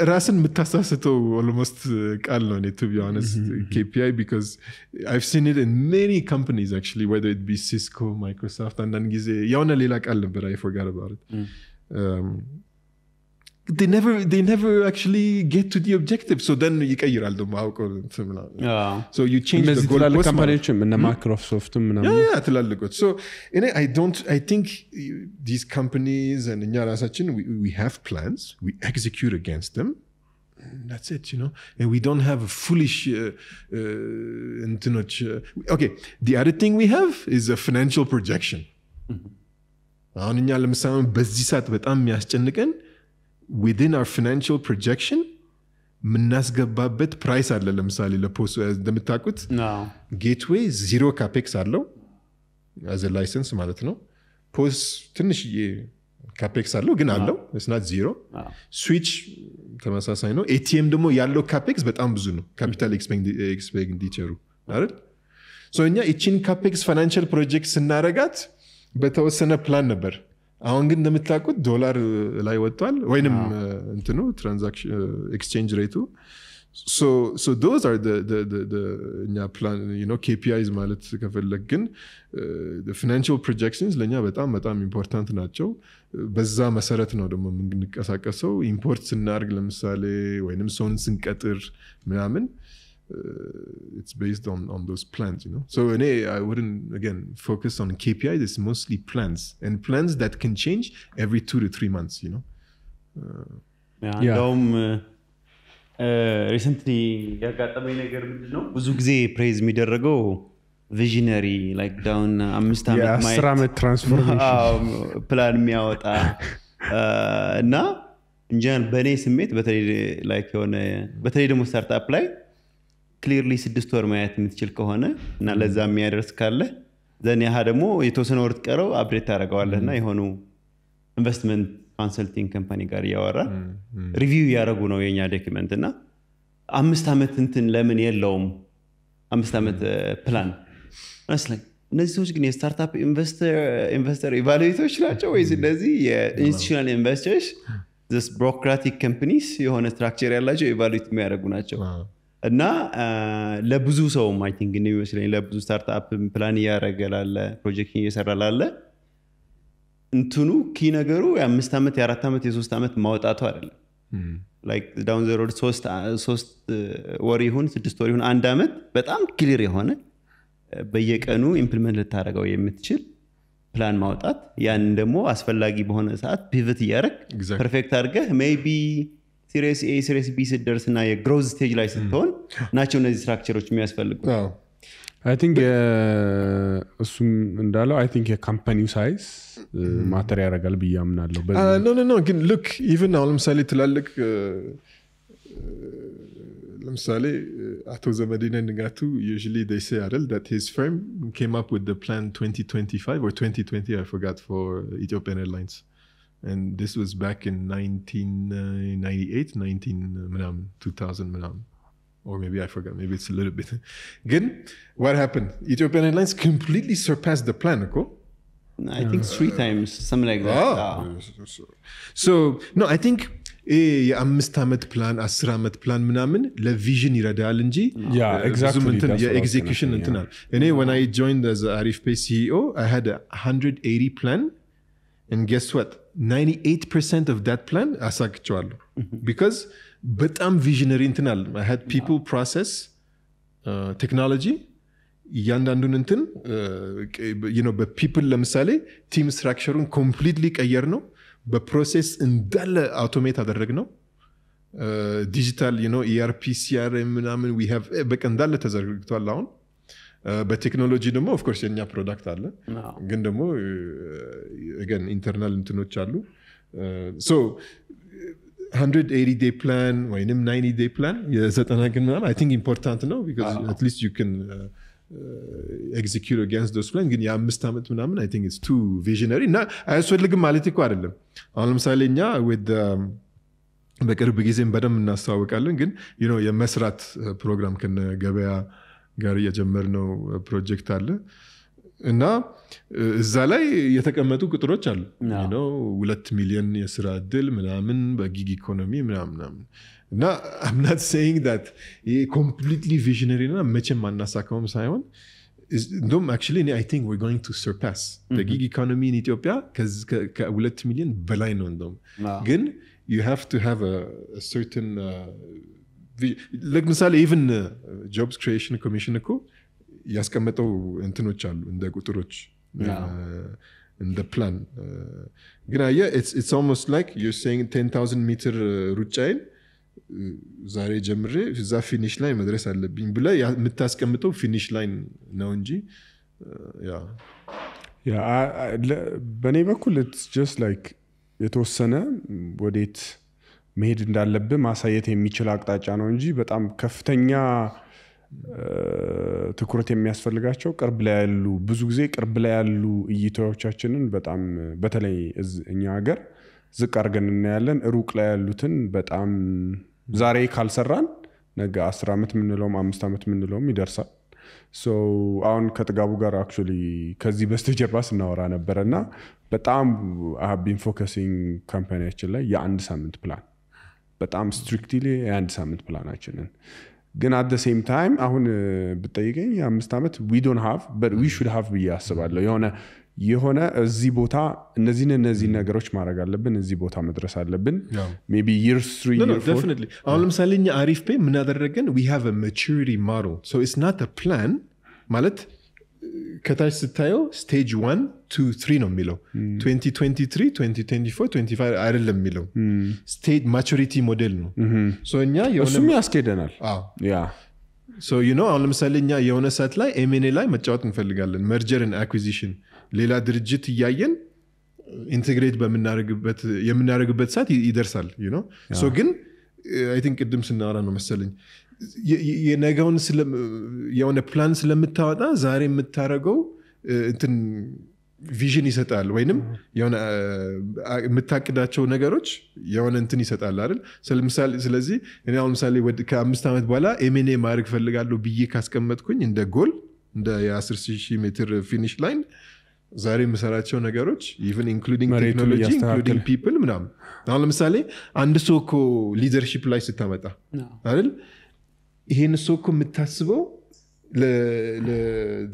ራስን ምታሳስተው almost ቃል ነው it to be honest K P I because I've seen it in many companies actually whether it be Cisco Microsoft and then gize ያውና ሌላ ቃል ነበር I forgot about it um they never they never actually get to the objective. So then you can yeah. So you change the goal. Mm. Yeah, yeah. So you know, I don't I think these companies and we we have plans, we execute against them. And that's it, you know. And we don't have a foolish uh, uh, internet. Uh, okay, the other thing we have is a financial projection. Mm-hmm. Within our financial projection, مناسقبابت price على لمسالي لبوس دم تاكوت. No. Gateway zero capex على as a license مالتنا. Post تنش يه capex على جن على it's not zero. No. Switch تمام ساسينو A T M دمو يالو capex but أمبزنو capital expenditure. نعرف. So إنيا إتشين capex financial projects نارجات بتوصلنا plan number. أونجن دم تلاقوت دولار لاي وطال وينم إنتنو transaction exchange rate. So so those are the the the the نيا plan, you know, K P Is مالت كفل لكن the financial projections لنيا بتأم بتأم important ناتشو بزا مسارتنا دم من كساكسو import سنارج لمسالة وينم سون سنكتر منامن. Uh, it's based on on those plans, you know. So in a, I wouldn't again focus on K P Is. It's mostly plans and plans that can change every two to three months, you know. Uh, yeah. yeah. Um, uh, uh, recently, I got a no. Uzugze praise me there ago. Visionary, like down. I'm starting yeah, my Asrama transformation. Um, plan me out. Uh, na, injan bani summit. Better like on. Better do start apply. Clearly, six to eight minutes till Kohana. Now let's examine the scarlet. Then you have more. You toss an order. Caro, update. Tara, go. Let's na. You investment consulting company. Career. Review. Yara go. No. You document. Na. I'm stamet. Inten. Lemon. Year. Loam. I'm stamet. Plan. Honestly. Nazi. Who's going to startup investor? Investor. Evaluator. Shla. Chow. Is it Nazi? Institutional investors. This bureaucratic companies. You have a structure. All. You evaluate. Me. Yara go. Na. Chow. Now, labzu so I think in U S labzu startup plan yara galal project in yesaralal. Intunu kinagaru am mistamet yaratamet yesustamet maut atwarel. Like down the road sost sost worry hun the story hun andamet but am clear hone beyekanu implement letarago yemitchil plan mautat yan demo asfallagi behone saat pivot yarek perfect arge maybe Series A, Series B, there's a growth stage like that. Naturally, structure which means well. I think, uh, I think a company size material uh, gal be amna lo. No, no, no. Again, look, even all them sali tlalek, them sali ato zamadina ngatu. Usually, they say Aril that his firm came up with the plan twenty twenty-five or twenty twenty. I forgot for Ethiopian Airlines. And this was back in nineteen ninety-eight, nineteen, two thousand, or maybe I forgot, maybe it's a little bit. Again, what happened? Ethiopian Airlines completely surpassed the plan, okay? I think three times, something like that. Oh. Oh. So, no, I think yeah, exactly. plan, Yeah, exactly. Yeah, execution. Yeah. And when I joined as Arif Pay C E O, I had a one hundred eighty plan. And guess what? ninety-eight percent of that plan asak chwalo because but I'm visionary internal. I had people, process, uh, technology, yandandun inten, uh, you know, but people lamsale team structure completely kayerno, but process indal automate adarregno. Uh, digital, you know, E R P, C R M, we have but indal tazarregto allaun. Uh, but technology, no more, of course, you have product. No. Again, no more, uh, again, internal into no charlu. Uh, so, one hundred eighty day plan, or ninety day plan, yes, I think important to know because uh-huh. at least you can uh, uh, execute against those plans. I think it's too visionary. Now, I also like Malitico Arlem. Alam Salina with um, Becker Bigizim Badam Nasawakalangan, you know, your Mesrat program can uh, Gabea. Gary Jamerno project Arle. Now, Zalai Yakamatu Kutrochal, you know, Ulat Million Yasra Dil, Melamin, Bagig economy, Melamnam. Now, I'm not saying that a completely visionary Mechemannasakom Simon is no, actually, I think we're going to surpass the gig economy in Ethiopia because Ulat Million Belain on them. Again, you have to have a, a certain uh, the, like misali even uh, jobs creation commission ko yaskameto entinoch allu inde quturoch in the plan. Uh, yeah, it's it's almost like you're saying ten thousand meter ruchail zare jemre za finish line madres allebin bla mtaskemeto finish line now nji. Yeah. Yeah, I, I, በኔ በኩል it's just like የተወሰነ ወዴት መሄድ እንዳለብህ ማሳየት የሚችል አቅጣጫ ነው እንጂ በጣም ከፍተኛ ትኩረት የሚያስፈልጋቸው ቅርብ ላይ ያሉ ብዙ ጊዜ ቅርብ ላይ ያሉ እይታዎቻችንን በጣም በተለይ እኛ ሀገር ዝቅ አድርገን እናያለን ሩቅ ላይ ያሉትን በጣም ዛሬ ካልሰራን ነገ አስር አመት ምንለው አምስት አመት ምንለው ይደርሳል so አሁን ከጥጋቡ ጋር actually ከዚህ በስተጀርባስ እናወራ ነበርና በጣም I have been focusing ካምፓኒያችን ላይ የአንድ ሳምንት ፕላን በጣም strictly የአንድ ሳምንት ፕላናችንን ግን at the same time አሁን በጠይቀኝ አምስት አመት we don't have but we should have ብያስባለሁ የሆነ የሆነ እዚህ ቦታ እነዚህን እነዚህ ነገሮች ማድረግ አለብን እዚህ ቦታ መድረስ አለብን maybe years three no, no, years definitely አሁንም ሳለኝ አሪፍ ፔ ምን አደረገን we have a maturity model so it's not a plan ማለት ከታች ስታየው stage one two three ነው የሚለው twenty twenty-three twenty twenty-four twenty-five አይደለም የሚለው stage maturity model ነው so እኛ የሆነ እሱም ያስኬደናል ያ so you know አሁንም ሳለኝ የሆነ ሰዓት ላይ ኤም ኤን ኤ ላይ መጫወት እንፈልጋለን merger and acquisition ሌላ ድርጅት ይያየን ኢንተግሬት በመናረግበት የምናረግበት ሰዓት ይደርሳል you know so ግን I think ቅድም ስናወራ ነው መሰለኝ የነገውን የሆነ ፕላን ስለምታወጣ ዛሬ የምታረገው እንትን ቪዥን ይሰጣል ወይንም የሆነ የምታቅዳቸው ነገሮች የሆነ እንትን ይሰጣል አይደል ስለምሳሌ ስለዚህ እኔ አሁን ምሳሌ ወደ ከአምስት አመት በኋላ ኤም ኤን ኤ ማድረግ ፈልጋለሁ ብዬ ካስቀመጥኩኝ እንደ ጎል እንደ አስር ሺህ ሜትር ፊኒሽ ላይን ዛሬ መሰራቸው ነገሮች even including technology including people ምናምን አሁን ለምሳሌ አንድ ሰው እኮ ሊደርሺፕ ላይ ስታመጣ አይደል ይሄን ሰው እኮ የምታስበው ለ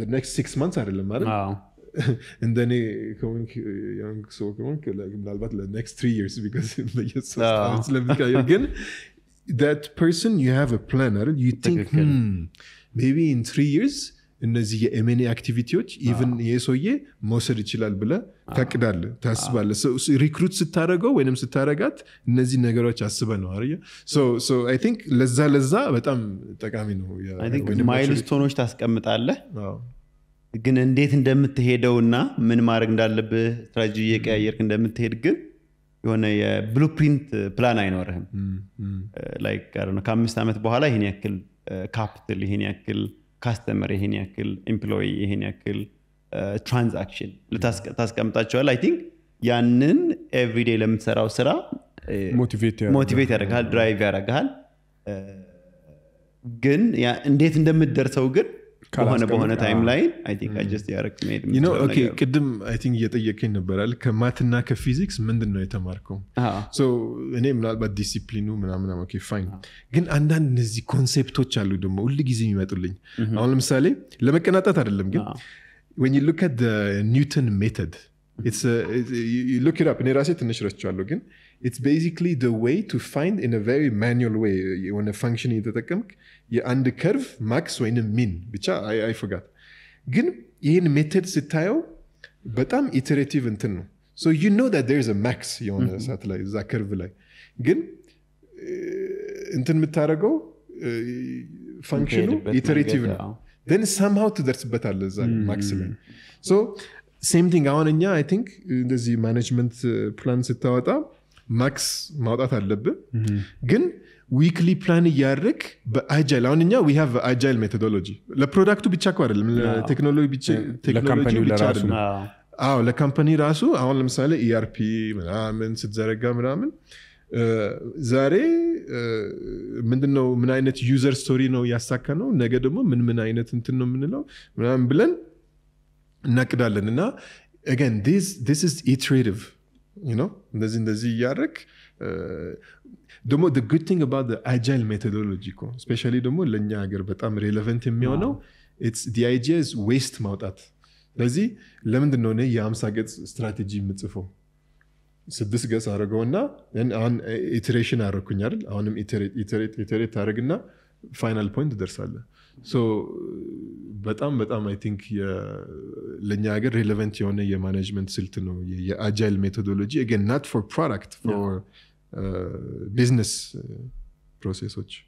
the next six months አይደለም ማለት and then going young so going like ምናልባት the next three years because it's so like again that person you have a plan አይደል you think hmm, maybe in three years እነዚህ የኤም ኤን ኤ አክቲቪቲዎች ኢቭን የሶዬ ሞሰድ ይችላል ብለ ታቀዳለ ታስባለ ሪክሩት ስታረጋው ወይንም ስታረጋት እነዚህ ነገሮች አስበ ነው አሪያ so so I think ለዛ ለዛ በጣም ጠቃሚ ነው I think ማይልስቶኖች ታስቀምጣለ ግን እንዴት እንደምትሄደውና ምን ማድረግ እንዳለብህ ስትራቴጂ የቀያየርክ እንደምትሄድ ግን የሆነ የብሉፕሪንት ፕላን አይኖርህም like I don't know ከአምስት አመት በኋላ ይሄን ያክል ካፒታል ይሄን ያክል customer ይሄን ያክል ኤምፕሎይ ይሄን ያክል ትራንዛክሽን ለታስቀምጣቸዋል I think ያንን ኤቭሪ ዴይ ለምትሰራው ስራ ሞቲቬት ሞቲቬት ያደርጋል ድራይቭ ያደርጋል ግን ያ እንዴት እንደምትደርሰው ግን ከሆነ በሆነ ታይም ላይን I think I just direct made you know okay ቅድም I think እየጠየቀኝ ነበርል ከማትና ከፊዚክስ ምንድነው የተማርከው so እኔ ምናልባት ዲሲፕሊኑ ምናምን okay fine ግን አንዳንድ እነዚህ ኮንሴፕቶች አሉ ደግሞ ሁሉ ጊዜ የሚመጡልኝ አሁን ለምሳሌ ለመቀናጣት አይደለም ግን when you look at the Newton method it's a it, you look it up እኔ ራሴ ትንሽ ረስቻለሁ ግን it's basically the way to find in a very manual way when a function እየተጠቀምክ የአንድ curve max ወይንም min ብቻ I I forgot ግን ይሄን method ስታየው በጣም iterative እንትን ነው so you know that there's a max የሆነ ሰዓት ላይ እዛ curve ላይ ግን እንትን የምታረገው function iterative ነው then somehow ትደርስበታለህ እዛ max ላይ so same thing አሁንኛ I think እንደዚህ management plan ስታወጣ max ማውጣት አለብህ ግን weekly plan ያርክ በagile አሁንኛ we have agile methodology ለፕሮዳክቱ ብቻ እኮ አይደለም ለቴክኖሎጂ ብቻ ቴክኖሎጂ ብቻ አይደለም አዎ ለካምፓኒ ራሱ አሁን ለምሳሌ E R P ምናምን ስትዘረጋ ምናምን ዛሬ ምንድነው ምን አይነት user story ነው ያሳከነው ነገ ደግሞ ምን ምን አይነት እንትን ነው ምንለው ምናምን ብለን እናቀዳለንና again this this is iterative you know እንደዚህ እንደዚህ ያርክ ደግሞ the good thing about the agile methodology ko especially ደግሞ ለኛ ሀገር በጣም relevant የሚሆነው it's the idea is waste ማውጣት ስለዚህ ለምንድን ነው ነ የ50 ገጽ ስትራቴጂ የምጽፈው سدس قاس هرجونا لأن عن iteration هرجوني عرض عن iterate iterate iterate هرجنا final point درساله so بتأم بتأم I think يا لنياجر relevant يونه يا management سلطنو يا agile methodology again not for product for yeah. uh, business process which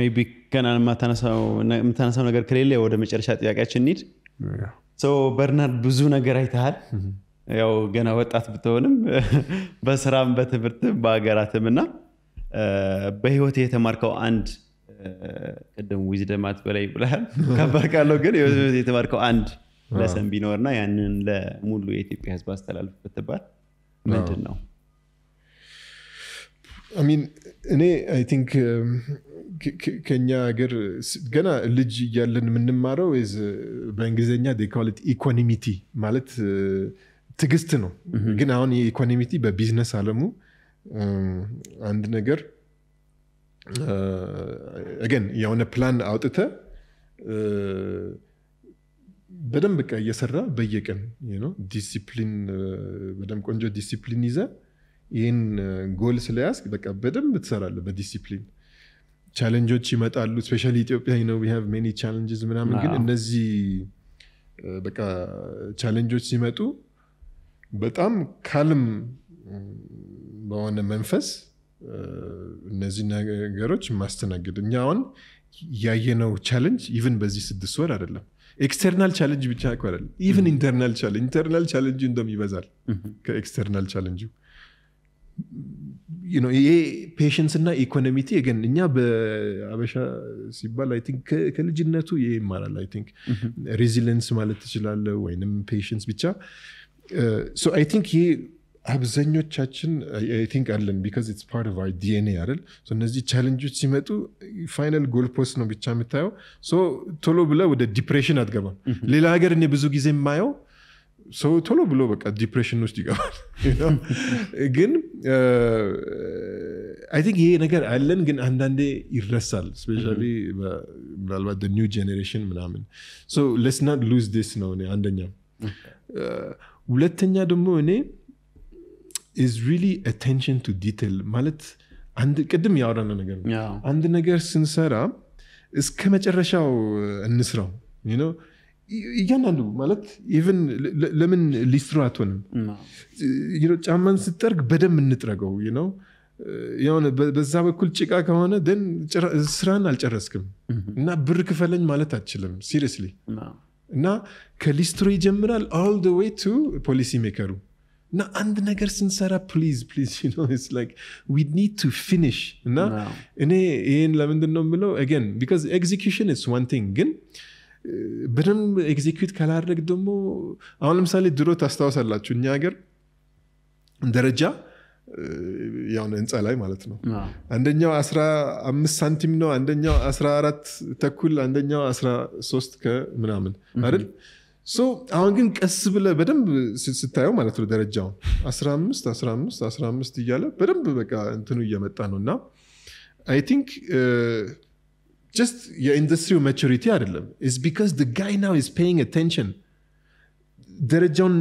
maybe كان أنا ما تنسوا ما تنسوا نقدر كليلي وده مش أرشاد يا كأشن نير so برنارد بزونا قريت هاد ياو جناوات أثبتونهم بس رام بتبرت باقرات منا بهوتي يتماركو عند قدم ويزدمات بلاي بلاه كبرك على لوجل يوزي يتماركو عند لسان بينورنا يعني لا مو لو يتبي هزباس تلالف بتبار ما تنو I mean, I think Kenya, Ghana, legi yallen minnemaro is bengizenya they call it equanimity. Malet tigistno. Ghana oni equanimity ba business alamu and neger again ya on a plan out ita badam bika yasra beyekan you know discipline badam konjo disciplineiza in goals le ask baka badam bitsaralle ba discipline challenges yimatallu especially Ethiopia you know we have many challenges manamen gin enezi baka challenges yimatu betam calm bawone menfes enezi nageroch mastenagednyaon yayeno challenge even bezi six wor adellem external challenge bicha akwal even internal challenge internal challenge indom yibazal ka external challenge you know e patience and equanimity again እኛ በአበሻ ሲባል I think ከልጅነቱ ይማራል I think resilience ማለት ይችላል ወይንም patience ብቻ so I think he አብዛኞቻችን I think አለን because it's part of our D N A አይደል so እነዚህ ቻሌንጆች ሲመጡ ፋይናል ጎል ፖስት ነው ብቻ የምታየው so ቶሎ ብለህ ወደ ዲፕሬሽን አትገባም ሌላ ሀገር እኔ ብዙ ጊዜ የማየው So, tolo below a depression was you know. Again, uh, I think he nagar allen gin andande irrasal, especially mm-hmm. the new generation manamen. So let's not lose this now. Ne andanya. Uletanya demo ne is really attention to detail. Malet and kadam yauran nagar. Yeah. And nagar sincera is kemach irrashaw nisra. You know. ይያናሉ ማለት even ለምን ሊስትራቱን you know ጫማን ስትጠርግ በደም እንጥረገው you know የሆነ በዛ በኩል ጭቃ ከሆነ then ስራን አልጨረስክም እና ብር ክፈለኝ ማለት አትችልም seriously እና ከሊስትሮ ይጀምራል all the way to policy maker እና አንድ ነገር ስንሰራ please please you know it's like we need to finish እና እኔ ይሄን ለምንድን ነው የምለው again because execution is one thing ግን በደም ኤግዚኪዩት ካላደረግ ደሞ አሁን ለምሳሌ ድሮ ታስተዋውሳላችሁ እኛ ሀገር ደረጃ ያው ነው እንጻላይ ማለት ነው አንደኛው fifteen ሳንቲም ነው አንደኛው fourteen ተኩል አንደኛው thirteen ከምናምን አይደል ሶ አሁን ግን ቀስ ብለ በደም ስታዩ ማለት ነው ደረጃው fifteen fifteen fifteen ይያለ በደም በቃ እንትኑ እየመጣ ነውና I think just your industry maturity አይደለም is because the guy now is paying attention ደረጃውን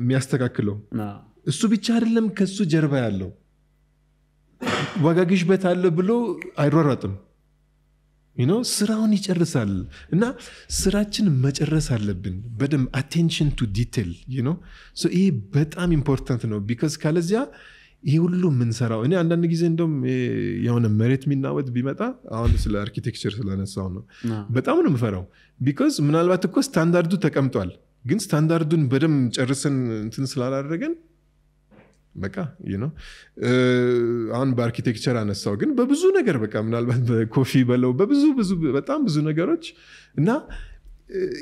የሚያስተካክለው እሱ ብቻ አይደለም ከሱ ጀርባ ያለው ወጋግሽ በታለ ብሎ አይሯሯጥም you know ስራውን ይጨርሳል እና ስራችን መጨረስ አለብን በደም attention to detail you know so ይሄ በጣም important ነው because ካለዚያ ይሄ ሁሉ ምን ሰራው እኔ አንድ አንድ ጊዜ እንደም የሆነ መሬት ሚናወት ቢመጣ አሁን ስለ አርኪቴክቸር ስለነሳው ነው በጣም ነው የምፈራው because ምናልባት እኮ ስታንዳርዱ ተቀምጧል ግን ስታንዳርዱን በደም ጨርሰን እንትን ስላላደረገን በቃ you know አሁን በአርኪቴክቸር አነሳው ግን በብዙ ነገር በቃ ምናልባት በኮፊ በለው በብዙ ብዙ በጣም ብዙ ነገሮች እና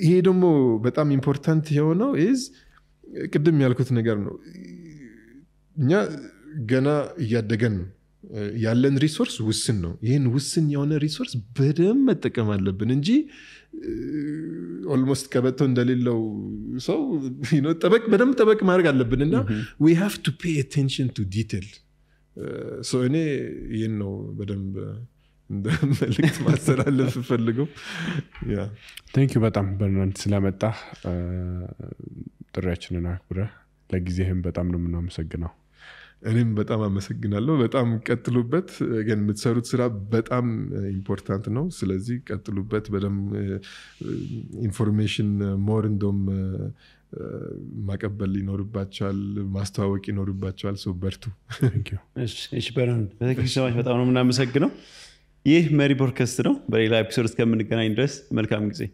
ይሄ ደግሞ በጣም ኢምፖርታንት የሆነው is ቅድም ያልኩት ነገር ነው እኛ ገና ያደገን ያለን ሪሶርስ ውስን ነው ይሄን ውስን የሆነ ሪሶርስ በደም መጠቀም አለብን እንጂ almost ከበቶ እንደሌለው ሰው you know ጠበቅ በደም ጠበቅ ማድረግ አለብንና we have to pay attention to detail so እኔ you know በደም እንደምልክ ማሰራለፍ ፈልገው ያ thank you በጣም በእናንተ ስለመጣ ጥሪያችንን አክብረ ለጊዜህም በጣም ነው የምናመሰግነው እኔም በጣም አመሰግናለሁ በጣም ቀጥሉበት ግን የምትሰሩት ስራ በጣም ኢምፖርታንት ነው ስለዚህ ቀጥሉበት በደም ኢንፎርሜሽን ሞር እንደም ማቀበል ይኖርባችኋል ማስተዋወቅ ይኖርባችኋል so በርቱ thank you እሺ እሺ በራን thank you so much በጣም ነው የምናመሰግነው ይህ መሪ ፖድካስት ነው በሌላ ኤፒሶድ እስከምንገናኝ ድረስ መልካም ጊዜ